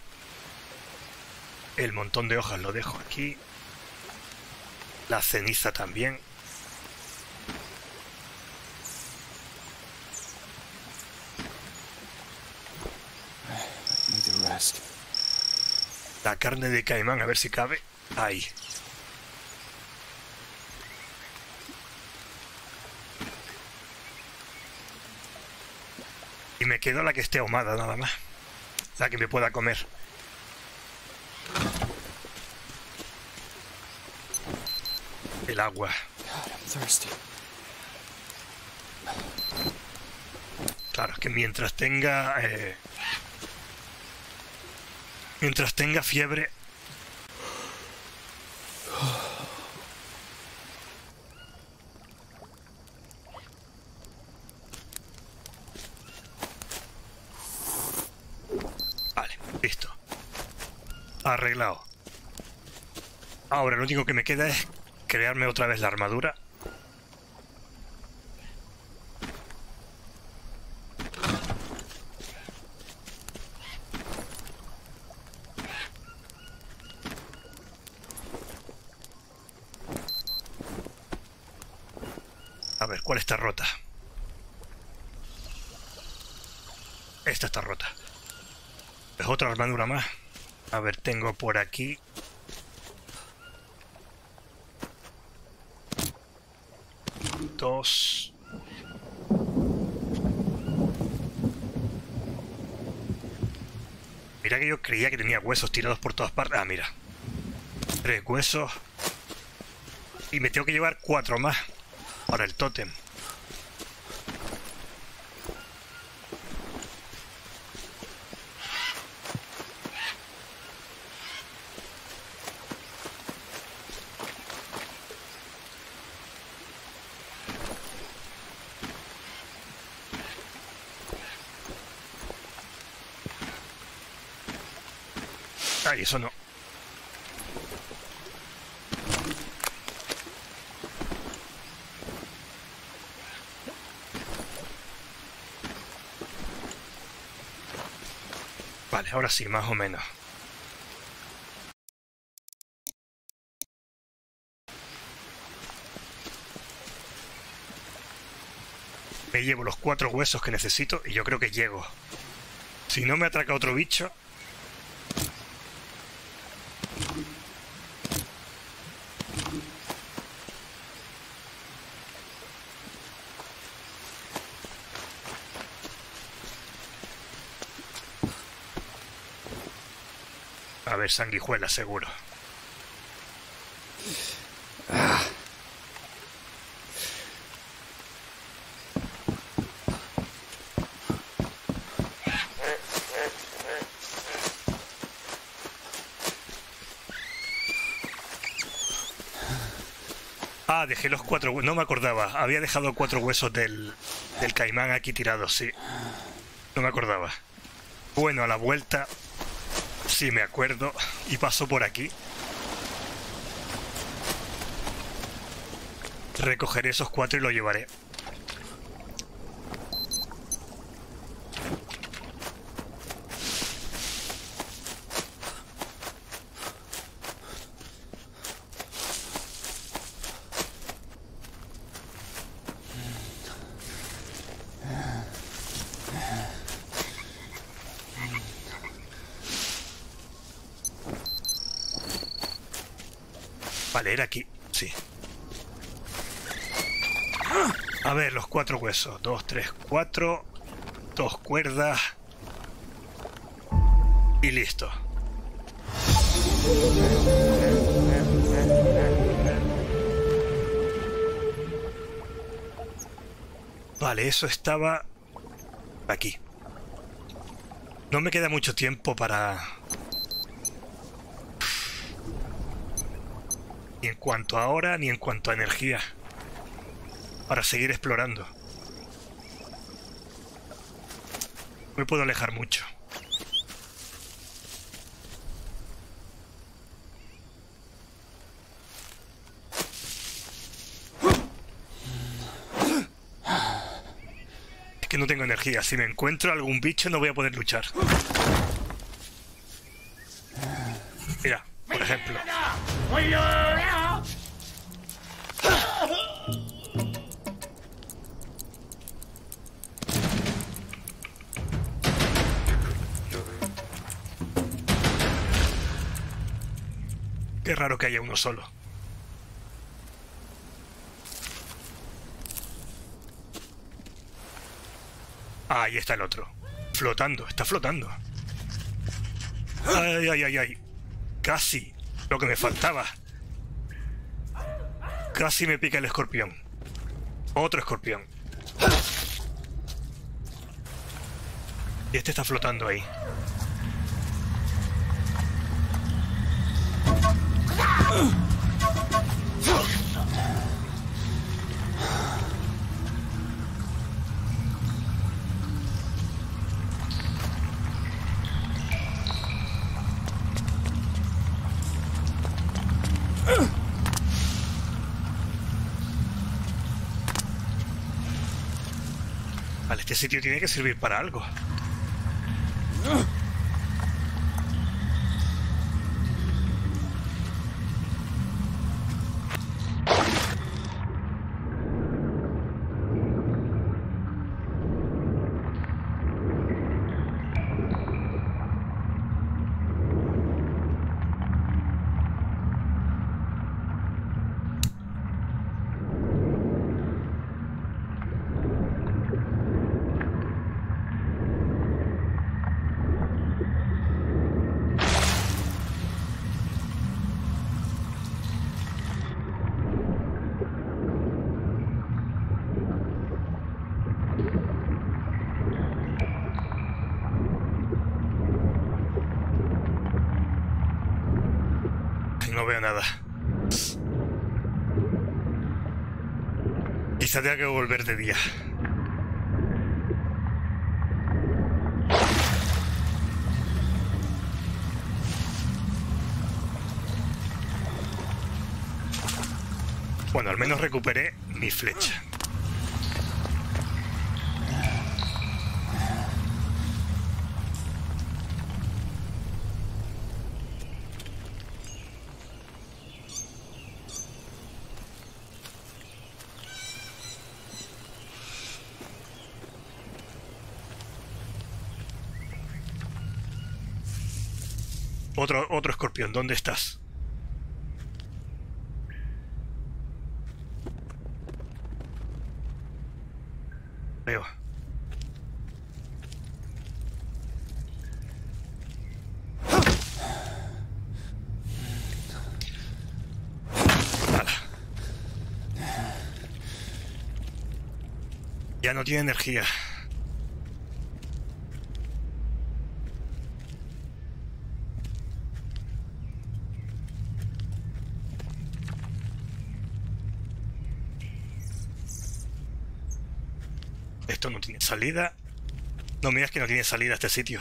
El montón de hojas lo dejo aquí. La ceniza también. La carne de caimán, a ver si cabe. Ahí. Y me quedo la que esté ahumada nada más. La que me pueda comer. El agua. Claro, es que mientras tenga fiebre. Vale, listo. Arreglado. Ahora lo único que me queda es crearme otra vez la armadura. A ver, ¿cuál está rota? Esta está rota. Es otra armadura más. A ver, tengo por aquí. Dos. Mira que yo creía que tenía huesos tirados por todas partes. Ah, mira. 3 huesos. Y me tengo que llevar 4 más para el tótem. Ay, eso no. Vale, ahora sí, más o menos. Me llevo los 4 huesos que necesito y yo creo que llego. Si no me atraca otro bicho... A ver, sanguijuela, seguro. Ah, dejé los 4 huesos. No me acordaba. Había dejado 4 huesos del caimán aquí tirados, sí. No me acordaba. Bueno, a la vuelta... si me acuerdo, y paso por aquí, recogeré esos 4 y lo llevaré. Vale, era aquí, sí. A ver, los 4 huesos. 2, 3, 4. 2 cuerdas. Y listo. Vale, eso estaba aquí. No me queda mucho tiempo para... Ni en cuanto a hora, ni en cuanto a energía. Para seguir explorando. Me puedo alejar mucho. Es que no tengo energía. Si me encuentro algún bicho no voy a poder luchar. Mira, por ejemplo. Qué raro que haya uno solo. Ahí está el otro. Flotando, está flotando. Ay, ay, ay, ay. Casi. Lo que me faltaba. Casi me pica el escorpión. Otro escorpión. Y este está flotando ahí. Vale, este sitio tiene que servir para algo. No veo nada. Quizá tenga que volver de día. Bueno, al menos recuperé mi flecha. Otro escorpión, ¿dónde estás? Veo. Nada. Ya no tiene energía. Esto no tiene salida. No me digas que no tiene salida este sitio.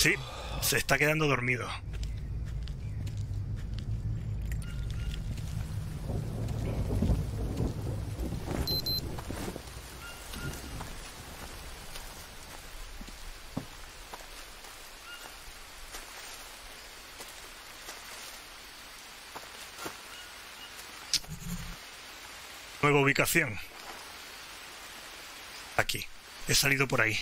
Sí, se está quedando dormido. Nueva ubicación. Aquí. He salido por ahí.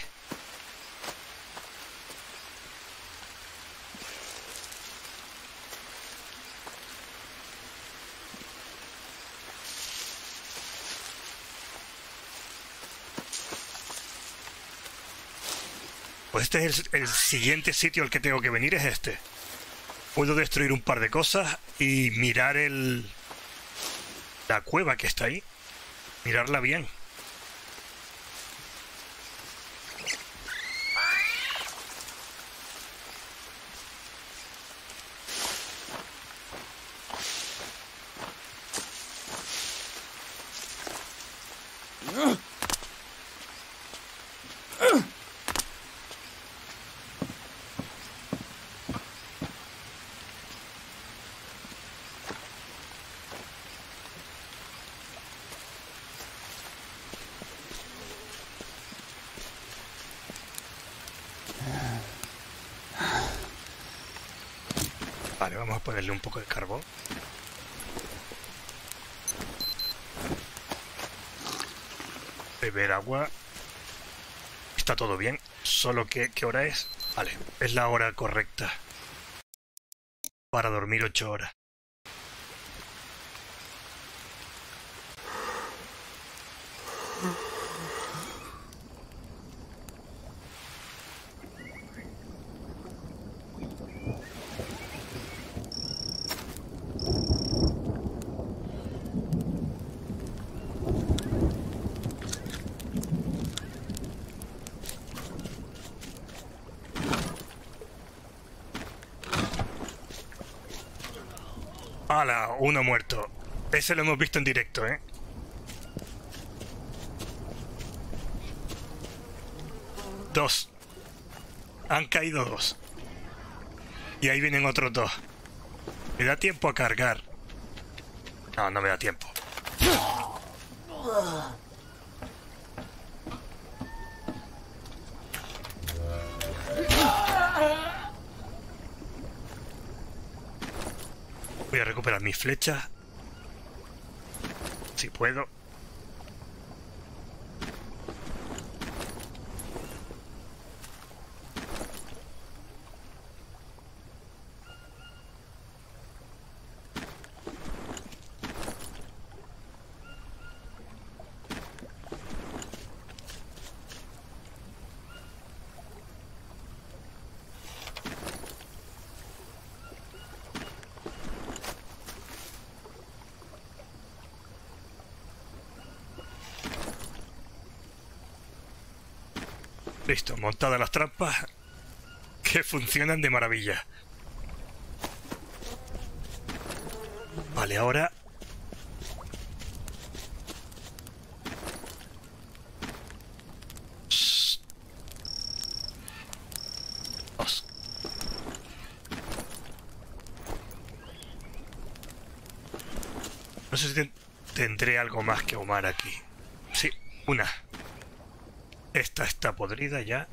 Pues este es el siguiente sitio al que tengo que venir, es este. Puedo destruir un par de cosas y mirar la cueva que está ahí. Mirarla bien. Vale, vamos a ponerle un poco de carbón. Beber agua. Está todo bien, solo que... ¿Qué hora es? Vale, es la hora correcta para dormir 8 horas. ¡Hala! Uno muerto. Ese lo hemos visto en directo, ¿eh? Dos. Han caído dos. Y ahí vienen otros dos. ¿Me da tiempo a cargar? No, no me da tiempo. Voy a recuperar mis flechas. Si puedo. Listo, montadas las trampas que funcionan de maravilla. Vale, ahora... Dos. No sé si tendré algo más que ahumar aquí. Sí, una. Esta está podrida ya.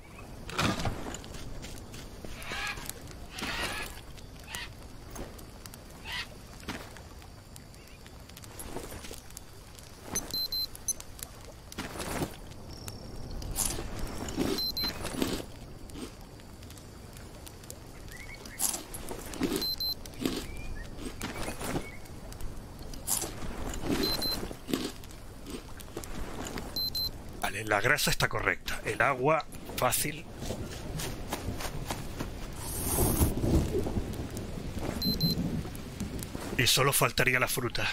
La grasa está correcta, el agua fácil. Y solo faltaría la fruta.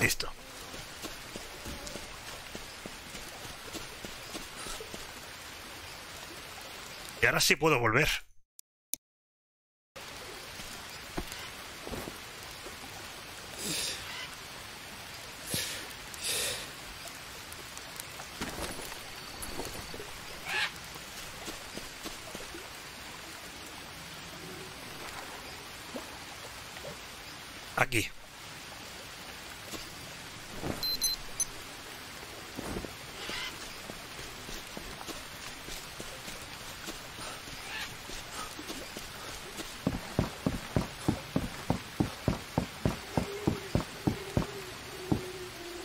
Listo. Y ahora sí puedo volver. aquí.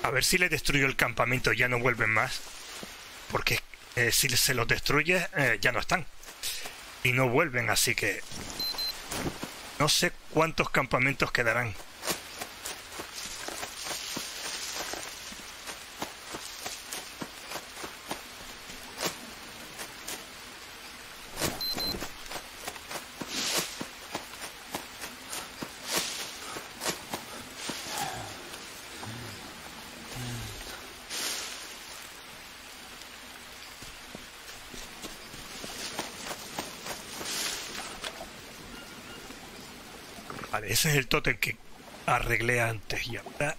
A ver si le destruyo el campamento, ya no vuelven más. Porque si se los destruye, ya no están. Y no vuelven, así que... no sé cuántos campamentos quedarán. Vale, ese es el tótem que arreglé antes y ahora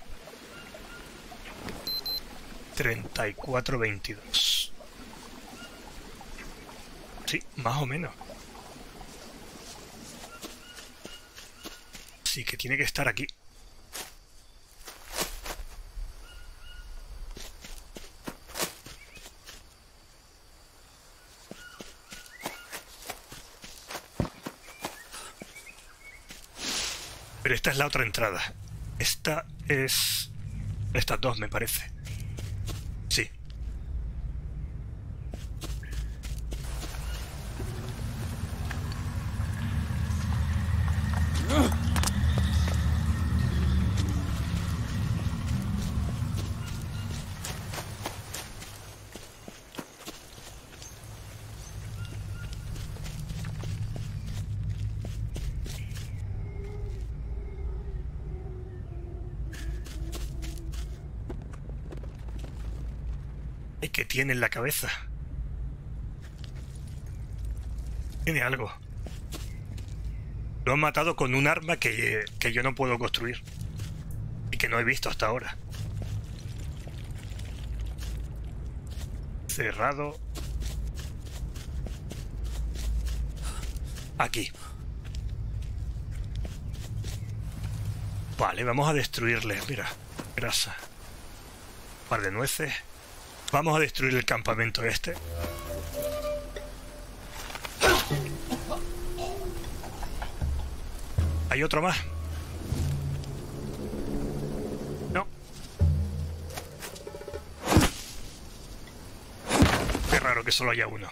34-22. Sí, más o menos. Así que tiene que estar aquí. Pero esta es la otra entrada. Esta es... estas dos, me parece. Sí. ¿Qué tiene en la cabeza? Tiene algo. Lo han matado con un arma que yo no puedo construir. Y que no he visto hasta ahora. Cerrado. Aquí. Vale, vamos a destruirle. Mira, grasa. Un par de nueces. Vamos a destruir el campamento este. ¿Hay otro más? No. Qué raro que solo haya uno.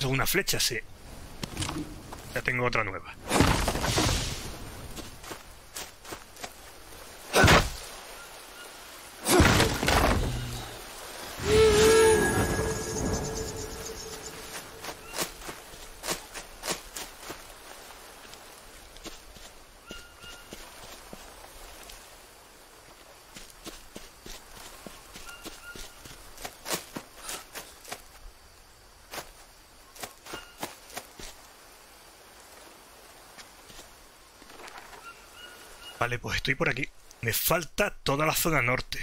Es una flecha, sí. Ya tengo otra nueva. Vale, pues estoy por aquí. Me falta toda la zona norte.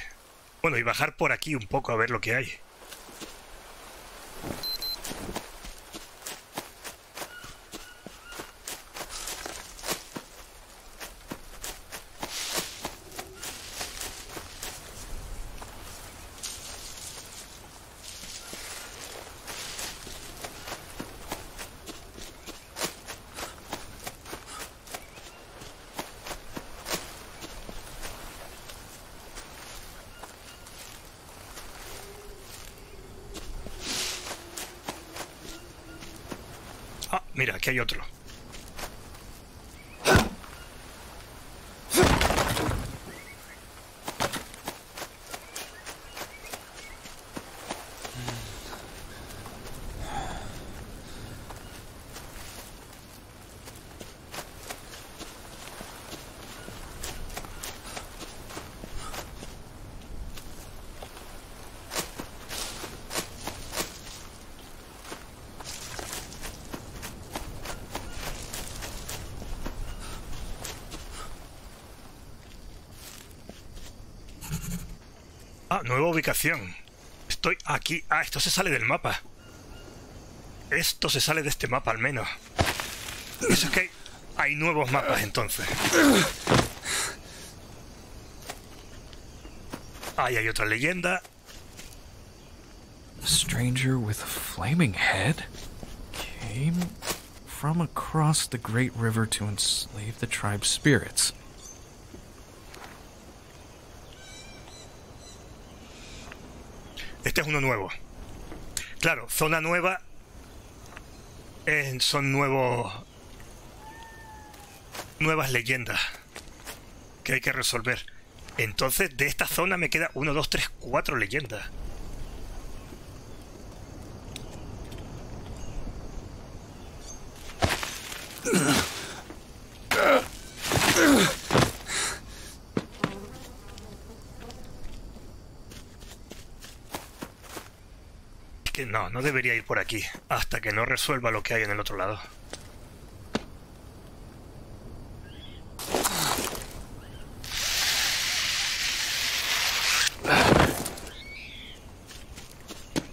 Bueno, y bajar por aquí un poco a ver lo que hay. Ah, mira, aquí hay otro. Nueva ubicación. estoy aquí. Ah, esto se sale del mapa. Esto se sale de este mapa, al menos. Eso es que hay nuevos mapas, entonces. Ahí hay otra leyenda. A stranger with a flaming head came from across the great river to enslave the tribe's spirits. Este es uno nuevo. Claro, zona nueva. Son nuevos... nuevas leyendas que hay que resolver. Entonces, de esta zona me queda 1, 2, 3, 4 leyendas. No, no debería ir por aquí hasta que no resuelva lo que hay en el otro lado.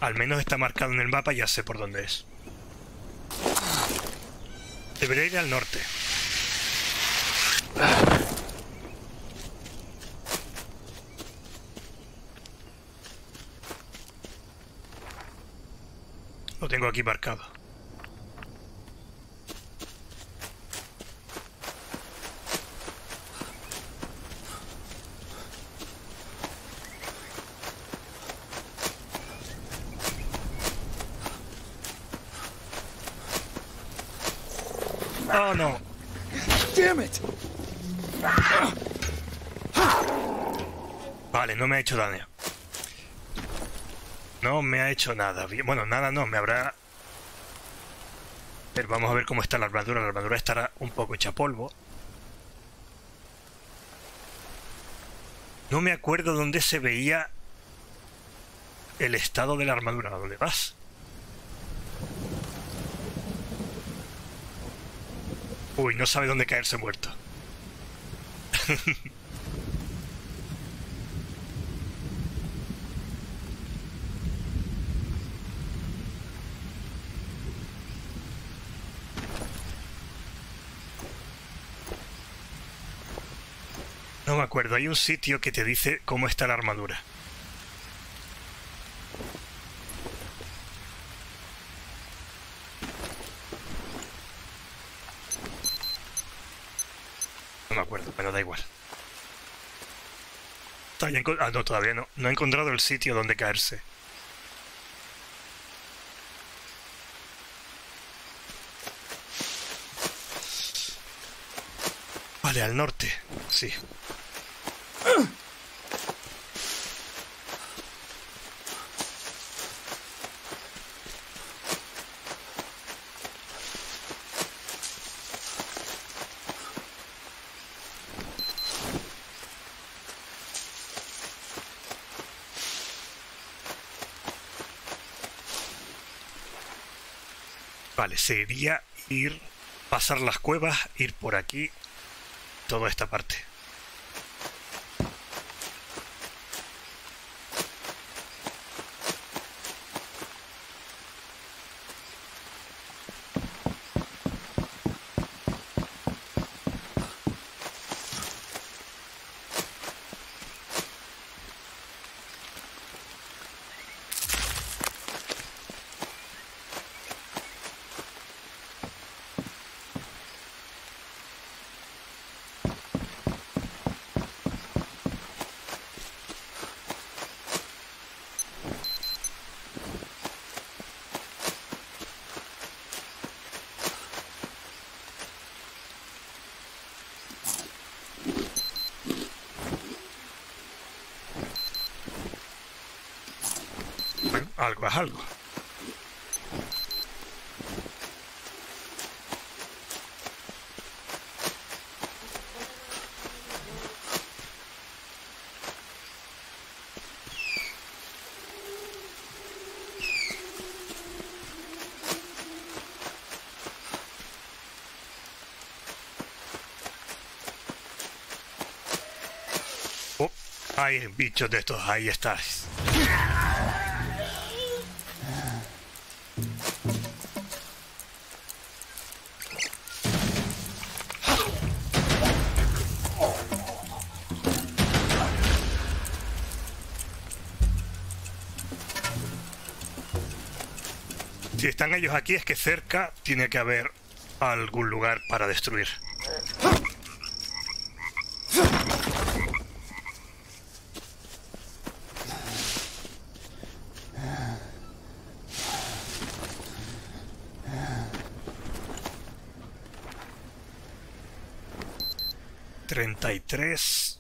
Al menos está marcado en el mapa y ya sé por dónde es. Debería ir al norte. Lo tengo aquí marcado. Oh no. Damn it. Vale, no me ha hecho daño. No me ha hecho nada. Bueno, nada no, me habrá... Pero vamos a ver cómo está la armadura. La armadura estará un poco hecha polvo. No me acuerdo dónde se veía el estado de la armadura. ¿A dónde vas? Uy, no sabe dónde caerse muerto. No me acuerdo, hay un sitio que te dice cómo está la armadura. No me acuerdo, pero da igual. Ah, no, todavía no. No he encontrado el sitio donde caerse. Vale, al norte, sí. Vale, sería ir, pasar las cuevas, ir por aquí, toda esta parte. Algo es algo. Hay bichos de estos, ahí estás. Si están ellos aquí es que cerca tiene que haber algún lugar para destruir. ¿33?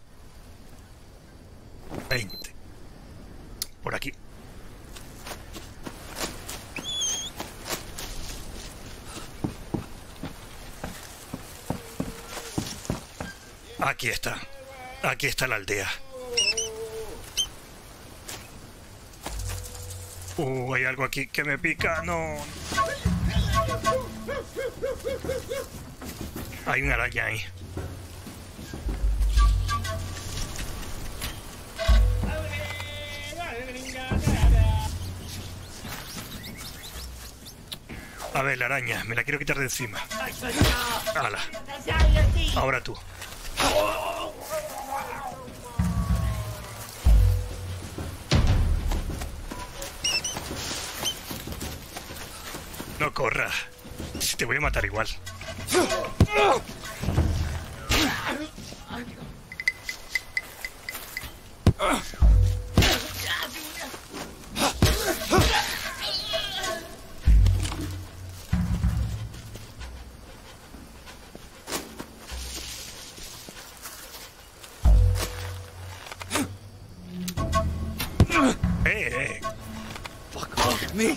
20. Por aquí. Aquí está. Aquí está la aldea. Hay algo aquí que me pica. No. Hay una araña ahí. A ver, la araña, me la quiero quitar de encima. ¡Hala! Ahora tú. No corras. Te voy a matar igual.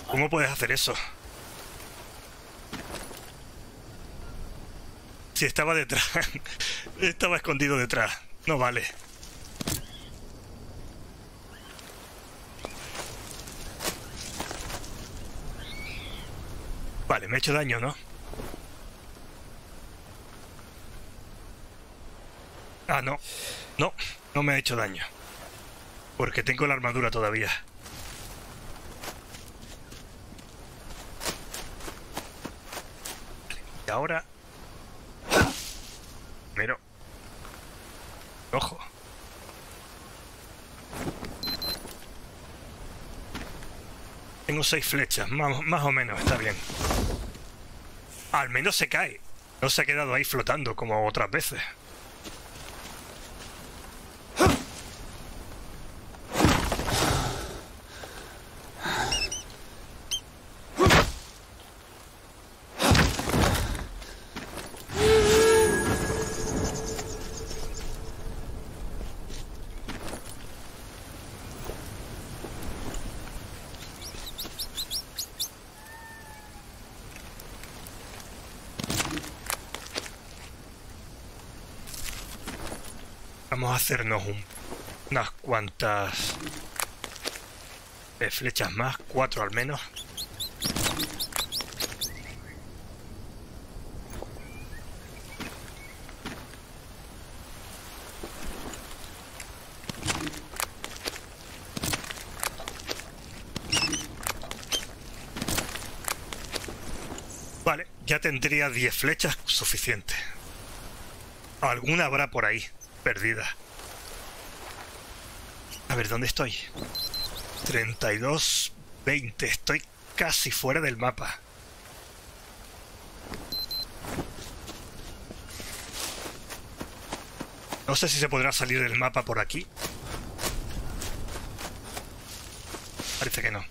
¿Cómo puedes hacer eso? Si estaba detrás. Estaba escondido detrás. No vale. Vale, me he hecho daño, ¿no? Ah, no. No, no me he hecho daño. Porque tengo la armadura todavía. Ahora, pero ojo, tengo 6 flechas, más o menos, está bien. Al menos se cae, no se ha quedado ahí flotando como otras veces. Vamos a hacernos unas cuantas flechas más, 4 al menos. Vale, ya tendría 10 flechas suficientes. Alguna habrá por ahí perdida. A ver, ¿dónde estoy? 32, 20. Estoy casi fuera del mapa. No sé si se podrá salir del mapa por aquí. Parece que no.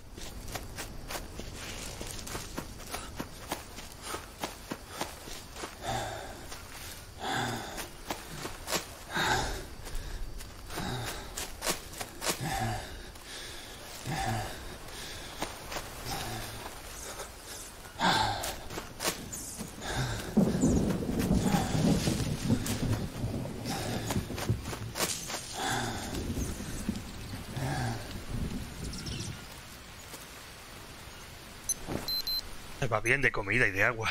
Va bien de comida y de agua.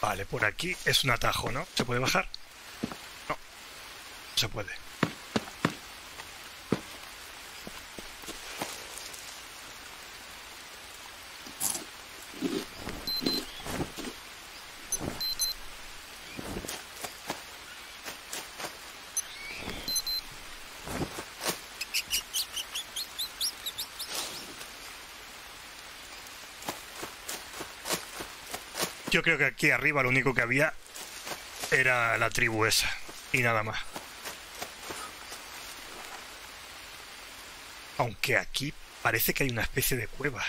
Vale, por aquí es un atajo, ¿no? ¿Se puede bajar? No, no se puede. Yo creo que aquí arriba lo único que había era la tribu esa y nada más. Aunque aquí parece que hay una especie de cueva.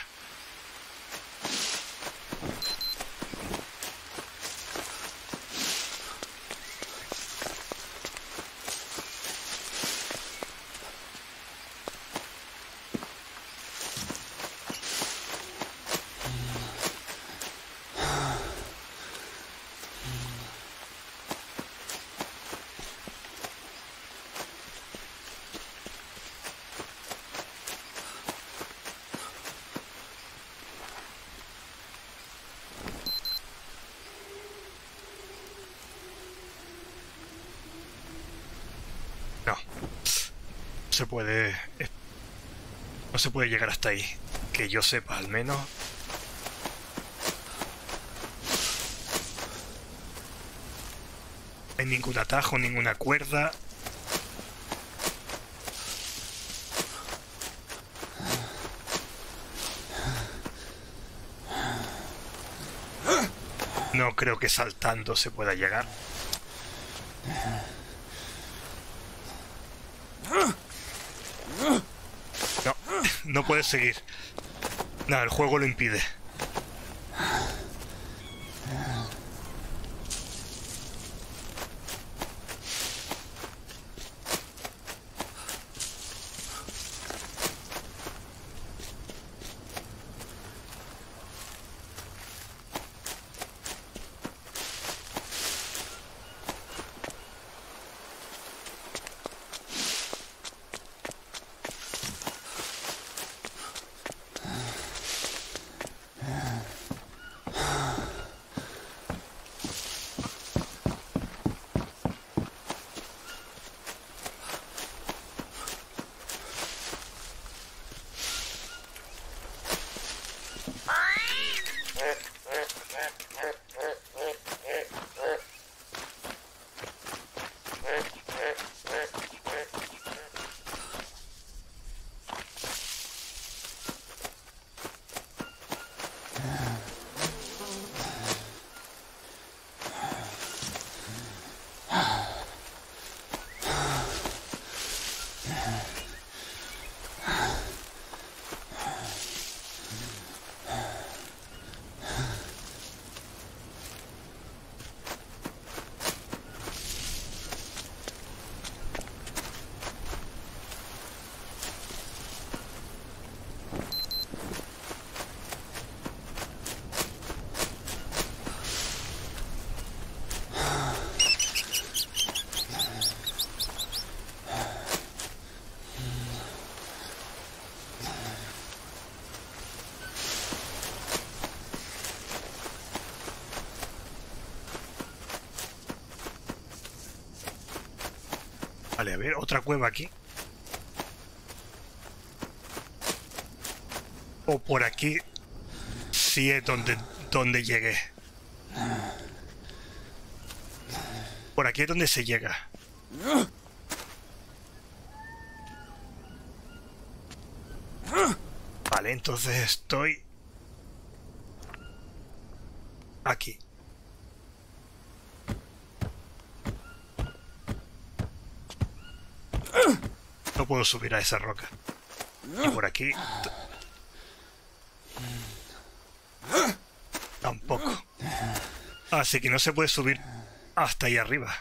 No se puede llegar hasta ahí, que yo sepa al menos. No hay ningún atajo, ninguna cuerda. No creo que saltando se pueda llegar. No puedes seguir. No, el juego lo impide. Vale, a ver, otra cueva aquí. O por aquí. Sí es donde llegué. Por aquí es donde se llega. Vale, entonces estoy... aquí. No puedo subir a esa roca. Y por aquí... tampoco. Así que no se puede subir hasta ahí arriba.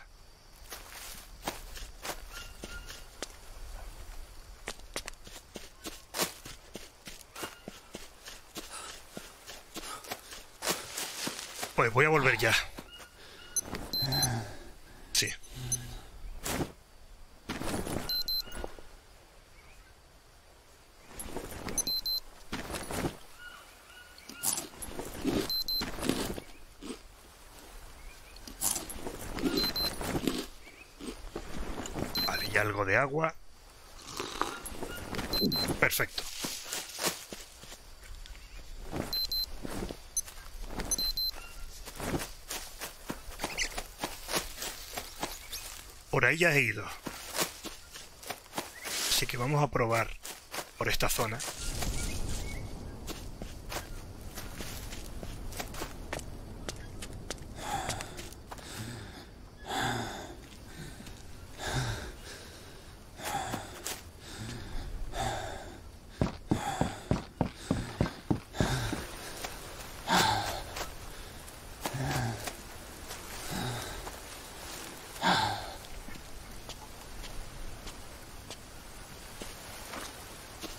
Pues voy a volver ya. Sí. De agua. Perfecto. Por ahí ya he ido. Así que vamos a probar por esta zona.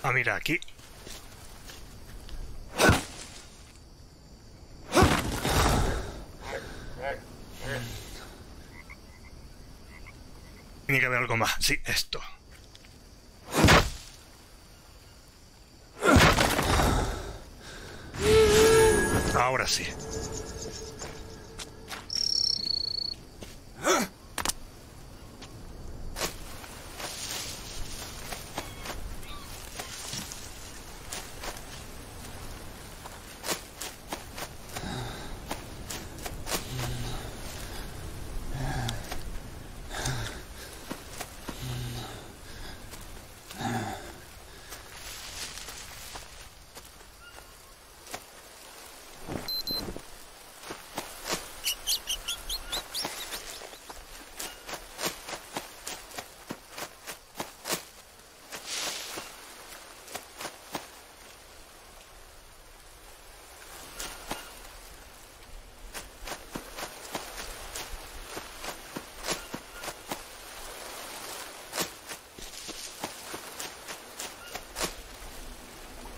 Ah, mira, aquí. Tiene que haber algo más. Sí, esto. Ahora sí.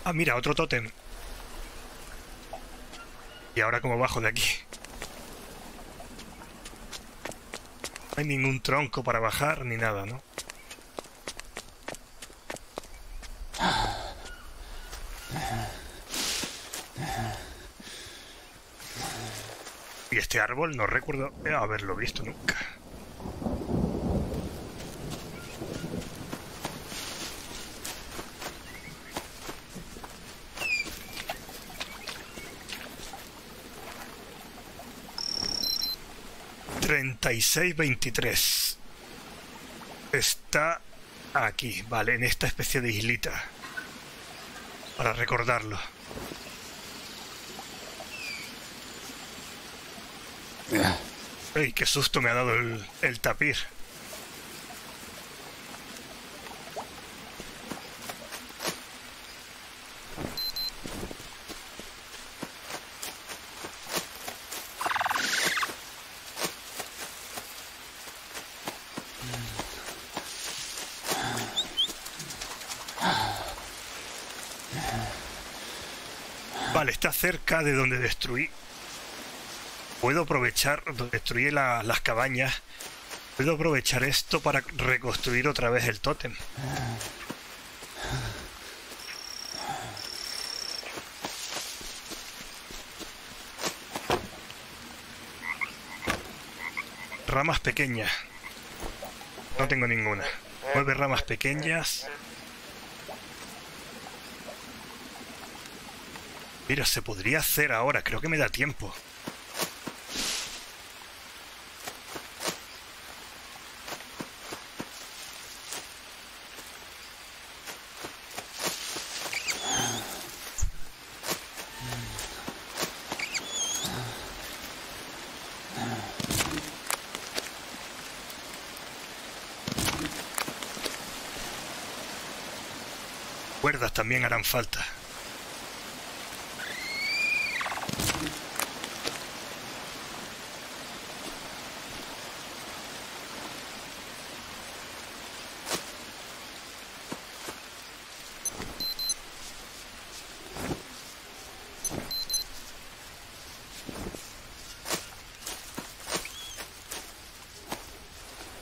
Ah, mira, otro tótem. Y ahora como bajo de aquí. No hay ningún tronco para bajar ni nada, ¿no? Y este árbol no recuerdo haberlo visto nunca. Y 623 está aquí, vale, en esta especie de islita, para recordarlo. ¡Ay, qué susto me ha dado el tapir! Vale, está cerca de donde destruí. Puedo aprovechar, destruí las cabañas. Puedo aprovechar esto para reconstruir otra vez el tótem. Ramas pequeñas. No tengo ninguna. 9 ramas pequeñas. Mira, se podría hacer ahora. Creo que me da tiempo. Cuerdas también harán falta.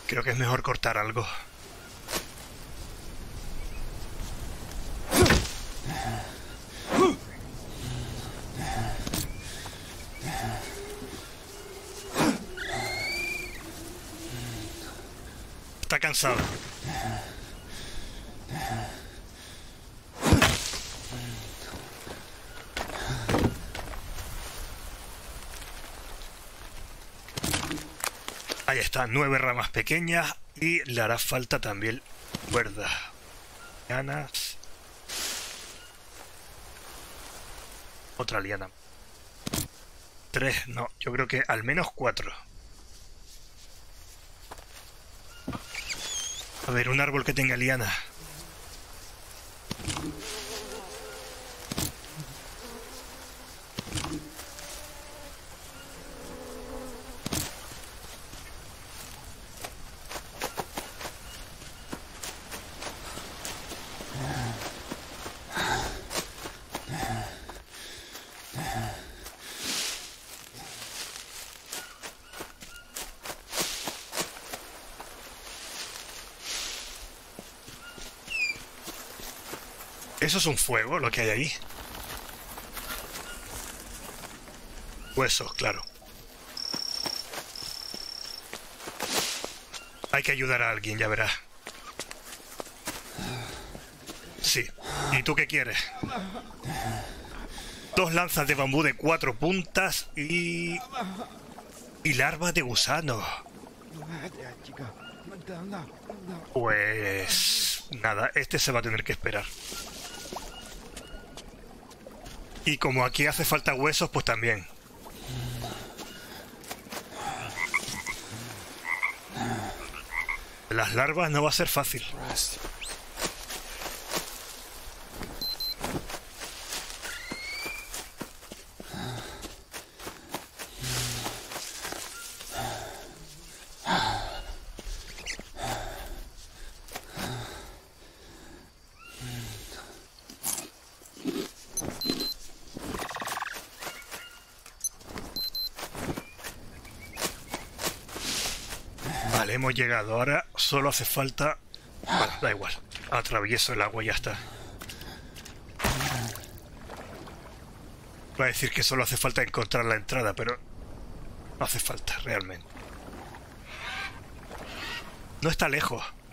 Creo que es mejor cortar algo. Está cansado. Ahí está, 9 ramas pequeñas y le hará falta también cuerdas. Lianas. Otra liana. 3, no, yo creo que al menos 4. A ver, un árbol que tenga liana. ¿Eso es un fuego lo que hay ahí? Huesos, claro. Hay que ayudar a alguien, ya verás. Sí. ¿Y tú qué quieres? 2 lanzas de bambú de 4 puntas y... y larvas de gusano. Pues... nada, este se va a tener que esperar. Y como aquí hace falta huesos, pues también. Las larvas no va a ser fácil. Hemos llegado, ahora solo hace falta... bueno, da igual, atravieso el agua y ya está. Va a decir que solo hace falta encontrar la entrada, pero no hace falta realmente. No está lejos.